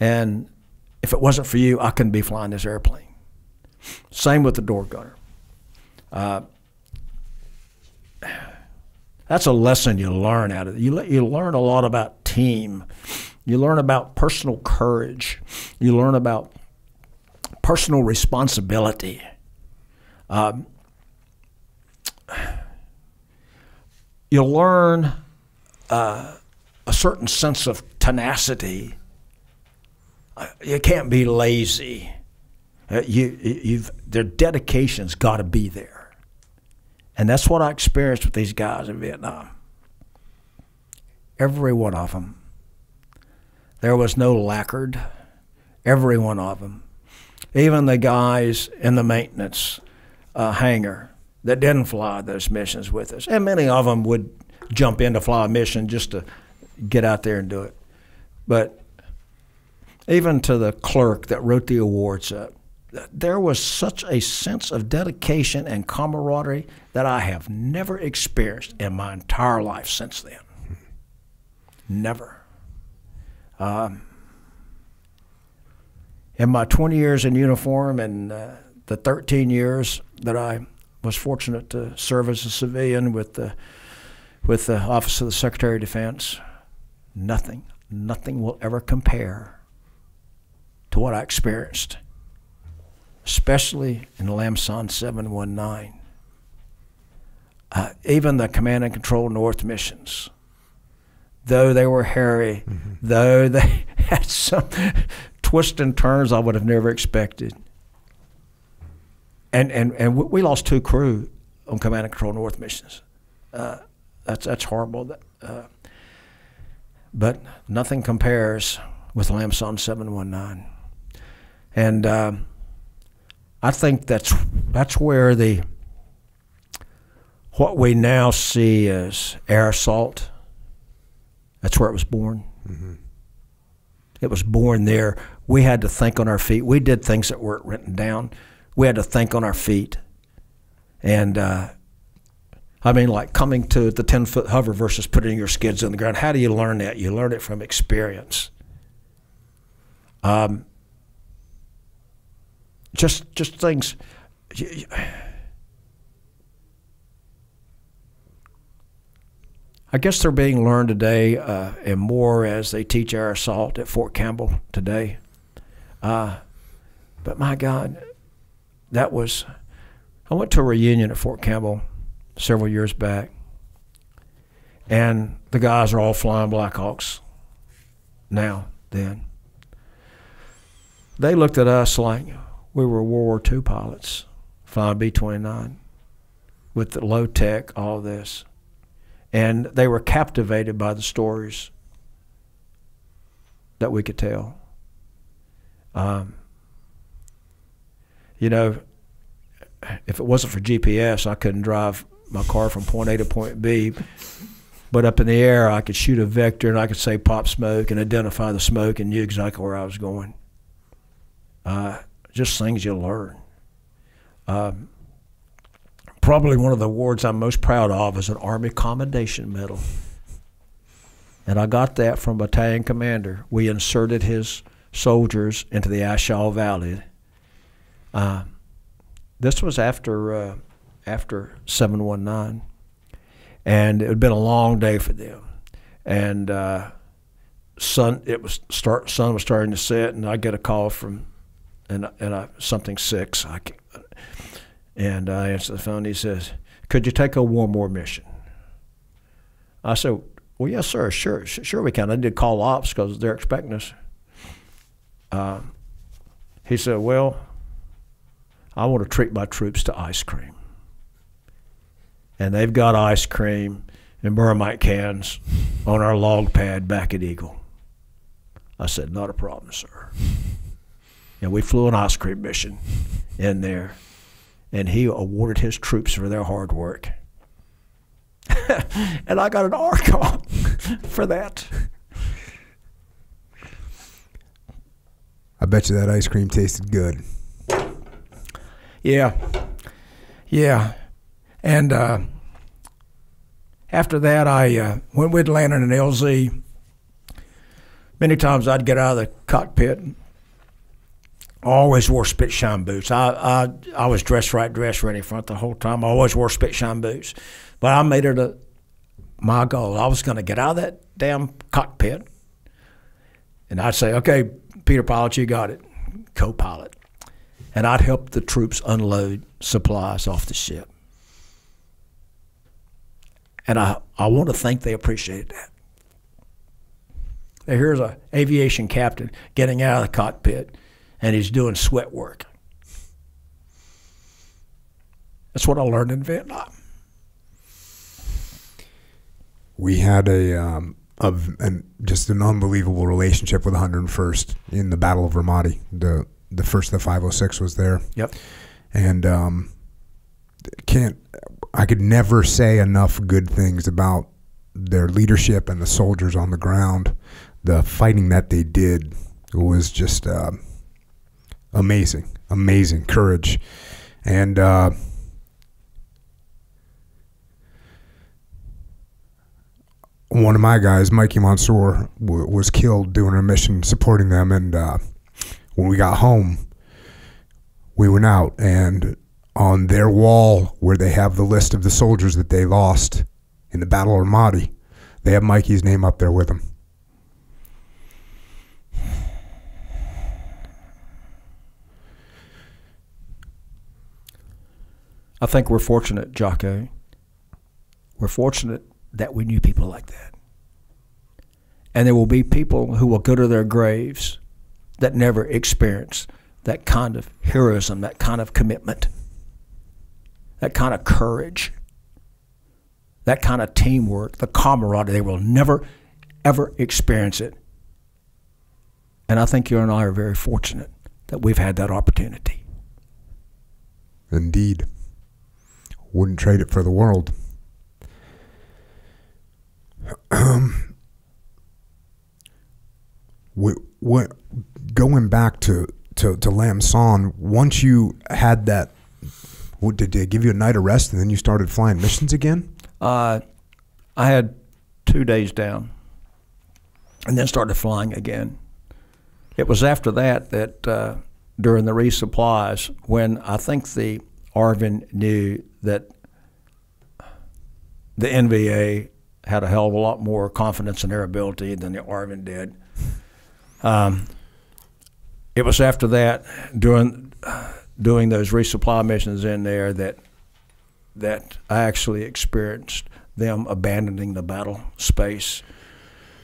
And if it wasn't for you, I couldn't be flying this airplane. Same with the door gunner. Uh, that's a lesson you learn out of it. You, you learn a lot about team. You learn about personal courage. You learn about personal responsibility. Um, you learn uh, a certain sense of tenacity. Uh, you can't be lazy. Uh, you, you've, their dedication's got to be there. And that's what I experienced with these guys in Vietnam. Every one of them. There was no lacquered, every one of them. Even the guys in the maintenance uh, hangar that didn't fly those missions with us. And many of them would jump in to fly a mission just to get out there and do it. But even to the clerk that wrote the awards up, there was such a sense of dedication and camaraderie that I have never experienced in my entire life since then. Never. Um, in my twenty years in uniform and uh, the thirteen years that I was fortunate to serve as a civilian with the, with the Office of the Secretary of Defense, nothing, nothing will ever compare to what I experienced, especially in the Lam Son seven one nine. Uh, even the Command and Control North missions, though they were hairy, mm-hmm. though they had some twists and turns I would have never expected. And, and, and we lost two crew on Command and Control North missions. Uh, that's, that's horrible. That, uh, but nothing compares with Lam Son seven one nine. And um, I think that's, that's where the, what we now see as air assault, that's where it was born. Mm-hmm. It was born there. We had to think on our feet. We did things that weren't written down. We had to think on our feet. And uh, I mean, like coming to the ten foot hover versus putting your skids on the ground. How do you learn that? You learn it from experience. Um, just, just things. I guess they're being learned today uh, and more as they teach air assault at Fort Campbell today. Uh, but my God, that was, I went to a reunion at Fort Campbell several years back, and the guys are all flying Blackhawks now, then. They looked at us like we were World War Two pilots flying B twenty-nine with the low tech, all this. And they were captivated by the stories that we could tell. Um, you know, if it wasn't for G P S, I couldn't drive my car from point A to point B. But up in the air, I could shoot a vector, and I could say pop smoke and identify the smoke and knew exactly where I was going. Uh, just things you learn. Um, Probably one of the awards I'm most proud of is an Army Commendation Medal. And I got that from Battalion Commander. We inserted his soldiers into the Ashaw Valley. Uh, this was after, uh, after seven one nine. And it had been a long day for them. And uh, sun, it was start, sun was starting to set, and I get a call from and, and I, something six. I can't, And I answered the phone. He says, "Could you take a one more mission?" I said, "Well, yes, sir. Sure, sure, we can." I did call ops because they're expecting us. Uh, he said, "Well, I want to treat my troops to ice cream." and they've got ice cream and Burmite cans on our log pad back at Eagle. I said, not a problem, sir. And we flew an ice cream mission in there, and he awarded his troops for their hard work. And I got an ARCOM for that. I bet you that ice cream tasted good. Yeah. Yeah. And uh, after that, I uh, when we'd landed in L Z, many times I'd get out of the cockpit. I always wore spit shine boots. I, I, I was dressed right, dressed ready for it the whole time. I always wore spit shine boots. But I made it a, my goal. I was going to get out of that damn cockpit, and I'd say, okay, Peter Pilot, you got it, co-pilot. And I'd help the troops unload supplies off the ship. And I, I want to think they appreciated that. Now, here's an aviation captain getting out of the cockpit, and he's doing sweat work. That's what I learned in Vietnam. We had a, um, a an, just an unbelievable relationship with one hundred and first in the Battle of Ramadi. The the first of the five oh six was there. Yep. And um, can't I could never say enough good things about their leadership and the soldiers on the ground. The fighting that they did was just uh, amazing, amazing courage. And uh, one of my guys, Mikey Mansour, w was killed doing a mission supporting them. And uh, when we got home, we went out, and on their wall where they have the list of the soldiers that they lost in the Battle of Ramadi, they have Mikey's name up there with them. I think we're fortunate, Jocko. We're fortunate that we knew people like that. And there will be people who will go to their graves that never experience that kind of heroism, that kind of commitment, that kind of courage, that kind of teamwork, the camaraderie. They will never, ever experience it. And I think you and I are very fortunate that we've had that opportunity. Indeed. Wouldn't trade it for the world. Um, what, what, going back to, to, to Lam Son, once you had that, what, did they give you a night of rest and then you started flying missions again? Uh, I had two days down and then started flying again. It was after that that uh, during the resupplies, when I think the Arvin knew that the N V A had a hell of a lot more confidence in their ability than the Arvin did. Um, it was after that, during doing those resupply missions in there, that that I actually experienced them abandoning the battle space.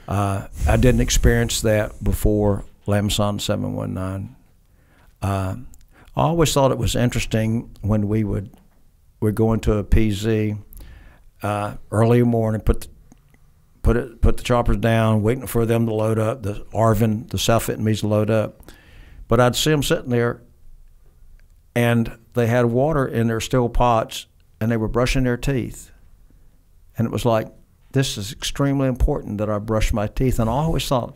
Uh, I didn't experience that before Lam Son seven one nine. Uh, I always thought it was interesting when we would we're going to a P Z. Uh, early in the morning, put the, put it put the choppers down, waiting for them to load up, the Arvin, the South Vietnamese to load up. But I'd see them sitting there, and they had water in their steel pots, and they were brushing their teeth. And it was like, this is extremely important that I brush my teeth. And I always thought,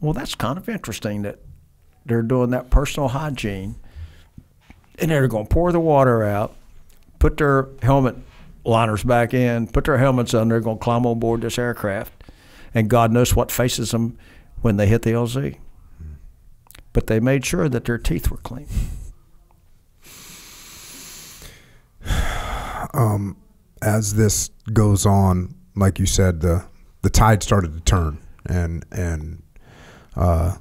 well, that's kind of interesting that they're doing that personal hygiene, and they're going to pour the water out, put their helmet liners back in, put their helmets on, they're going to climb on board this aircraft, and God knows what faces them when they hit the L Z. But they made sure that their teeth were clean. Um, as this goes on, like you said, the the tide started to turn, and and uh,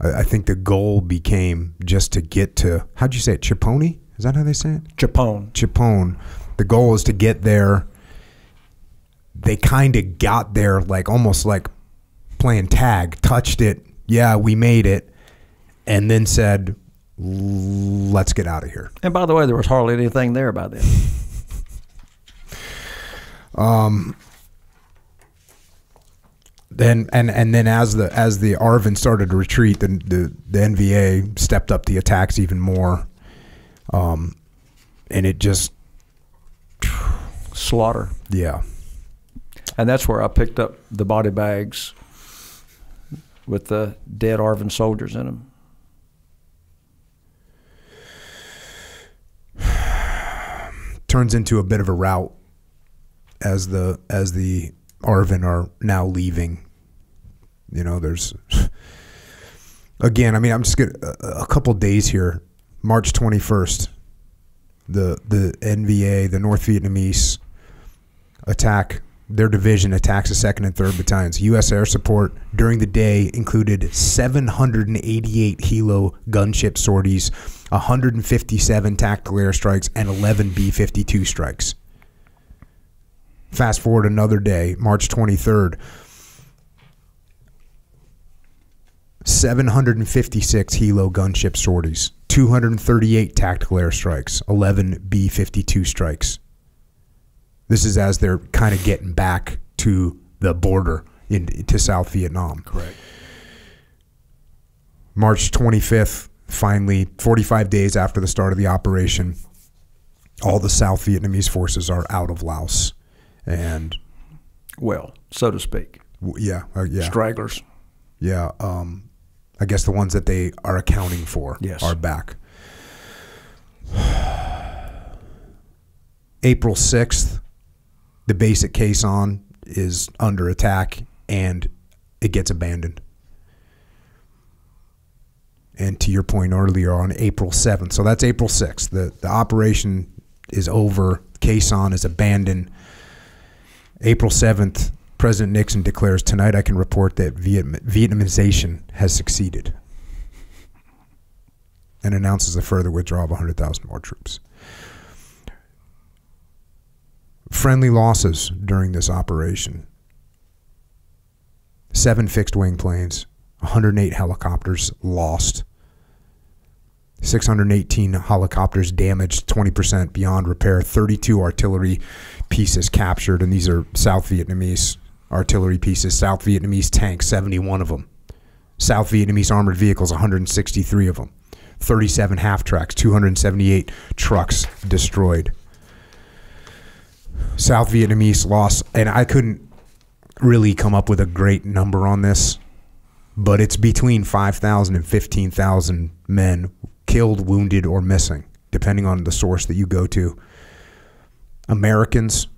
I, I think the goal became just to get to, how'd you say it, Tchepone? Is that how they say it? Tchepone. Tchepone. The goal is to get there. They kind of got there, like almost like playing tag, touched it. Yeah, we made it. And then said, let's get out of here. And by the way, there was hardly anything there by then. um. Then and and then as the as the Arvin started to retreat, the the, the N V A stepped up the attacks even more, um, and it just slaughter. Yeah, and that's where I picked up the body bags with the dead Arvin soldiers in them. Turns into a bit of a rout as the as the Arvin are now leaving. You know, there's again, I mean, I'm just gonna a, a couple days here. March twenty-first, the the N V A, the North Vietnamese attack, their division attacks the second and third battalions. U S air support during the day included seven hundred eighty-eight Hilo gunship sorties, one hundred fifty-seven tactical airstrikes, and eleven B fifty-two strikes. Fast forward another day, March twenty-third. seven hundred fifty-six Hilo gunship sorties, two hundred thirty-eight tactical airstrikes, eleven B fifty-two strikes. This is as they're kind of getting back to the border in, to South Vietnam. Correct. March twenty-fifth, finally, forty-five days after the start of the operation, all the South Vietnamese forces are out of Laos. And well, so to speak, yeah, uh, yeah, stragglers, yeah. Um, I guess the ones that they are accounting for, yes, are back. April sixth, the base at Khe Sanh is under attack, and it gets abandoned. And to your point earlier, on April seventh, so that's April sixth. The the operation is over. Khe Sanh is abandoned. April seventh, President Nixon declares, "Tonight I can report that Vietnamization has succeeded," and announces a further withdrawal of one hundred thousand more troops. Friendly losses during this operation: seven fixed-wing planes, one hundred eight helicopters lost, six hundred eighteen helicopters damaged, twenty percent beyond repair, thirty-two artillery pieces captured, and these are South Vietnamese artillery pieces, South Vietnamese tanks, seventy-one of them, South Vietnamese armored vehicles, one hundred sixty-three of them, thirty-seven half-tracks, two hundred seventy-eight trucks destroyed. South Vietnamese lost, and I couldn't really come up with a great number on this, but it's between five thousand and fifteen thousand men killed, wounded, or missing, depending on the source that you go to. Americans,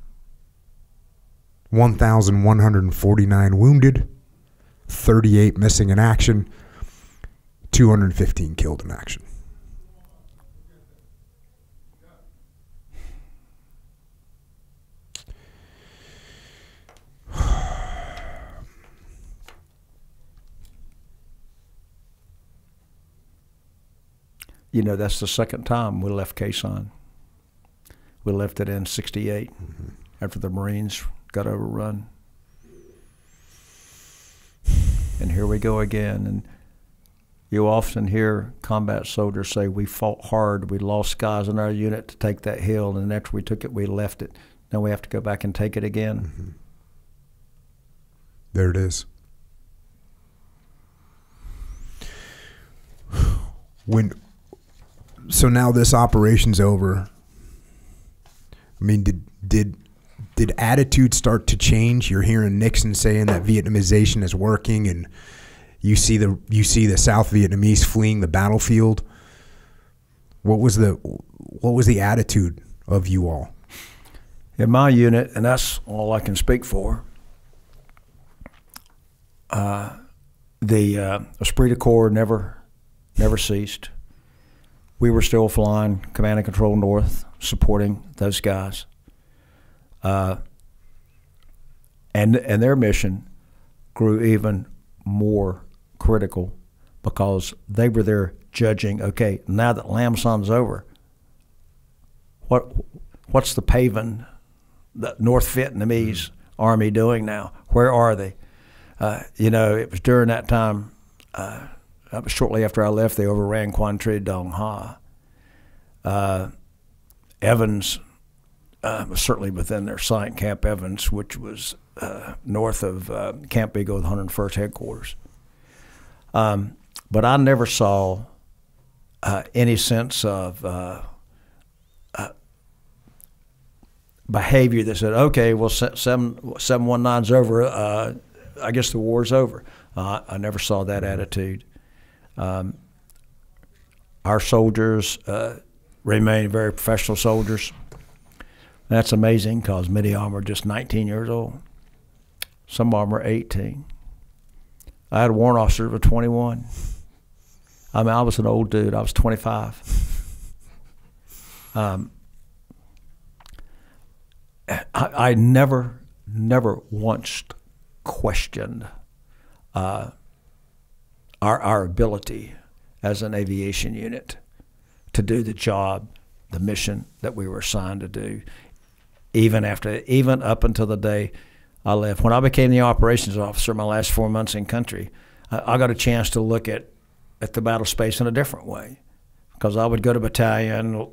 one thousand one hundred forty-nine wounded, thirty-eight missing in action, two hundred fifteen killed in action. You know, that's the second time we left Khe Sanh. We left it in sixty-eight, mm-hmm, after the Marines got overrun. And here we go again. And you often hear combat soldiers say, "We fought hard, we lost guys in our unit to take that hill, and after we took it, we left it. Now we have to go back and take it again." Mm-hmm. There it is. When... So now this operation's over. I mean, did did did attitudes start to change? You're hearing Nixon saying that Vietnamization is working, and you see the you see the South Vietnamese fleeing the battlefield. What was the what was the attitude of you all? In my unit, and that's all I can speak for, Uh, the uh, esprit de corps never never ceased. We were still flying Command and Control North, supporting those guys, uh, and and their mission grew even more critical because they were there judging. Okay, now that Lam Son's over, what what's the Pavan, the North Vietnamese Army doing now? Where are they? Uh, you know, it was during that time. Uh, Uh, shortly after I left, they overran Quantre Dong Ha. Uh, Evans uh, was certainly within their sight, Camp Evans, which was uh, north of uh, Camp Eagle, the one hundred first Headquarters. Um, but I never saw uh, any sense of uh, uh, behavior that said, okay, well, seven ninete's over, uh, I guess the war's over. Uh, I never saw that attitude. Um, our soldiers uh, remain very professional soldiers. That's amazing, because many of them are just nineteen years old. Some of them are eighteen. I had a warrant officer that was twenty-one. I mean, I was an old dude. I was twenty-five. Um, I, I never, never once questioned Uh, our, our ability as an aviation unit to do the job, the mission that we were assigned to do, even after, even up until the day I left. When I became the operations officer, my last four months in country, I, I got a chance to look at, at the battle space in a different way, because I would go to battalion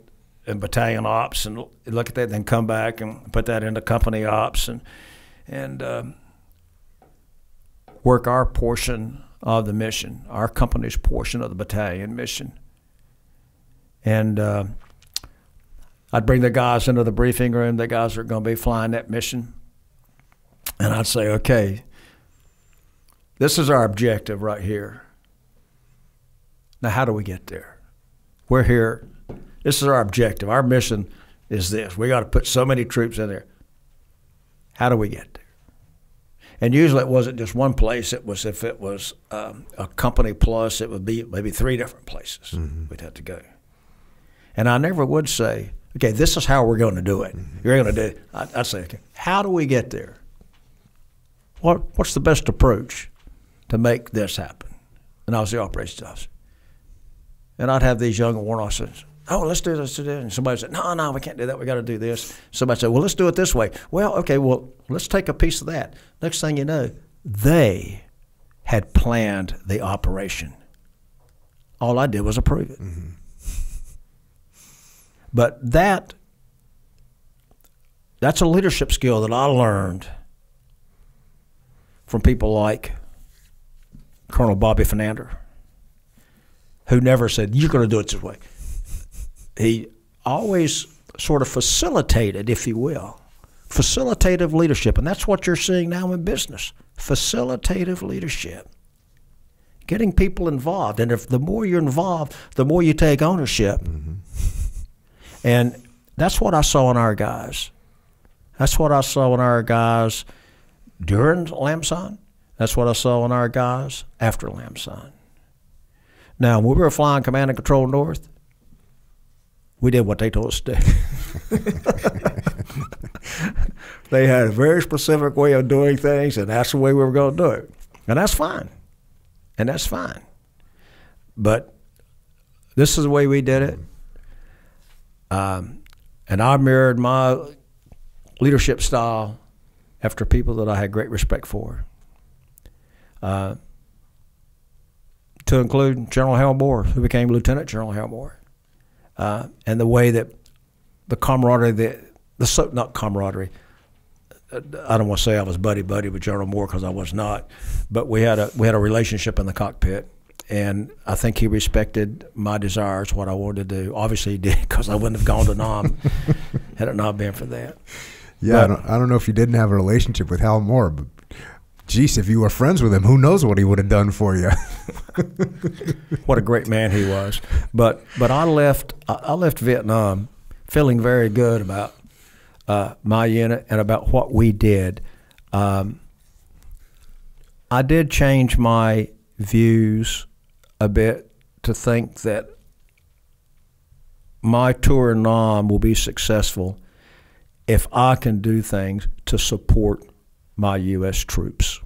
and battalion ops and look at that, and then come back and put that into company ops and, and um, work our portion of the mission, our company's portion of the battalion mission. And uh, I'd bring the guys into the briefing room, the guys are going to be flying that mission. And I'd say, okay, this is our objective right here. Now, how do we get there? We're here. This is our objective. Our mission is this. We got to put so many troops in there. How do we get there? And usually it wasn't just one place. It was, if it was um, a company plus, it would be maybe three different places mm-hmm. we'd have to go. And I never would say, okay, this is how we're going to do it. Mm-hmm. You're going to do I'd, I'd say, okay, how do we get there? What What's the best approach to make this happen? And I was the operations officer. And I'd have these young warrant officers, oh, let's do this, today. And somebody said, no, no, we can't do that. We got to do this. Somebody said, well, let's do it this way. Well, okay, well, let's take a piece of that. Next thing you know, they had planned the operation. All I did was approve it. Mm-hmm. But that, that's a leadership skill that I learned from people like Colonel Bobby Finander, who never said, you're going to do it this way. He always sort of facilitated, if you will, facilitative leadership. And that's what you're seeing now in business, facilitative leadership, getting people involved. And if the more you're involved, the more you take ownership. Mm-hmm. And that's what I saw in our guys. That's what I saw in our guys during Lam Son. That's what I saw in our guys after Lam Son. Now, when we were flying Command and Control North, we did what they told us to do. They had a very specific way of doing things, and that's the way we were going to do it. And that's fine. And that's fine. But this is the way we did it. Um, and I mirrored my leadership style after people that I had great respect for, uh, to include General Hal Moore, who became Lieutenant General Hal Moore. Uh, and the way that the camaraderie, the, the so, not camaraderie, I don't want to say I was buddy-buddy with General Moore, because I was not, but we had a we had a relationship in the cockpit, and I think he respected my desires, what I wanted to do. Obviously he did, because I wouldn't have gone to Nam had it not been for that. Yeah, but, I, don't, I don't know if you didn't have a relationship with Hal Moore, but geez, if you were friends with him, who knows what he would have done for you. What a great man he was. But but I left I left Vietnam feeling very good about uh, my unit and about what we did. Um, I did change my views a bit to think that my tour in Nam will be successful if I can do things to support my U S troops.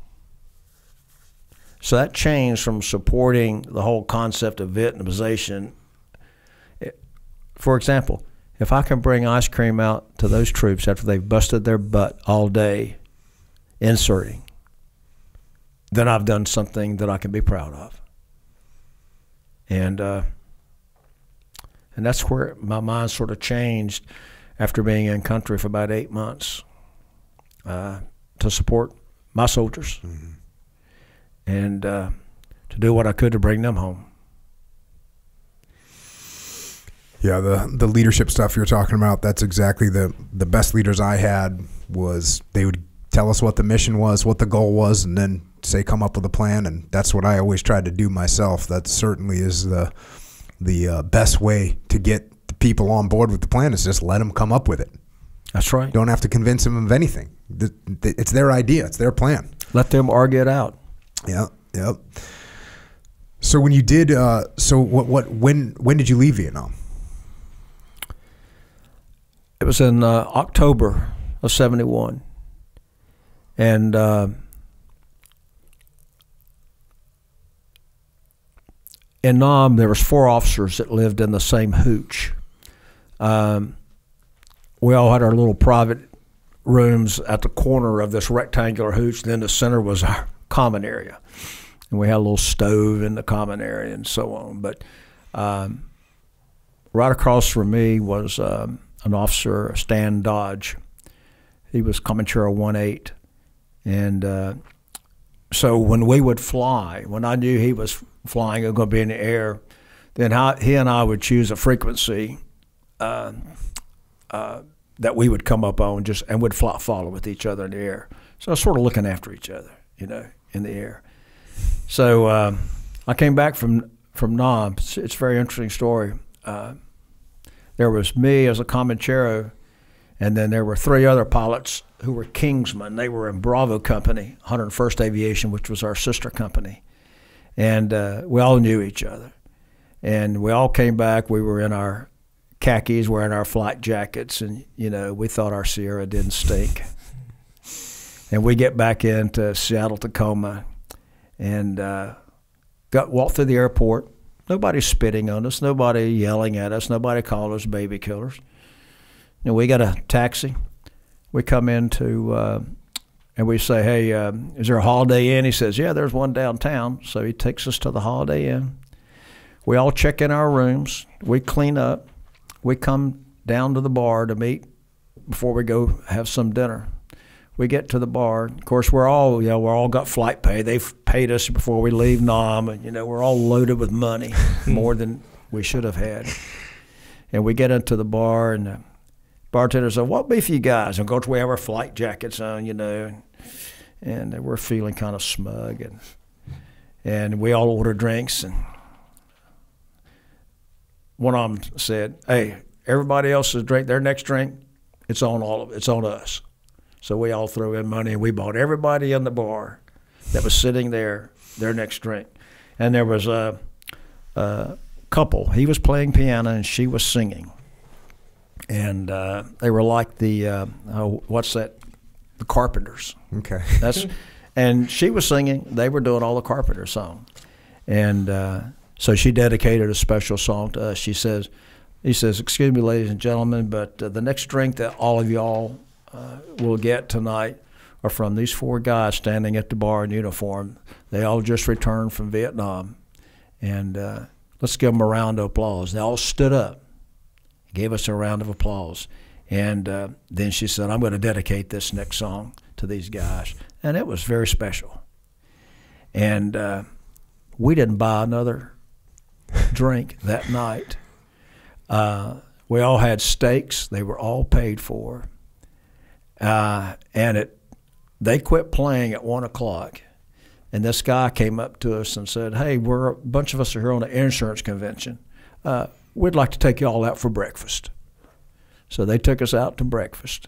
So that changed from supporting the whole concept of Vietnamization. For example, if I can bring ice cream out to those troops after they've busted their butt all day inserting, then I've done something that I can be proud of. And uh, and that's where my mind sort of changed after being in country for about eight months uh, to support my soldiers mm-hmm. and uh, to do what I could to bring them home. Yeah, the the leadership stuff you're talking about, that's exactly the the best leaders I had was they would tell us what the mission was, what the goal was, and then say come up with a plan, and that's what I always tried to do myself. That certainly is the the uh, best way to get the people on board with the plan, is just let them come up with it. That's right. Don't have to convince them of anything. It's their idea, it's their plan. Let them argue it out. Yeah, yep. So when you did, uh, so what, what, when, when did you leave Vietnam? It was in uh, October of seventy-one, and uh, in Nam there was four officers that lived in the same hooch. Um, we all had our little private rooms at the corner of this rectangular hooch, and then the center was our common area, and we had a little stove in the common area and so on. But um, right across from me was um, an officer, Stan Dodge. He was Comanchero one eight. And uh, so when we would fly, when I knew he was flying and going to be in the air, then I, he and I would choose a frequency uh, uh, that we would come up on just and would fly, follow with each other in the air. So I was sort of looking after each other, you know, in the air. So uh, I came back from, from Nam. It's, it's a very interesting story. Uh, There was me as a Comanchero, and then there were three other pilots who were Kingsmen. They were in Bravo Company, one hundred first Aviation, which was our sister company. And uh, we all knew each other. And we all came back. We were in our khakis, wearing our flight jackets, and, you know, we thought our Sierra didn't stink. And we get back into Seattle, Tacoma, and uh, got walked through the airport. Nobody spitting on us, nobody yelling at us, nobody called us baby killers. You know, we got a taxi. We come into, uh, and we say, hey, uh, is there a Holiday Inn? He says, yeah, there's one downtown. So he takes us to the Holiday Inn. We all check in our rooms. We clean up. We come down to the bar to meet before we go have some dinner. We get to the bar. Of course, we're all, you know, we're all got flight pay. They've paid us before we leave Nam, and, you know, we're all loaded with money, more than we should have had. And we get into the bar, and the bartender says, what beef you guys? And of course, we have our flight jackets on, you know, and, and we're feeling kind of smug. And, and we all order drinks, and one of them said, hey, everybody else's drink, their next drink, it's on all of it's on us. So we all threw in money, and we bought everybody in the bar that was sitting there their next drink. And there was a, a couple. He was playing piano, and she was singing. And uh, they were like the, uh, oh, what's that, the Carpenters. Okay. That's, and she was singing. They were doing all the Carpenter songs. And uh, so she dedicated a special song to us. She says, he says, excuse me, ladies and gentlemen, but uh, the next drink that all of y'all Uh, we'll get tonight are from these four guys standing at the bar in uniform. They all just returned from Vietnam. And uh, let's give them a round of applause. They all stood up, gave us a round of applause. And uh, then she said, I'm going to dedicate this next song to these guys. And it was very special. And uh, we didn't buy another drink that night. Uh, we all had steaks. They were all paid for. Uh, and it, they quit playing at one o'clock, and this guy came up to us and said, "Hey, we're a bunch of us are here on an insurance convention. Uh, we'd like to take you all out for breakfast." So they took us out to breakfast,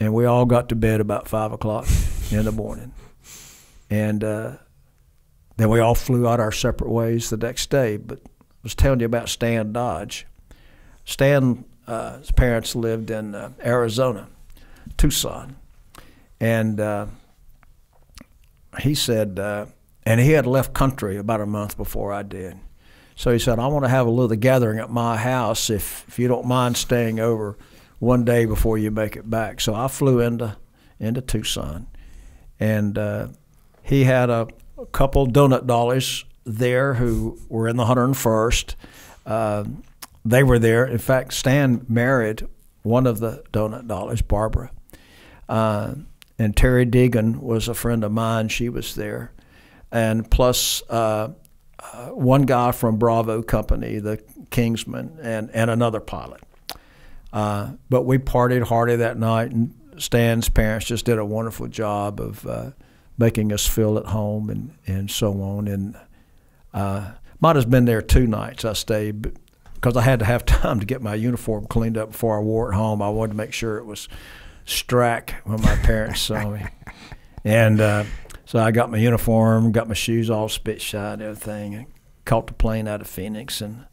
and we all got to bed about five o'clock in the morning, and uh, then we all flew out our separate ways the next day. But I was telling you about Stan Dodge. Stan's uh, parents lived in uh, Arizona. Tucson, and uh, he said, uh, and he had left country about a month before I did. So he said, I want to have a little gathering at my house if, if you don't mind staying over one day before you make it back. So I flew into, into Tucson, and uh, he had a, a couple donut dollies there who were in the one hundred and first. Uh, they were there. In fact, Stan married one of the Donut Dollars, Barbara. Uh, and Terry Deegan was a friend of mine. She was there. And plus uh, uh, one guy from Bravo Company, the Kingsman, and, and another pilot. Uh, but we partied hardy that night, and Stan's parents just did a wonderful job of uh, making us feel at home and, and so on. And uh, might have been there two nights I stayed, because I had to have time to get my uniform cleaned up before I wore it home. I wanted to make sure it was strack when my parents saw me. And uh, so I got my uniform, got my shoes all spit-shot and everything, and caught the plane out of Phoenix. And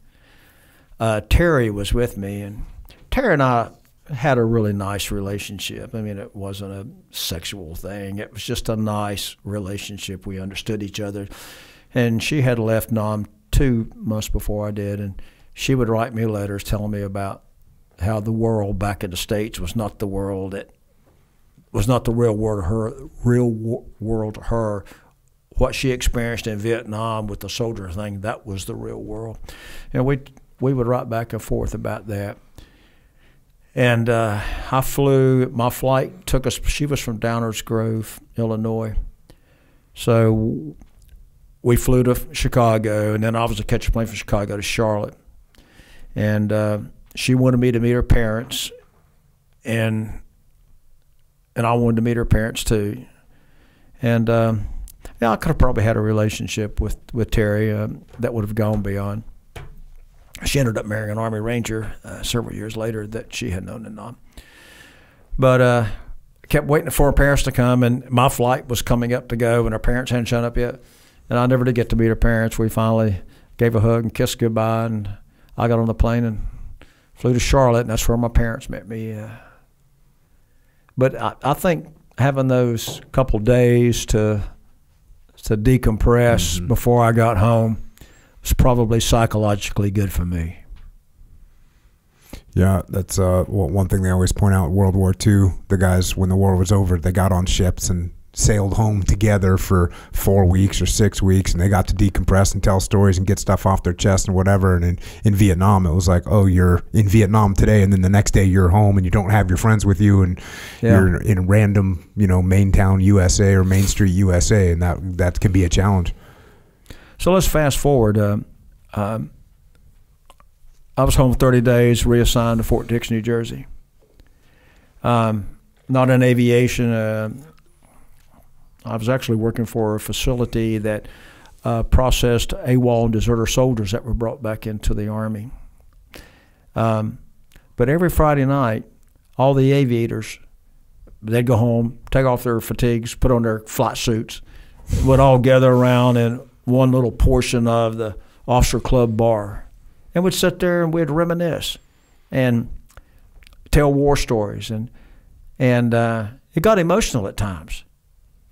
uh, Terry was with me, and Terry and I had a really nice relationship. I mean, it wasn't a sexual thing. It was just a nice relationship. We understood each other. And she had left Nam two months before I did, and she would write me letters telling me about how the world back in the States was not the world that was not the real world to her, real world to her. What she experienced in Vietnam with the soldier thing, that was the real world. And we, we would write back and forth about that. And uh, I flew, my flight took us, she was from Downers Grove, Illinois. So we flew to Chicago, and then I was to catch a plane from Chicago to Charlotte. And uh, she wanted me to meet her parents, and and I wanted to meet her parents too. And um, yeah, I could have probably had a relationship with, with Terry uh, that would have gone beyond. She ended up marrying an Army Ranger uh, several years later that she had known in Nam. But uh, kept waiting for her parents to come, and my flight was coming up to go, and her parents hadn't shown up yet. And I never did get to meet her parents. We finally gave a hug and kissed goodbye, and I got on the plane and flew to Charlotte, and that's where my parents met me. Uh, but I, I think having those couple days to, to decompress mm-hmm. before I got home, it's probably psychologically good for me. Yeah, that's uh, well, one thing they always point out. World War Two, the guys, when the war was over, they got on ships and sailed home together for four weeks or six weeks, and they got to decompress and tell stories and get stuff off their chest and whatever. And in, in Vietnam, it was like, oh, you're in Vietnam today, and then the next day you're home and you don't have your friends with you, and yeah. you're in random, you know, Main Town U S A or Main Street U S A, and that, that can be a challenge. So let's fast forward. Uh, um, I was home thirty days, reassigned to Fort Dix, New Jersey. Um, not in aviation. Uh, I was actually working for a facility that uh, processed AWOL and deserter soldiers that were brought back into the Army. Um, but every Friday night, all the aviators, they'd go home, take off their fatigues, put on their flight suits, would all gather around and one little portion of the officer club bar, and we'd sit there and we'd reminisce and tell war stories, and and uh, it got emotional at times,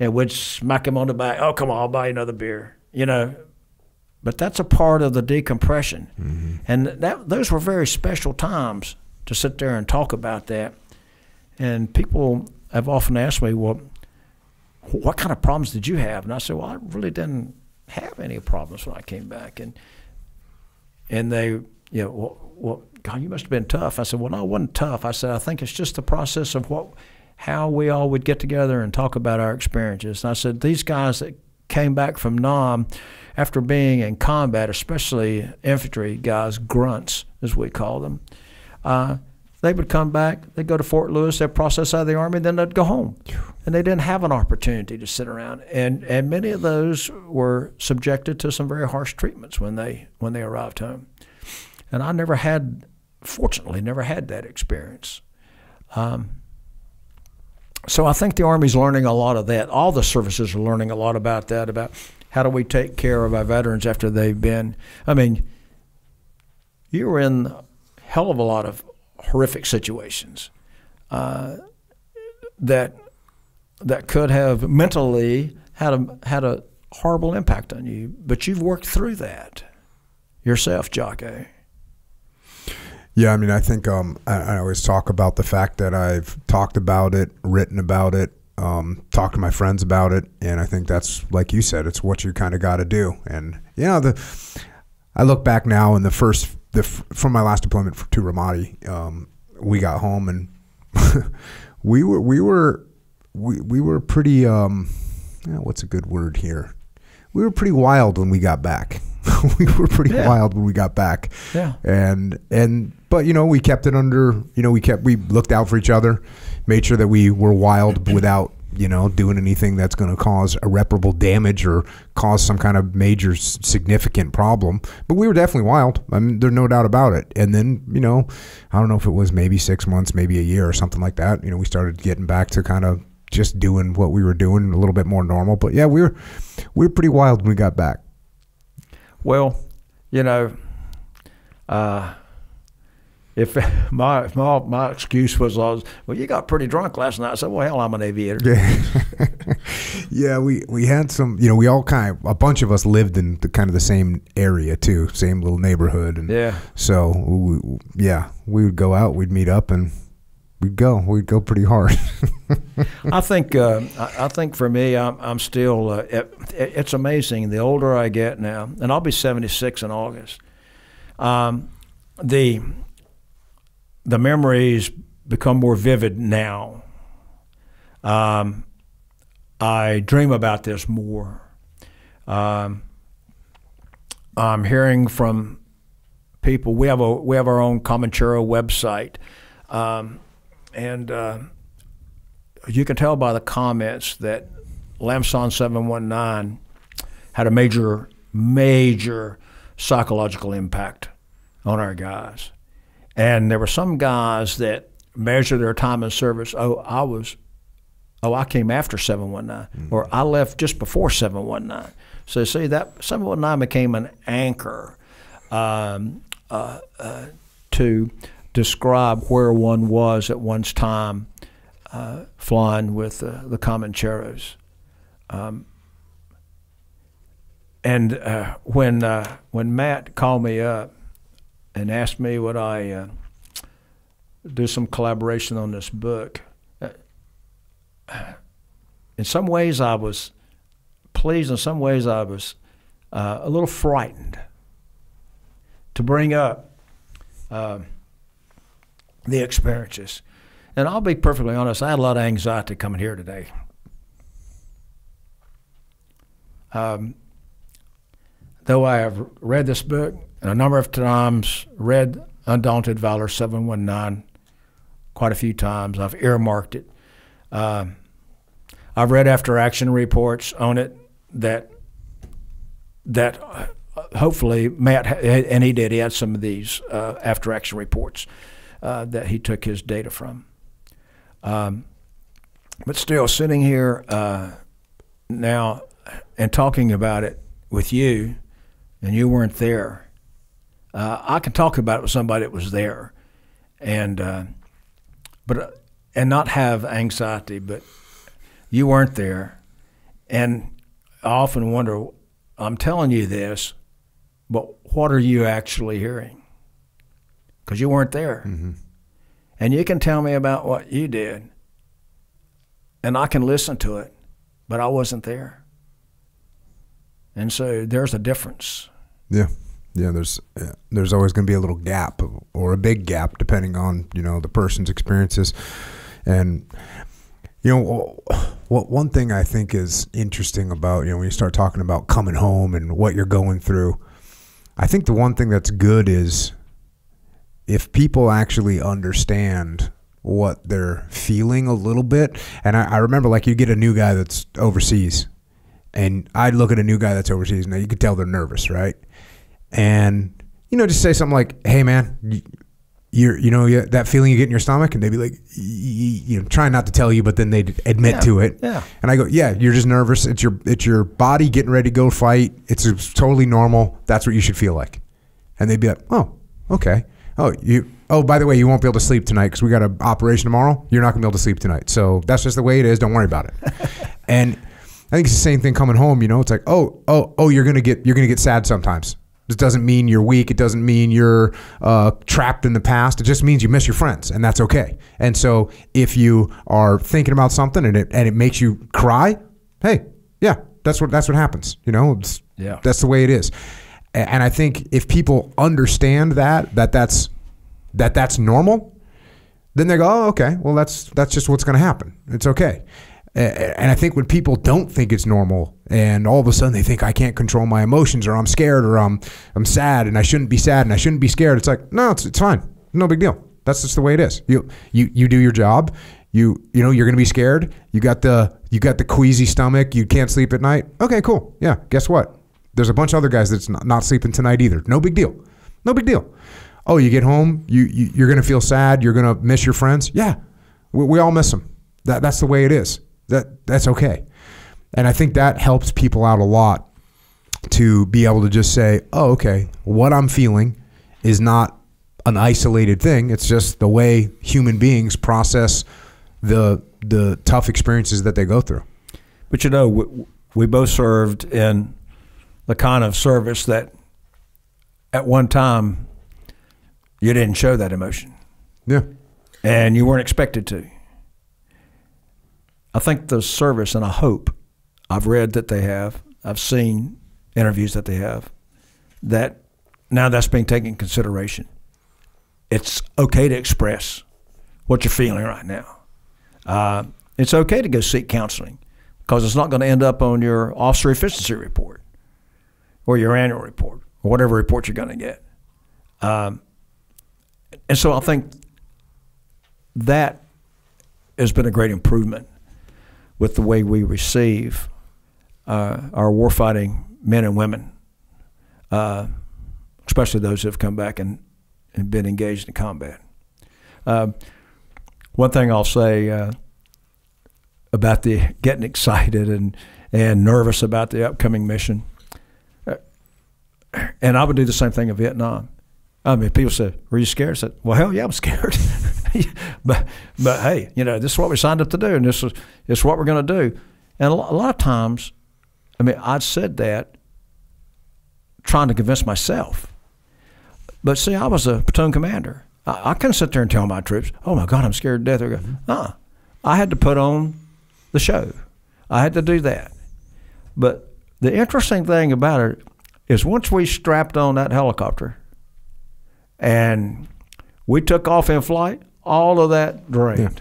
and we'd smack him on the back, oh come on, I'll buy you another beer, you know. But that's a part of the decompression, mm-hmm. and that those were very special times to sit there and talk about that. And people have often asked me, well, what kind of problems did you have? And I said, well, I really didn't have any problems when I came back, and and they, you know, well, well, God, you must have been tough. I said, well, no, I wasn't tough. I said, I think it's just the process of what, how we all would get together and talk about our experiences. And I said, these guys that came back from Nam after being in combat, especially infantry guys, grunts as we call them, uh, they would come back, they'd go to Fort Lewis, they'd process out of the Army, then they'd go home. And they didn't have an opportunity to sit around. And, and many of those were subjected to some very harsh treatments when they, when they arrived home. And I never had, fortunately, never had that experience. Um, so I think the Army's learning a lot of that. All the services are learning a lot about that, about how do we take care of our veterans after they've been. I mean, you were in a hell of a lot of horrific situations uh, that that could have mentally had a had a horrible impact on you, but you've worked through that yourself, Jocko. Yeah, I mean, I think um, I, I always talk about the fact that I've talked about it, written about it, um, talk to my friends about it. And I think that's, like you said, it's what you kind of got to do. And you know, the, I look back now, and the first, the, from my last deployment to Ramadi, um, we got home and we were, we were, we, we were pretty, um, yeah, what's a good word here? We were pretty wild when we got back. we were pretty yeah. wild when we got back. Yeah. And, and, but you know, we kept it under, you know, we kept, we looked out for each other, made sure that we were wild without, you know, doing anything that's going to cause irreparable damage or cause some kind of major significant problem. But we were definitely wild. I mean, there's no doubt about it. And then, you know, I don't know if it was maybe six months, maybe a year or something like that. You know, we started getting back to kind of just doing what we were doing, a little bit more normal. But yeah, we were, we were pretty wild when we got back. Well, you know, uh, if my, my my excuse was, well, you got pretty drunk last night. I said, well, hell, I'm an aviator. Yeah, yeah we, we had some, you know, we all kind of, a bunch of us lived in the kind of the same area too, same little neighborhood. And yeah. So, we, yeah, we would go out, we'd meet up, and we'd go. We'd go pretty hard. I think. Uh, I, I think for me, I'm. I'm still. Uh, it, it's amazing. The older I get now, and I'll be seventy-six in August. Um, the. The memories become more vivid now. Um, I dream about this more. Um, I'm hearing from people. We have a. We have our own Comanchero website. Um, And uh, you can tell by the comments that Lam Son seven one nine had a major, major psychological impact on our guys. And there were some guys that measured their time in service. Oh, I was, oh, I came after seven one nine, mm-hmm. or I left just before seven one nine. So see, that seven one nine became an anchor um, uh, uh, to. Describe where one was at one's time uh, flying with uh, the Comancheros. Um, and uh, when uh, when Matt called me up and asked me would I uh, do some collaboration on this book, uh, in some ways I was pleased, in some ways I was uh, a little frightened to bring up uh, the experiences. And I'll be perfectly honest, I had a lot of anxiety coming here today. Um, though I have read this book and a number of times, read Undaunted Valor seven one nine quite a few times, I've earmarked it. Um, I've read after action reports on it that, that hopefully Matt, and he did, he had some of these uh, after action reports. Uh, that he took his data from. Um, but still, sitting here uh, now and talking about it with you, and you weren't there, uh, I can talk about it with somebody that was there, and uh, but uh, and not have anxiety. But you weren't there, and I often wonder, I'm telling you this, but what are you actually hearing? Because you weren't there. Mm-hmm. And you can tell me about what you did, and I can listen to it, but I wasn't there. And so there's a difference. Yeah, yeah. There's yeah. there's always going to be a little gap or a big gap, depending on you know the person's experiences. And you know what? One thing I think is interesting about you know when you start talking about coming home and what you're going through, I think the one thing that's good is. If people actually understand what they're feeling a little bit. And I, I remember like you get a new guy that's overseas and I'd look at a new guy that's overseas and you could tell they're nervous, right? And, you know, just say something like, hey man, you're, you know, you, that feeling you get in your stomach, and they'd be like, you know, trying not to tell you, but then they'd admit yeah, to it. Yeah. And I go, yeah, you're just nervous. It's your, it's your body getting ready to go fight. It's, it's totally normal. That's what you should feel like. And they'd be like, oh, okay. Oh, you. Oh, by the way, you won't be able to sleep tonight because we got an operation tomorrow. You're not going to be able to sleep tonight. So that's just the way it is. Don't worry about it. And I think it's the same thing coming home. You know, it's like, oh, oh, oh, you're going to get, you're going to get sad sometimes. It doesn't mean you're weak. It doesn't mean you're uh, trapped in the past. It just means you miss your friends, and that's okay. And so if you are thinking about something and it, and it makes you cry, hey, yeah, that's what, that's what happens. You know, it's, yeah. that's the way it is. And I think if people understand that, that that's, that that's normal, then they go, oh, okay, well, that's, that's just what's going to happen. It's okay. And I think when people don't think it's normal and all of a sudden they think I can't control my emotions, or I'm scared, or I'm, I'm sad and I shouldn't be sad and I shouldn't be scared. It's like, no, it's, it's fine. No big deal. That's just the way it is. You, you, you do your job. You, you know, you're going to be scared. You got the, you got the queasy stomach. You can't sleep at night. Okay, cool. Yeah. Guess what? There's a bunch of other guys that's not, not sleeping tonight either. No big deal. No big deal. Oh, you get home. You, you you're going to feel sad. You're going to miss your friends. Yeah. We, we all miss them. That, that's the way it is. That, that's okay. And I think that helps people out a lot, to be able to just say, oh, okay, what I'm feeling is not an isolated thing. It's just the way human beings process the, the tough experiences that they go through. But you know, we, we both served in the kind of service that at one time you didn't show that emotion. Yeah. And you weren't expected to. I think the service, and I hope, I've read that they have, I've seen interviews that they have, that now that's being taken into consideration. It's okay to express what you're feeling right now. Uh, it's okay to go seek counseling, because it's not going to end up on your officer efficiency report or your annual report or whatever report you're going to get. Um, and so I think that has been a great improvement with the way we receive uh, our warfighting men and women, uh, especially those who have come back and, and been engaged in combat. Uh, one thing I'll say uh, about the getting excited and, and nervous about the upcoming mission, uh, and I would do the same thing in Vietnam. I mean, people said, were you scared? I said, well, hell yeah, I'm scared. but, but hey, you know, this is what we signed up to do, and this is, this is what we're going to do. And a lot, a lot of times, I mean, I said that trying to convince myself. But see, I was a platoon commander. I, I couldn't sit there and tell my troops, oh, my God, I'm scared to death. Go, uh-uh. I had to put on the show. I had to do that. But the interesting thing about it is once we strapped on that helicopter, and we took off in flight, all of that drained.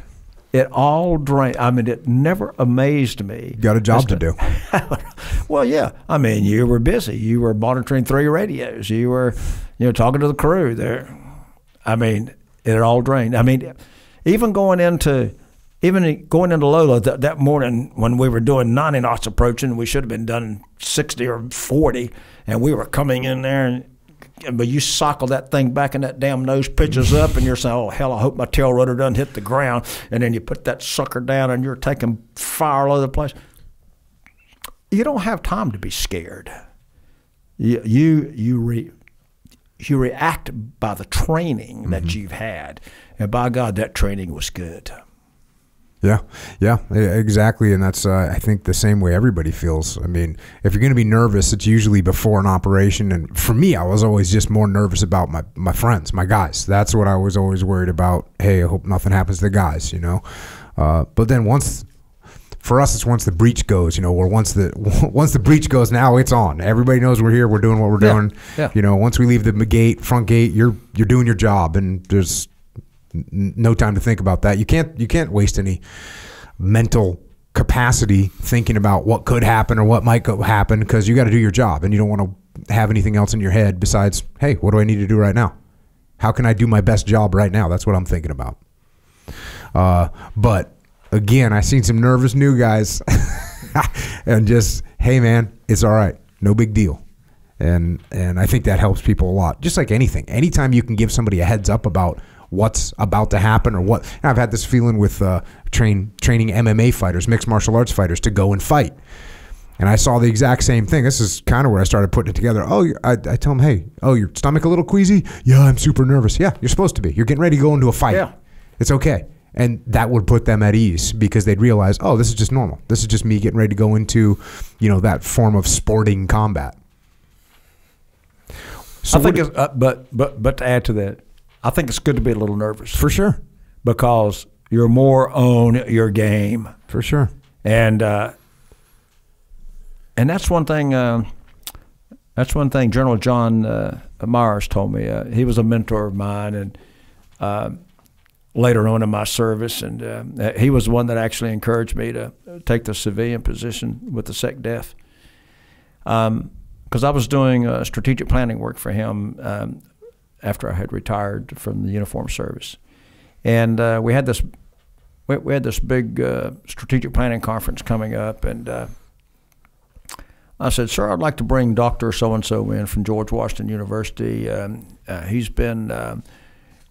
Yeah. It all drained. I mean, it never amazed me. You got a job to, to do. Well, yeah. I mean, you were busy. You were monitoring three radios. You were, you know, talking to the crew there. I mean, it all drained. I mean, even going into, even going into Lola th that morning when we were doing ninety knots approaching, we should have been done sixty or forty, and we were coming in there and, but you cycle that thing back and that damn nose pitches up and you're saying, oh, hell, I hope my tail rudder doesn't hit the ground. And then you put that sucker down and you're taking fire all over the place. You don't have time to be scared. You, you, you, re, you react by the training mm-hmm. that you've had. And by God, that training was good. Yeah, yeah, exactly. And that's, uh, I think, the same way everybody feels. I mean, if you're going to be nervous, it's usually before an operation. And for me, I was always just more nervous about my, my friends, my guys. That's what I was always worried about. Hey, I hope nothing happens to the guys, you know. Uh, but then once, for us, it's once the breach goes, you know, or once the, once the breach goes, now it's on. Everybody knows we're here. We're doing what we're yeah, doing. Yeah. You know, once we leave the gate, front gate, you're, you're doing your job, and there's no time to think about that. You can't, you can't waste any mental capacity thinking about what could happen or what might go happen, because you got to do your job, and you don't want to have anything else in your head besides, hey, what do I need to do right now? How can I do my best job right now? That's what I'm thinking about. Uh, but again, I've seen some nervous new guys and just, hey man, it's all right. No big deal. And, and I think that helps people a lot. Just like anything, anytime you can give somebody a heads up about what's about to happen or what. And I've had this feeling with uh, train, training M M A fighters, mixed martial arts fighters, to go and fight. And I saw the exact same thing. This is kind of where I started putting it together. Oh, I, I tell them, hey, oh, your stomach a little queasy? Yeah, I'm super nervous. Yeah, you're supposed to be. You're getting ready to go into a fight. Yeah. It's okay. And that would put them at ease, because they'd realize, oh, this is just normal. This is just me getting ready to go into, you know, that form of sporting combat. So I think, it's, uh, but but but to add to that, I think it's good to be a little nervous for sure, because you're more on your game for sure, and uh, and that's one thing. Uh, that's one thing General John uh, Myers told me. Uh, he was a mentor of mine, and uh, later on in my service, and uh, he was the one that actually encouraged me to take the civilian position with the SecDef. Um, because I was doing uh, strategic planning work for him um, after I had retired from the uniformed service, and uh, we had this we, we had this big uh, strategic planning conference coming up, and uh, I said, "Sir, I'd like to bring Doctor So and So in from George Washington University. Um, uh, he's been um,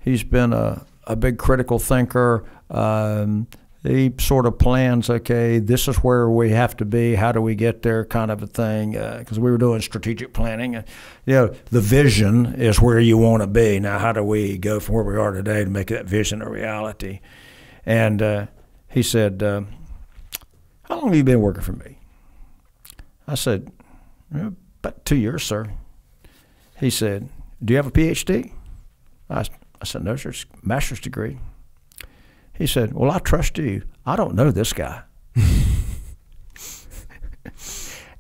he's been a a big critical thinker." Um, He sort of plans, okay, this is where we have to be, how do we get there, kind of a thing, because uh, we were doing strategic planning. Uh, you know, the vision is where you want to be. Now, how do we go from where we are today to make that vision a reality? And uh, he said, uh, how long have you been working for me? I said, about two years, sir. He said, do you have a P H D? I, I said, no, sir, master's degree. He said, well, I trust you. I don't know this guy.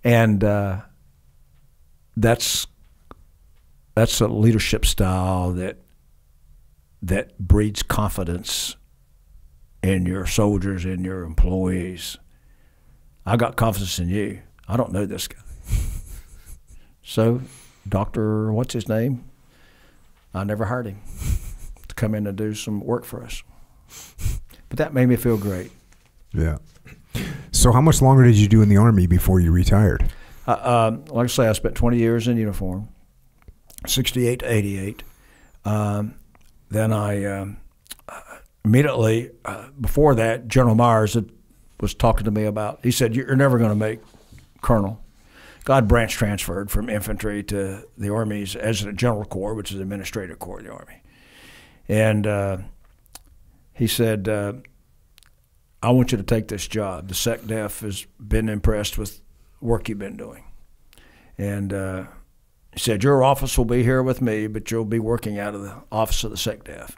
And uh, that's that's a leadership style that that breeds confidence in your soldiers, in your employees. I got confidence in you. I don't know this guy. So Doctor what's his name? I never hired him to come in and do some work for us. But that made me feel great. Yeah. So how much longer did you do in the Army before you retired? Uh, um, like I say, I spent twenty years in uniform, sixty-eight to eighty-eight. Um, then I um, immediately, uh, before that, General Myers had, was talking to me about, he said, you're never going to make colonel. God branch transferred from infantry to the Army's Adjutant General Corps, which is the administrative corps of the Army. And uh, he said, uh, I want you to take this job. The SecDef has been impressed with work you've been doing. And uh, he said, your office will be here with me, but you'll be working out of the office of the SecDef.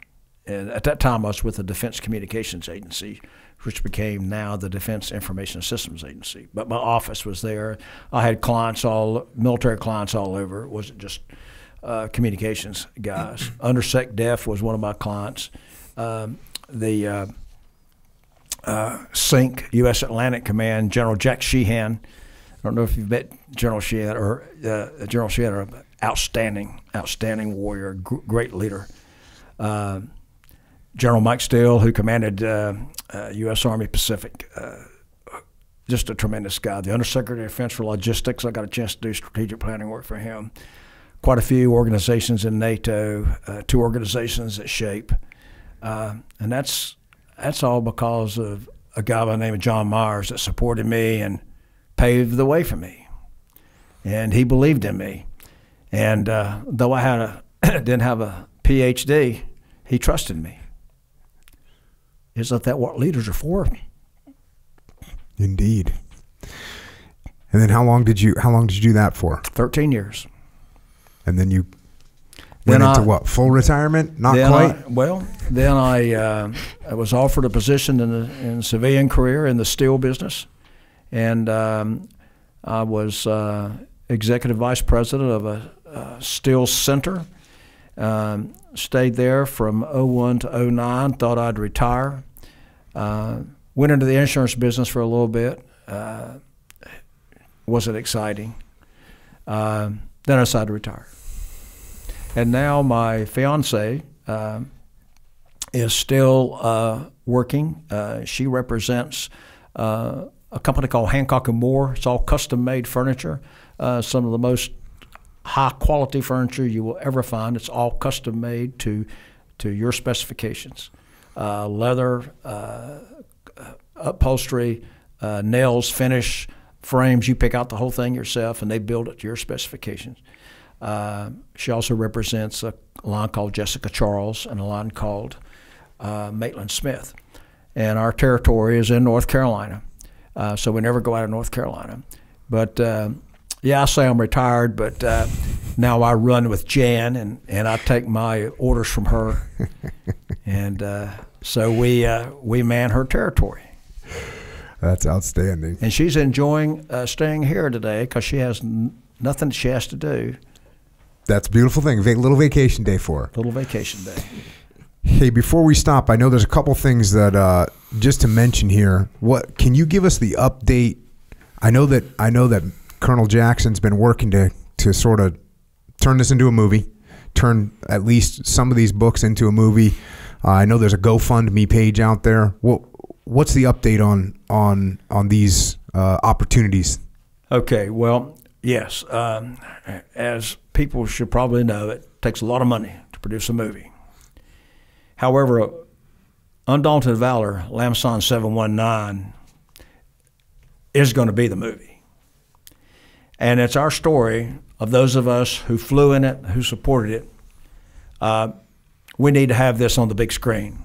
And at that time, I was with the Defense Communications Agency, which became now the Defense Information Systems Agency. But my office was there. I had clients all, military clients all over. It wasn't just uh, communications guys. Under SecDef was one of my clients. Um, the uh, uh, SINC, U S Atlantic Command, General Jack Sheehan. I don't know if you've met General Sheehan, or uh, General Sheehan, an outstanding, outstanding warrior, great leader. Uh, General Mike Steele, who commanded uh, uh, U S Army Pacific, uh, just a tremendous guy. The Undersecretary of Defense for Logistics, I got a chance to do strategic planning work for him. Quite a few organizations in NATO, uh, two organizations that shape. Uh, and that's that's all because of a guy by the name of John Myers that supported me and paved the way for me, and he believed in me. And uh, though I had a didn't have a P H D, he trusted me. Isn't that what leaders are for? Indeed. And then how long did you how long did you do that for? Thirteen years. And then you. Went then into I, what, full retirement? Not quite? I, well, then I, uh, I was offered a position in the in civilian career in the steel business. And um, I was uh, executive vice president of a, a steel center. Um, stayed there from oh one to oh nine, thought I'd retire. Uh, went into the insurance business for a little bit. Uh, wasn't exciting. Uh, then I decided to retire. And now my fiance uh, is still uh, working. Uh, she represents uh, a company called Hancock and Moore. It's all custom-made furniture, uh, some of the most high-quality furniture you will ever find. It's all custom-made to to your specifications. Uh, leather, uh, upholstery, uh, nails, finish, frames. You pick out the whole thing yourself, and they build it to your specifications. Uh, she also represents a line called Jessica Charles and a line called uh, Maitland Smith. And our territory is in North Carolina, uh, so we never go out of North Carolina. But, uh, yeah, I say I'm retired, but uh, now I run with Jan, and, and I take my orders from her. And uh, so we uh, we man her territory. That's outstanding. And she's enjoying uh, staying here today because she has n nothing she has to do. That's a beautiful thing. A little vacation day for her. Little vacation day. Hey, before we stop, I know there's a couple things that uh, just to mention here. What can you give us the update? I know that I know that Colonel Jackson's been working to to sort of turn this into a movie, turn at least some of these books into a movie. Uh, I know there's a GoFundMe page out there. What what's the update on on on these uh, opportunities? Okay, well, yes, um, as people should probably know, it takes a lot of money to produce a movie. However, Undaunted Valor, Lam Son seven one nine, is going to be the movie. And it's our story of those of us who flew in it, who supported it. Uh, we need to have this on the big screen.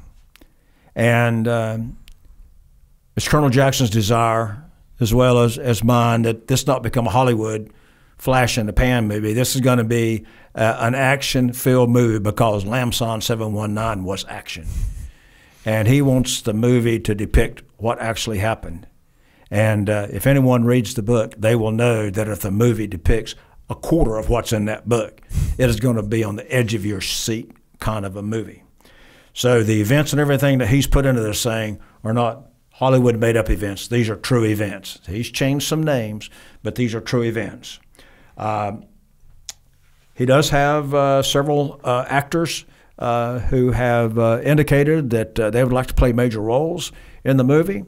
And uh, it's Colonel Jackson's desire, as well as, as mine, that this not become a Hollywood flash in the pan movie. This is going to be uh, an action-filled movie because Lam Son seven one nine was action, and he wants the movie to depict what actually happened. And uh, if anyone reads the book, they will know that if the movie depicts a quarter of what's in that book, it is going to be on the edge of your seat kind of a movie. So the events and everything that he's put into this thing are not Hollywood made-up events. These are true events. He's changed some names, but these are true events. Uh, he does have uh, several uh, actors uh, who have uh, indicated that uh, they would like to play major roles in the movie.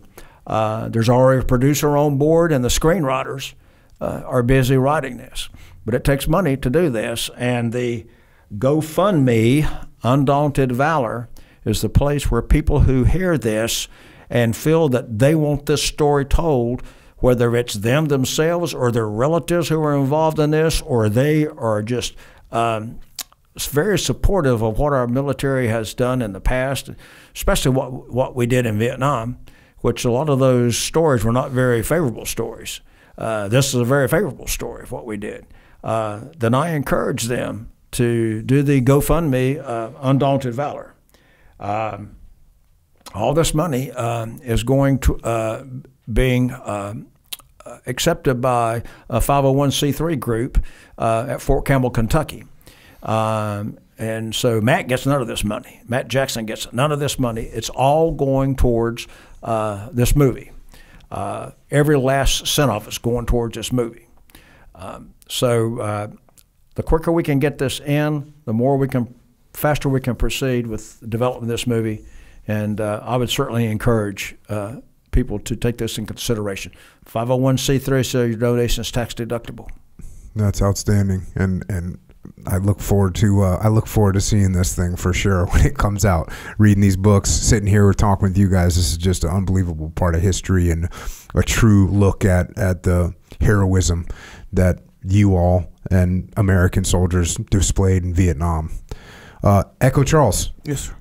Uh, there's already a producer on board, and the screenwriters uh, are busy writing this. But it takes money to do this, and the GoFundMe Undaunted Valor is the place where people who hear this and feel that they want this story told, whether it's them themselves or their relatives who are involved in this, or they are just um, very supportive of what our military has done in the past, especially what, what we did in Vietnam, which a lot of those stories were not very favorable stories. Uh, this is a very favorable story of what we did. Uh, then I encourage them to do the GoFundMe uh, Undaunted Valor. Um, all this money um, is going to uh, being uh, accepted by a five oh one c three group uh, at Fort Campbell, Kentucky. Um, and so Matt gets none of this money. Matt Jackson gets none of this money. It's all going towards uh, this movie. Uh, every last cent of it's going towards this movie. Um, so uh, the quicker we can get this in, the more we can, faster we can proceed with the development of this movie. And uh, I would certainly encourage uh, people to take this in consideration. five oh one c three, so your donation is tax deductible. That's outstanding, and and I look forward to uh, I look forward to seeing this thing for sure when it comes out. Reading these books, sitting here, we're talking with you guys. This is just an unbelievable part of history and a true look at at the heroism that you all and American soldiers displayed in Vietnam. Uh, Echo Charles. Yes, sir.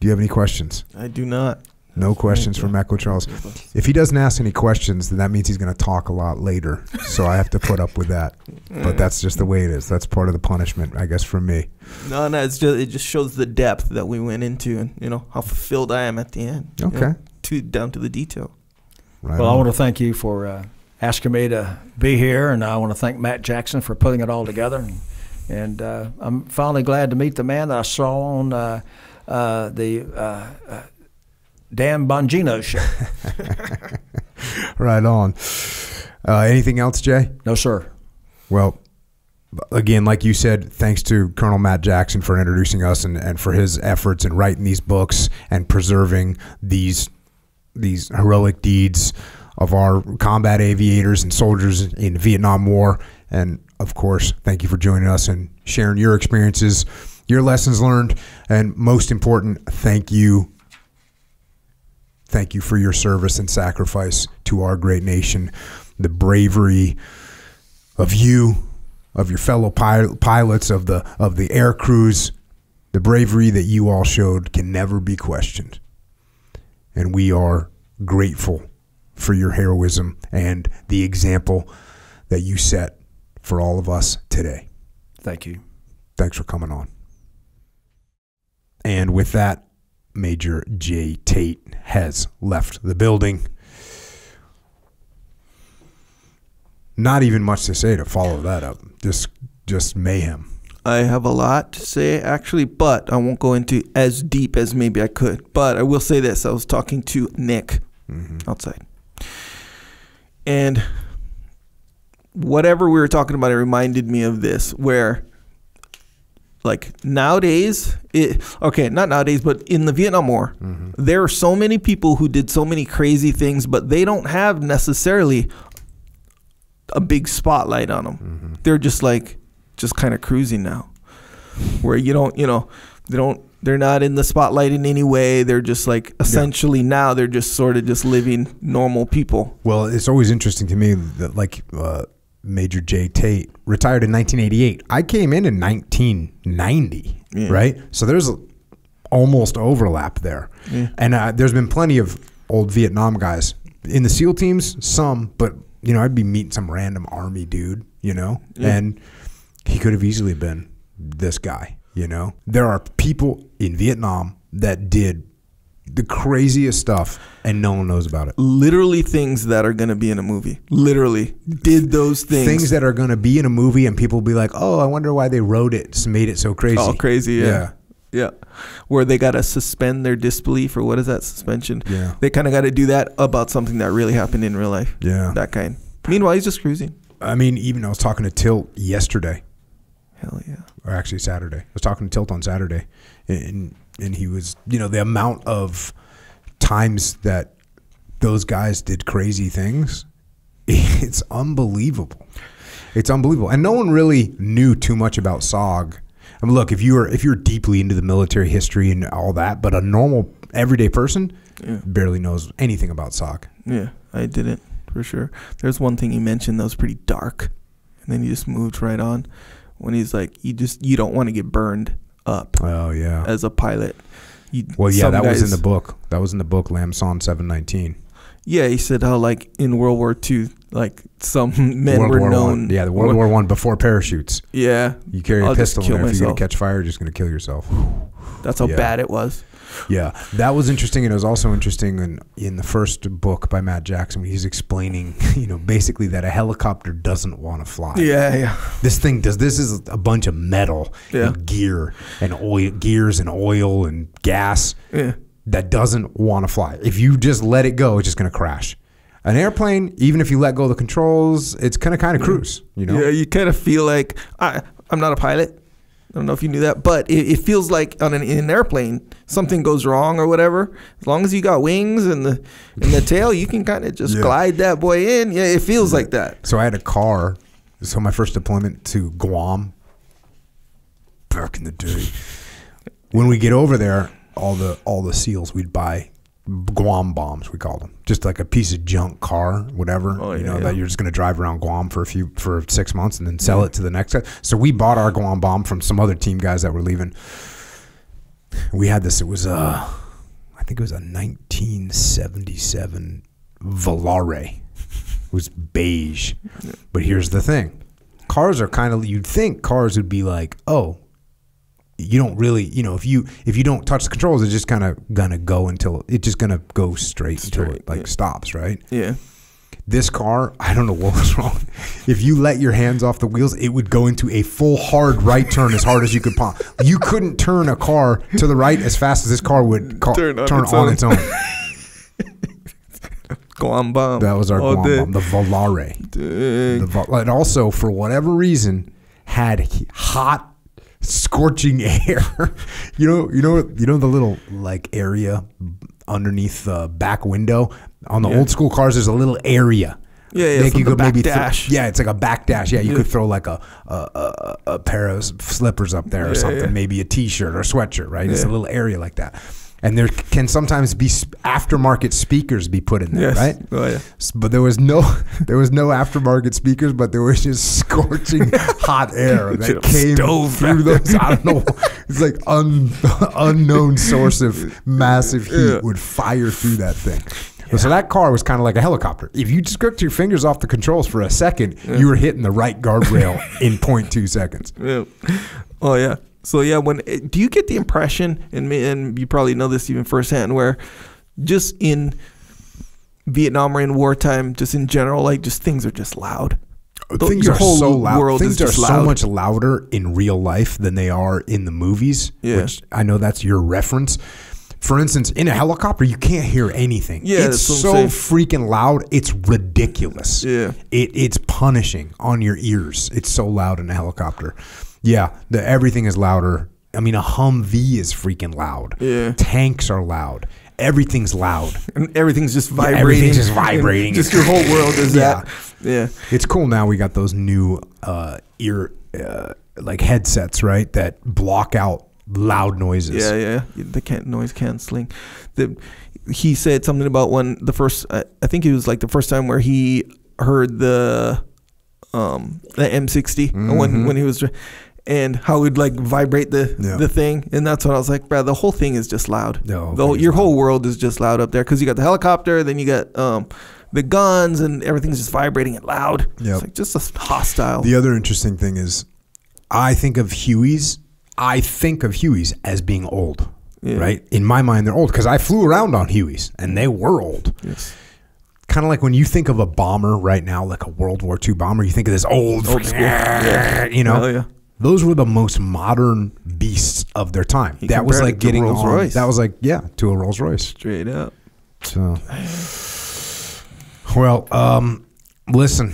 Do you have any questions? I do not. No questions from Echo Charles. If he doesn't ask any questions, then that means he's going to talk a lot later. So I have to put up with that. But that's just the way it is. That's part of the punishment, I guess, for me. No, no, it's just, it just shows the depth that we went into, and you know how fulfilled I am at the end. Okay, you know, to down to the detail. Right well, on. I want to thank you for uh, asking me to be here, and I want to thank Matt Jackson for putting it all together. And, and uh, I'm finally glad to meet the man that I saw on uh, uh, the. Uh, uh, Dan Bongino show. Right on. Uh, anything else, Jay? No, sir. Well, again, like you said, thanks to Colonel Matt Jackson for introducing us and, and for his efforts in writing these books and preserving these these heroic deeds of our combat aviators and soldiers in the Vietnam War. And, of course, thank you for joining us and sharing your experiences, your lessons learned, and most important, thank you Thank you for your service and sacrifice to our great nation. The bravery of you, of your fellow pil pilots, of the, of the air crews, the bravery that you all showed can never be questioned. And we are grateful for your heroism and the example that you set for all of us today. Thank you. Thanks for coming on. And with that, Major Jay Tate has left the building. Not even much to say to follow that up. Just, just mayhem. I have a lot to say, actually, but I won't go into as deep as maybe I could. But I will say this. I was talking to Nick mm-hmm. outside. And whatever we were talking about, it reminded me of this, where, like, nowadays, it, okay, not nowadays, but in the Vietnam War, mm-hmm. there are so many people who did so many crazy things, but they don't have necessarily a big spotlight on them. Mm-hmm. They're just, like, just kind of cruising now, where you don't, you know, they don't, they're not in the spotlight in any way. They're just like essentially yeah. now they're just sort of just living normal people. Well, it's always interesting to me that like uh, Major Jay Tate retired in nineteen eighty-eight. I came in in nineteen ninety, yeah. right? So there's a, almost overlap there. Yeah. And uh, there's been plenty of old Vietnam guys in the SEAL teams, some, but you know, I'd be meeting some random army dude, you know, yeah. and he could have easily been this guy, you know? There are people in Vietnam that did the craziest stuff and no one knows about it. Literally things that are gonna be in a movie. Literally did those things. Things that are gonna be in a movie and people will be like, oh, I wonder why they wrote it, made it so crazy. Oh, crazy, yeah. Yeah. Yeah. Where they gotta suspend their disbelief, or what is that, suspension? Yeah. They kinda gotta do that about something that really happened in real life. Yeah. That kind. Meanwhile, he's just cruising. I mean, even I was talking to Tilt yesterday. Hell yeah. Or actually Saturday. I was talking to Tilt on Saturday, and and he was, you know, the amount of times that those guys did crazy things, it's unbelievable. It's unbelievable. And no one really knew too much about S O G. I mean, look, if you were if you're deeply into the military history and all that, but a normal everyday person yeah. barely knows anything about S O G. Yeah, I didn't for sure. There's one thing he mentioned that was pretty dark, and then he just moved right on. When he's like, you just you don't want to get burned up. Oh yeah. As a pilot. You, well, yeah, that guys, was in the book. That was in the book, Lam Son seven nineteen. Yeah, he said how like in World War Two, like some men World were War known. One. Yeah, the World War One before parachutes. Yeah. You carry I'll a pistol in there. Myself. If you're gonna catch fire, you're just gonna kill yourself. That's how yeah. bad it was. Yeah, that was interesting, and it was also interesting in in the first book by Matt Jackson. He's explaining, you know, basically that a helicopter doesn't want to fly. Yeah, yeah. This thing does. This is a bunch of metal yeah. and gear and oil, gears and oil and gas yeah. that doesn't want to fly. If you just let it go, it's just going to crash. An airplane, even if you let go of the controls, it's going to kind of cruise. You know. Yeah, you kind of feel like I, I'm not a pilot. I don't know if you knew that, but it, it feels like on an, in an airplane, something goes wrong or whatever. As long as you got wings and the and the tail, you can kind of just yeah. glide that boy in. Yeah, it feels yeah. like that. So I had a car. So my first deployment to Guam, back in the day, when we get over there, all the all the SEALs, we'd buy Guam bombs, we called them, just like a piece of junk car, whatever, oh, yeah, you know, yeah. that you're just going to drive around Guam for a few for six months and then sell yeah. it to the next guy. So we bought our Guam bomb from some other team guys that were leaving. We had this. It was uh, I think it was a nineteen seventy-seven Volare. It was beige, but here's the thing: cars are kind of. You'd think cars would be like, oh. You don't really, you know, if you if you don't touch the controls, it's just kind of gonna go until it's just gonna go straight, straight until it like yeah. stops, right? Yeah. This car, I don't know what was wrong. If you let your hands off the wheels, it would go into a full hard right turn as hard as you could pop. You couldn't turn a car to the right as fast as this car would ca turn on, turn its, on own. its own. Guam bomb. That was our Guam bomb, the Volare. The Vol and also, for whatever reason, had hot. Scorching air, you know, you know, you know the little like area underneath the back window on the yeah. old school cars. There's a little area. Yeah, yeah. Like you could maybe dash. Yeah, it's like a back dash. Yeah, you yeah. could throw like a a, a a pair of slippers up there or yeah, something. Yeah. Maybe a t-shirt or a sweatshirt. Right, yeah. It's a little area like that. And there can sometimes be aftermarket speakers be put in there, yes. right? Oh, yeah. But there was no, there was no aftermarket speakers, but there was just scorching hot air that came through those. I don't know. It's like un unknown source of massive heat yeah. would fire through that thing. Yeah. So that car was kind of like a helicopter. If you just took your fingers off the controls for a second, yeah. you were hitting the right guardrail in point two seconds. Yeah. Oh, yeah. So, yeah, when do you get the impression, and, and you probably know this even firsthand, where just in Vietnam or in wartime, just in general, like just things are just loud. Things are so loud. Things are so much louder in real life than they are in the movies, yeah. which I know that's your reference. For instance, in a helicopter, you can't hear anything. Yeah, it's so freaking loud. It's ridiculous. Yeah, it it's punishing on your ears. It's so loud in a helicopter. Yeah, the, everything is louder. I mean, a Humvee is freaking loud. Yeah, tanks are loud. Everything's loud. And everything's just vibrating. Yeah, everything's just vibrating. Just your whole world is yeah. that. Yeah. It's cool now we got those new uh, ear uh, like headsets, right? That block out loud noises. Yeah, yeah. The can noise canceling. The, he said something about when the first, I, I think it was like the first time where he heard the um, the M sixty mm-hmm. when when he was. And how it'd like vibrate the yeah. the thing, and that's what I was like, bro. The whole thing is just loud. No, the whole, your whole world is just loud up there because you got the helicopter, then you got um, the guns, and everything's just vibrating and loud. Yep. It's like just a hostile. The other interesting thing is, I think of Hueys. I think of Hueys as being old, yeah. right? In my mind, they're old because I flew around on Hueys, and they were old. Yes. Kind of like when you think of a bomber right now, like a World War Two bomber, you think of this old, old school, yeah. you know. Hell yeah. Those were the most modern beasts of their time. He that was like getting Rolls on, Royce. That was like, yeah, to a Rolls Royce. Straight up. So, well, um, listen,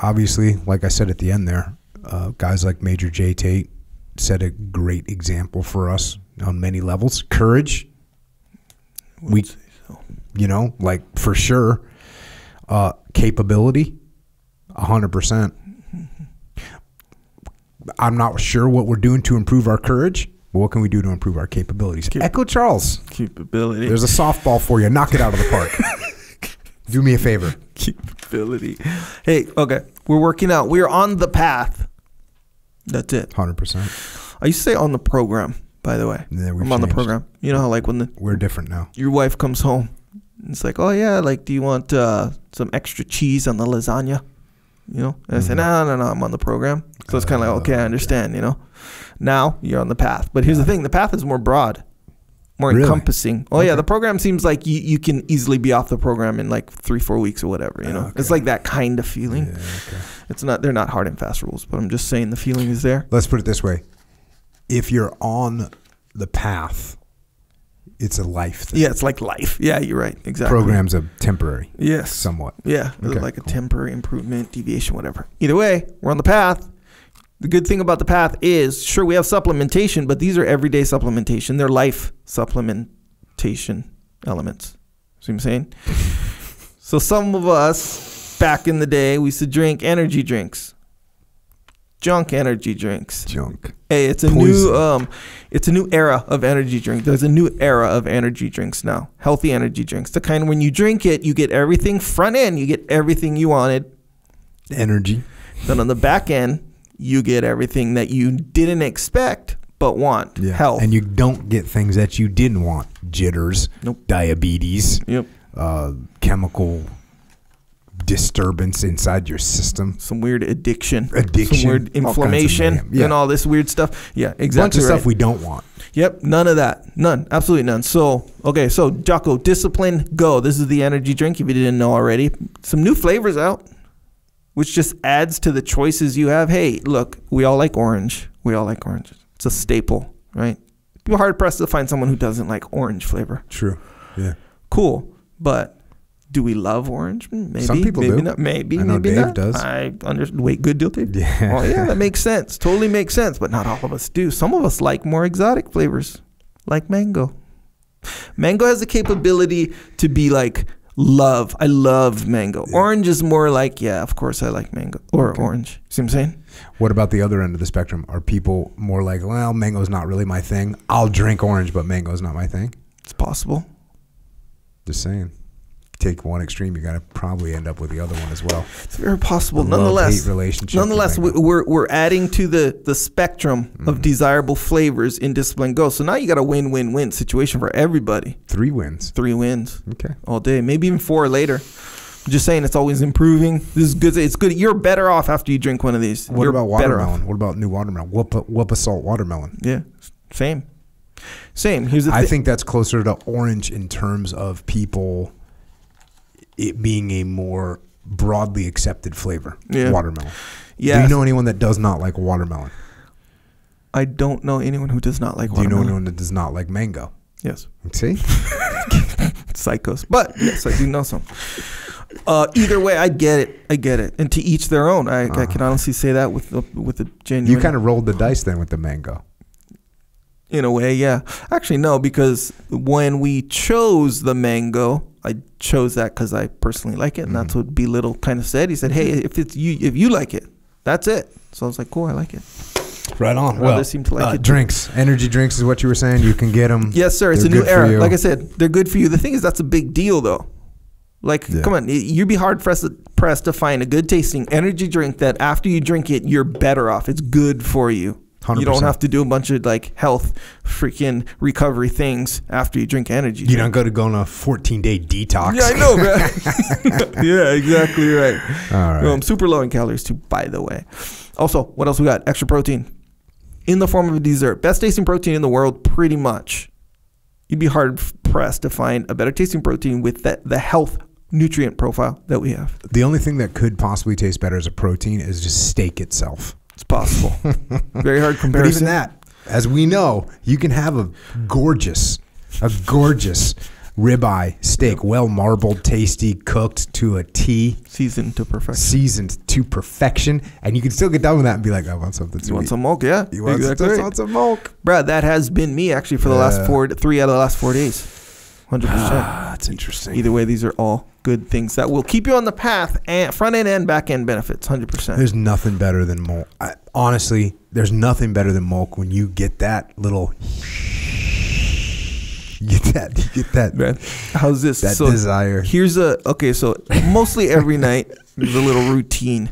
obviously, like I said at the end there, uh, guys like Major Jay Tate set a great example for us on many levels. Courage. Wouldn't we, say so. You know, like for sure. Uh, capability, one hundred percent. I'm not sure what we're doing to improve our courage, but what can we do to improve our capabilities? Cap Echo Charles. Capability. There's a softball for you. Knock it out of the park. Do me a favor. Capability. Hey, okay. We're working out. We're on the path. That's it. one hundred percent. I used to say on the program, by the way. Yeah, I'm changed. On the program. You know how like when the... We're different now. Your wife comes home. And it's like, oh, yeah, like, do you want uh, some extra cheese on the lasagna? You know, and I said, no, no, no, I'm on the program. So it's kind of like, okay, I understand, you know. Now you're on the path. But here's the thing. The path is more broad, more really? encompassing. Oh, okay. yeah. The program seems like you, you can easily be off the program in like three, four weeks or whatever, you know. Okay. It's like that kind of feeling. Yeah, okay. It's not, they're not hard and fast rules, but I'm just saying the feeling is there. Let's put it this way. If you're on the path, it's a life thing. Yeah, it's like life. Yeah, you're right. Exactly. Programs are temporary. Yes. Somewhat. Yeah. Okay, like a cool. temporary improvement, deviation, whatever. Either way, we're on the path. The good thing about the path is, sure, we have supplementation, but these are everyday supplementation. They're life supplementation elements. See what I'm saying? So some of us, back in the day, we used to drink energy drinks. Junk energy drinks. Junk. Hey, it's a Poison. new um, it's a new era of energy drink. There's a new era of energy drinks now. Healthy energy drinks. The kind when you drink it, you get everything front end. You get everything you wanted. Energy. Then on the back end, you get everything that you didn't expect but want. Yeah. Health. And you don't get things that you didn't want. Jitters. Nope. Diabetes. Yep. Uh, chemical. Disturbance inside your system, some weird addiction, addiction, some weird inflammation, all yeah. and all this weird stuff. Yeah, exactly. Bunch of right. stuff we don't want. Yep, none of that, none, absolutely none. So, okay, so Jocko, discipline, go. This is the energy drink. If you didn't know already, some new flavors out, which just adds to the choices you have. Hey, look, we all like orange. We all like orange. It's a staple, right? You're hard pressed to find someone who doesn't like orange flavor. True. Yeah. Cool, but. Do we love orange? Maybe. Some people maybe do. Not. Maybe. I know maybe Dave not. does. I understand. Wait, good deal, Dave? Yeah. Oh, yeah, that makes sense. Totally makes sense, but not all of us do. Some of us like more exotic flavors, like mango. Mango has the capability to be like love. I love mango. Yeah. Orange is more like, yeah, of course I like mango or okay. orange. See what I'm saying? What about the other end of the spectrum? Are people more like, well, mango's not really my thing. I'll drink orange, but mango's not my thing? It's possible. Just saying. take one extreme, you're going to probably end up with the other one as well. It's very possible. The nonetheless, nonetheless, we, we're we're adding to the the spectrum mm-hmm. of desirable flavors in Discipline Go. So now you got a win-win-win situation for everybody. Three wins. Three wins. Okay. All day, maybe even four later. I'm just saying, it's always improving. This is good. It's good. You're better off after you drink one of these. What you're about watermelon? What about new watermelon? Whoop, whoop a salt watermelon. Yeah, same, same. Here's the I think that's closer to orange in terms of people. It being a more broadly accepted flavor, yeah. watermelon. Yeah. Do you know anyone that does not like watermelon? I don't know anyone who does not like watermelon. Do you know anyone that does not like mango? Yes. See? Psychos. But yes, I do know some. Uh, either way, I get it. I get it. And to each their own. I, uh-huh. I can honestly say that with the, with the genuine. You kind of rolled the dice then with the mango. In a way, yeah. Actually, no, because when we chose the mango, I chose that because I personally like it, and mm-hmm. that's what B. Little kind of said. He said, "Hey, if it's you, if you like it, that's it." So I was like, "Cool, I like it." Right on. Well, seem to like uh, it. Drinks, energy drinks is what you were saying. You can get them. Yes, sir. It's they're a new era. Like I said, they're good for you. The thing is, that's a big deal, though. Like, yeah. come on, you'd be hard pressed pressed to find a good tasting energy drink that after you drink it, you're better off. It's good for you. one hundred percent. You don't have to do a bunch of like health freaking recovery things after you drink energy. You drink. don't go to go on a fourteen day detox. Yeah, I know, man. Yeah, exactly right. All right. Um, super low in calories too, by the way. Also, what else we got? Extra protein in the form of a dessert. Best tasting protein in the world, pretty much. You'd be hard pressed to find a better tasting protein with that, the health nutrient profile that we have. The only thing that could possibly taste better as a protein is just steak itself. It's possible. Very hard comparison. But even that, as we know, you can have a gorgeous, a gorgeous ribeye steak, well marbled, tasty, cooked to a T, seasoned to perfection, seasoned to perfection, and you can still get done with that and be like, I want something sweet. You want some milk, yeah? You want, exactly some, right. want some milk, bro? That has been me actually for the uh, last four, three out of the last four days, hundred percent. That's interesting. Either way, these are all good things that will keep you on the path, and front end and back end benefits, one hundred percent. There's nothing better than mulk. I, honestly, there's nothing better than mulk when you get that little. You get that. You get that. Man, how's this? That so desire. Here's a okay. So mostly every night, there's a little routine.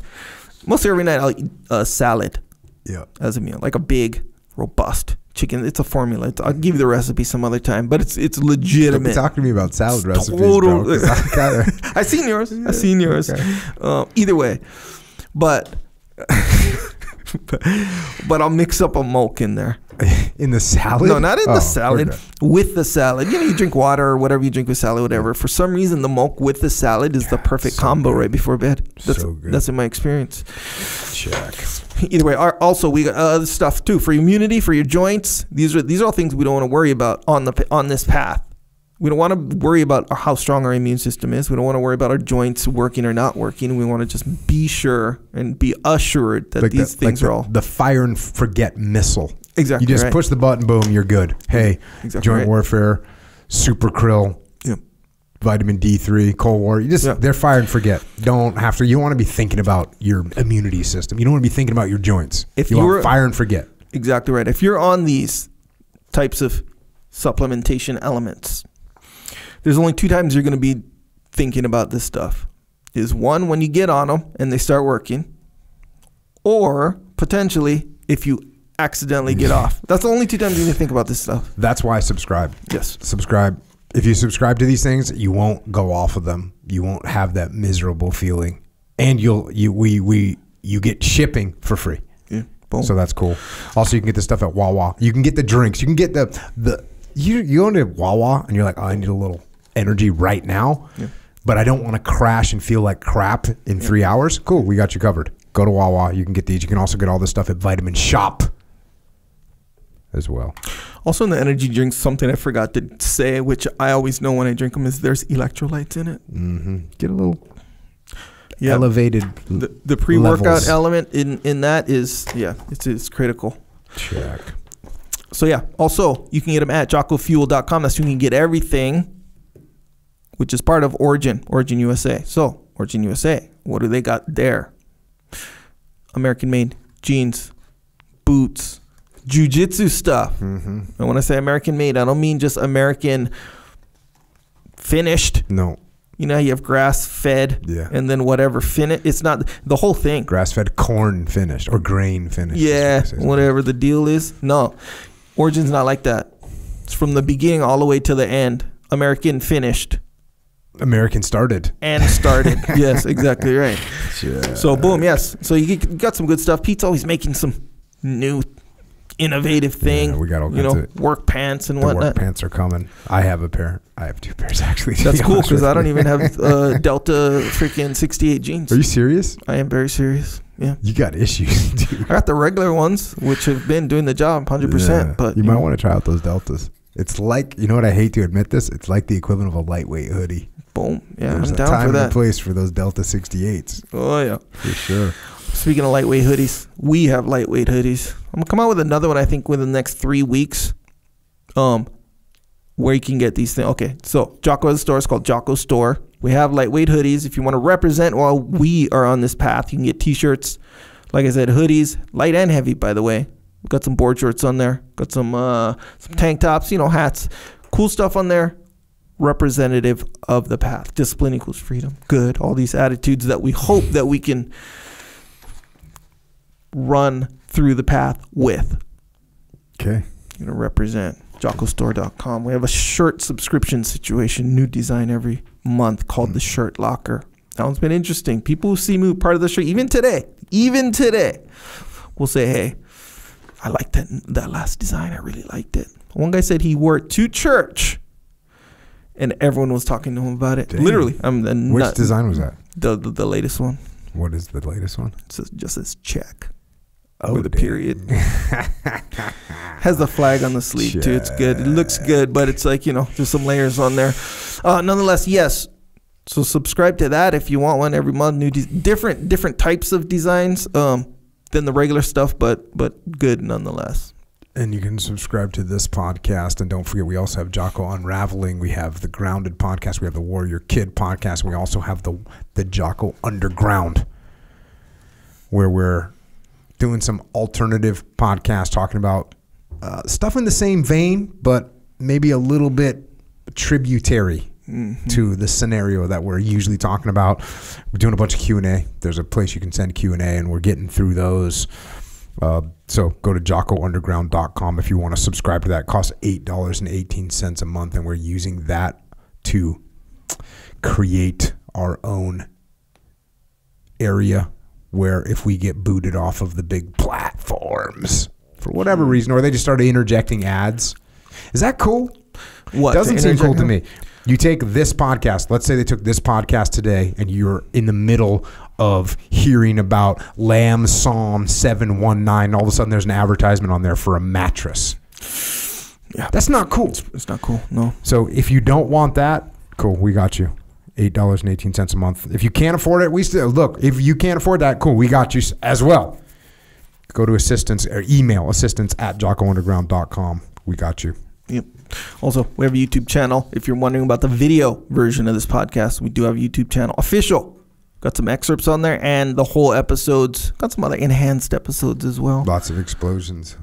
Mostly every night, I'll eat a salad. Yeah. As a meal, like a big, robust. Chicken, it's a formula. It's, I'll give you the recipe some other time, but it's it's legitimate. Don't talk to me about salad it's recipes, total, bro, I gotta, I've seen yours. Yeah, I've seen yours. Okay. Um, either way, but, but but I'll mix up a milk in there. In the salad? No, not in oh, the salad. Okay. With the salad. You know, you drink water or whatever you drink with salad, whatever. For some reason, the milk with the salad is yeah, the perfect so combo good. right before bed. That's, so good. That's in my experience. Check. Either way, our, also, we got other stuff, too. For immunity, for your joints, these are these are all things we don't want to worry about on the on this path. We don't want to worry about our, how strong our immune system is. We don't want to worry about our joints working or not working. We want to just be sure and be assured that like these the, things like are all. The fire and forget missile. Exactly. You just right. push the button, boom, you're good. Hey, exactly joint right. warfare, super krill, yep. vitamin D three, Cold War. You just, yep. they're fire and forget. Don't have to, you don't want to be thinking about your immunity system. You don't want to be thinking about your joints. If you want fire and forget. Exactly right. If you're on these types of supplementation elements, there's only two times you're going to be thinking about this stuff. Is one, when you get on them and they start working, or potentially if you accidentally get off. That's the only two times you need to think about this stuff. That's why I subscribe. Yes. Subscribe. If you subscribe to these things, you won't go off of them. You won't have that miserable feeling. And you'll you we we you get shipping for free. Yeah. Boom. So that's cool. Also, you can get this stuff at Wawa. You can get the drinks. You can get the the you you go into Wawa and you're like, oh, I need a little energy right now. Yeah. But I don't want to crash and feel like crap in yeah. three hours. Cool, we got you covered. Go to Wawa. You can get these. You can also get all this stuff at Vitamin Shop. As well. Also in the energy drinks, something I forgot to say, which I always know when I drink them, is there's electrolytes in it. Mm-hmm. Get a little yeah. elevated. The, the pre-workout element in in that is yeah, it's, it's critical. Check. So yeah. Also, you can get them at jocko fuel dot com. That's where you can get everything, which is part of Origin, Origin U S A. So Origin U S A, what do they got there? American-made jeans, boots. Jiu-jitsu stuff. Mm-hmm. And when I say American made, I don't mean just American finished. No. You know, you have grass-fed yeah. and then whatever finish. It's not the whole thing. Grass-fed corn finished or grain finished. Yeah, whatever the deal is. No, Origin's not like that. It's from the beginning all the way to the end. American finished. American started. And started. Yes, exactly right. Sure. So, boom, yes. So you got some good stuff. Pete's always making some new innovative thing. Yeah, we got all kinds, you know, of work pants and the whatnot. Work pants are coming. I have a pair. I have two pairs actually. That's cool because I don't even have uh, Delta freaking sixty-eight jeans. Are you serious? I am very serious. Yeah. You got issues, dude. I got the regular ones, which have been doing the job one hundred percent. Yeah. But you, you might know. want to try out those Deltas. It's like, you know what? I hate to admit this. It's like the equivalent of a lightweight hoodie. Boom. Yeah, There's I'm down for that. There's a time and a place for those Delta sixty-eights. Oh, yeah. For sure. Speaking of lightweight hoodies, we have lightweight hoodies. I'm going to come out with another one, I think, within the next three weeks um, where you can get these things. Okay, so Jocko has a store. It's called Jocko Store. We have lightweight hoodies. If you want to represent while we are on this path, you can get T-shirts. Like I said, hoodies, light and heavy, by the way. We've got some board shorts on there. Got some, uh, some tank tops, you know, hats. Cool stuff on there. Representative of the path. Discipline equals freedom. Good. All these attitudes that we hope that we can run through the path with. Okay. You're going to represent jocko store dot com. We have a shirt subscription situation, new design every month called mm. the Shirt Locker. That one's been interesting. People who see me part of the shirt, even today, even today, will say, hey, I like that, that last design. I really liked it. One guy said he wore it to church and everyone was talking to him about it. Dang. Literally. I'm the Which nut, design was that? The, the, the latest one. What is the latest one? It's just, just says check. Oh, with a period. Has the flag on the sleeve Check. too. It's good. It looks good, but it's like, you know, there's some layers on there. Uh, nonetheless, yes. So subscribe to that if you want one every month. New different different types of designs um, than the regular stuff, but but good nonetheless. And you can subscribe to this podcast. And don't forget, we also have Jocko Unraveling. We have the Grounded podcast. We have the Warrior Kid podcast. We also have the the Jocko Underground, where we're doing some alternative podcast, talking about uh, stuff in the same vein, but maybe a little bit tributary mm-hmm. to the scenario that we're usually talking about. We're doing a bunch of Q and A. There's a place you can send Q and A, and we're getting through those. Uh, so go to jocko underground dot com if you want to subscribe to that. It costs eight dollars and eighteen cents a month, and we're using that to create our own area where if we get booted off of the big platforms for whatever reason, or they just started interjecting ads. Is that cool? What? Doesn't seem cool to me. You take this podcast. Let's say they took this podcast today and you're in the middle of hearing about Lam Son seven one nine. All of a sudden there's an advertisement on there for a mattress. Yeah, that's not cool. It's, it's not cool, no. So if you don't want that, cool, we got you. eight dollars and eighteen cents a month. If you can't afford it, we still, look, if you can't afford that, cool, we got you as well. Go to assistance or email assistance at jocko underground dot com. We got you. Yep. Also, we have a YouTube channel. If you're wondering about the video version of this podcast, we do have a YouTube channel. Official. Got some excerpts on there and the whole episodes. Got some other enhanced episodes as well. Lots of explosions.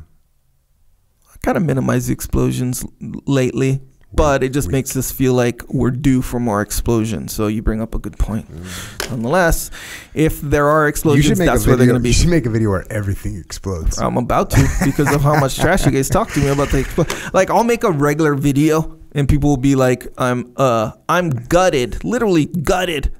I kind of minimize the explosions lately, but it just week. makes us feel like we're due for more explosions. So you bring up a good point. Mm. Nonetheless, if there are explosions, that's where they're going to be. You should make a video where everything explodes. I'm about to because of how much trash you guys talk to me about the explosions. Like, I'll make a regular video and people will be like, I'm, uh, I'm gutted, literally gutted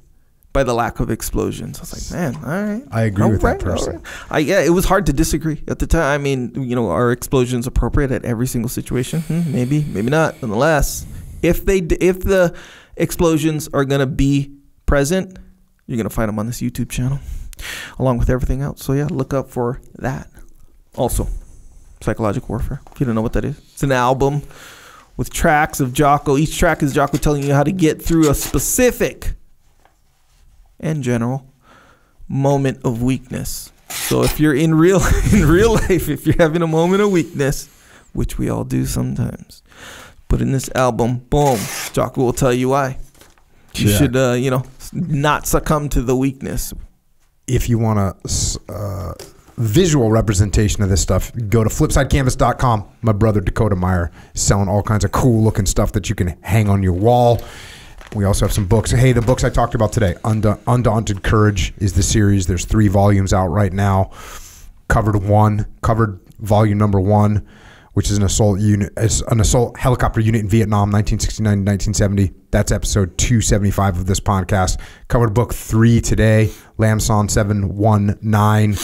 by the lack of explosions. I was like, man, all right. I agree with that person. I, yeah, it was hard to disagree at the time. I mean, you know, are explosions appropriate at every single situation? Hmm, maybe, maybe not. Nonetheless, if they, if the explosions are going to be present, you're going to find them on this YouTube channel along with everything else. So yeah, look up for that. Also, Psychological Warfare. If you don't know what that is, it's an album with tracks of Jocko. Each track is Jocko telling you how to get through a specific and general moment of weakness. So if you're in real in real life, if you're having a moment of weakness, which we all do sometimes, but in this album, boom, Jocko will tell you why you yeah. should, uh, you know, not succumb to the weakness. If you want a uh, visual representation of this stuff, go to flip side canvas dot com. My brother Dakota Meyer is selling all kinds of cool looking stuff that you can hang on your wall. We also have some books. Hey, the books I talked about today, Unda Undaunted Courage is the series. There's three volumes out right now. Covered one, covered volume number one, which is an assault unit, is an assault helicopter unit in Vietnam, nineteen sixty-nine to nineteen seventy. That's episode two seventy-five of this podcast. Covered book three today, Lam Son seven one nine.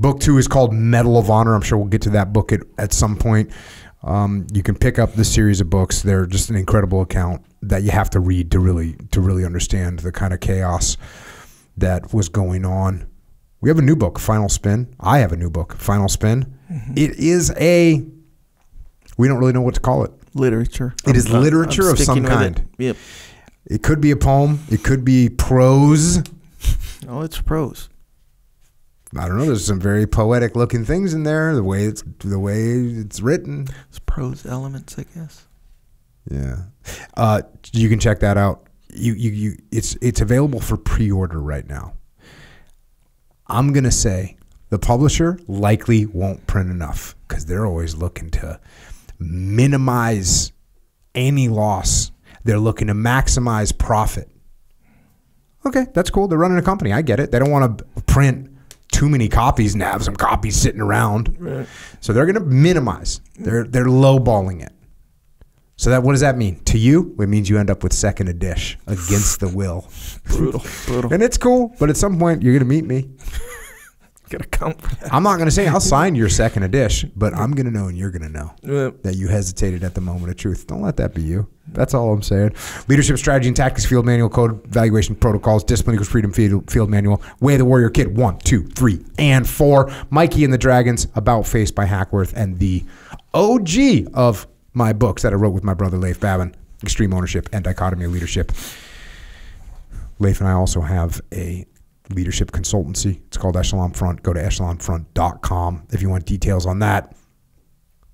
Book two is called Medal of Honor. I'm sure we'll get to that book at, at some point. Um, you can pick up this series of books. They're just an incredible account that you have to read to really to really understand the kind of chaos that was going on. We have a new book, Final Spin. I have a new book, Final Spin. Mm-hmm. It is a, we don't really know what to call it. Literature. It I'm, is literature I'm of some kind. It. Yep. It could be a poem. It could be prose. Oh, it's prose. I don't know. There's some very poetic looking things in there. The way it's the way it's written. It's prose elements, I guess. Yeah, uh, you can check that out. You you you. It's it's available for pre-order right now. I'm gonna say the publisher likely won't print enough because they're always looking to minimize any loss. They're looking to maximize profit. Okay, that's cool. They're running a company. I get it. They don't want to print too many copies and have some copies sitting around. Right. So they're going to minimize. They're they're lowballing it. So that what does that mean? To you, it means you end up with second a dish against the will. Brutal. Brutal. And it's cool, but at some point you're going to meet me. Gonna come for that. I'm not going to say I'll sign your second a dish, but I'm going to know and you're going to know yep. that you hesitated at the moment of truth. Don't let that be you. That's all I'm saying. Leadership, Strategy, and Tactics, Field Manual, Code, Evaluation, Protocols, Discipline Equals Freedom, Field, field Manual, Way of the Warrior Kid, one, two, three, and four. Mikey and the Dragons, About Face by Hackworth, and the O G of my books that I wrote with my brother Leif Babin, Extreme Ownership and Dichotomy of Leadership. Leif and I also have a leadership consultancy. It's called Echelon Front. Go to echelon front dot com if you want details on that.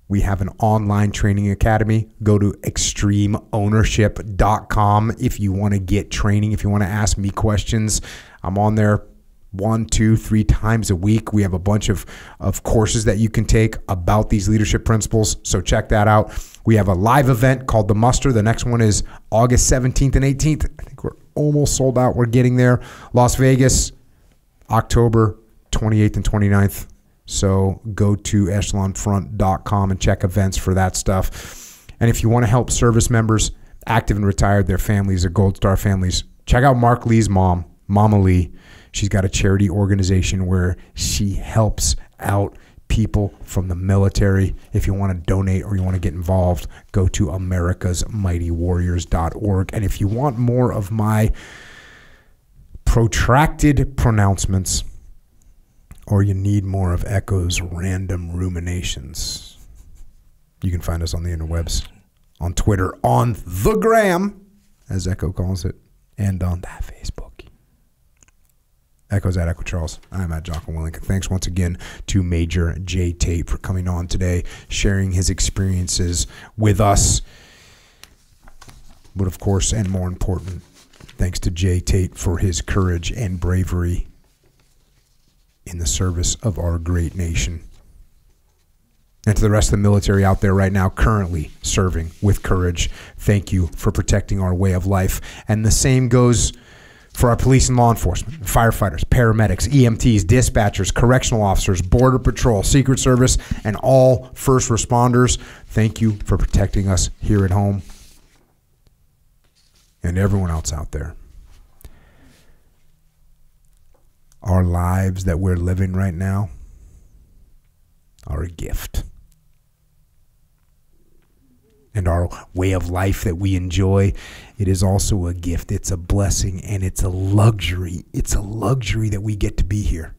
We have an online training academy. Go to extreme ownership dot com if you want to get training, if you want to ask me questions. I'm on there one, two, three times a week. We have a bunch of, of courses that you can take about these leadership principles, so check that out. We have a live event called The Muster. The next one is August seventeenth and eighteenth. I think we're almost sold out. We're getting there. Las Vegas, October twenty-eighth and twenty-ninth. So go to echelon front dot com and check events for that stuff. And if you want to help service members, active and retired, their families, their Gold Star families, check out Mark Lee's mom, Mama Lee. She's got a charity organization where she helps out people from the military. If you want to donate or you want to get involved, go to americas mighty warriors dot org. And if you want more of my protracted pronouncements, or you need more of Echo's random ruminations, you can find us on the interwebs, on Twitter, on the gram, as Echo calls it, and on that Facebook. Echo's at Echo Charles. I'm at Jocko Willink. Thanks once again to Major Jay Tate for coming on today, sharing his experiences with us. But of course, and more important, thanks to Jay Tate for his courage and bravery in the service of our great nation. And to the rest of the military out there right now currently serving with courage, thank you for protecting our way of life. And the same goes for our police and law enforcement, firefighters, paramedics, E M Ts, dispatchers, correctional officers, Border Patrol, Secret Service, and all first responders. Thank you for protecting us here at home and everyone else out there. Our lives that we're living right now are a gift. And our way of life that we enjoy, it is also a gift. It's a blessing and it's a luxury. It's a luxury that we get to be here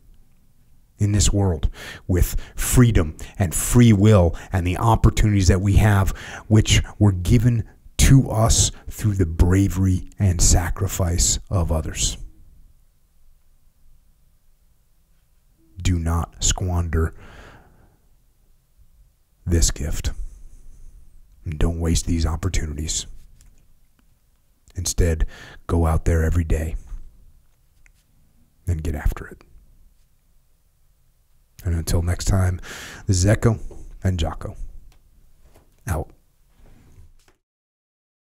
in this world with freedom and free will and the opportunities that we have, which were given to us through the bravery and sacrifice of others. Do not squander this gift. And don't waste these opportunities. Instead, go out there every day and get after it. And until next time, this is Echo and Jocko. Out.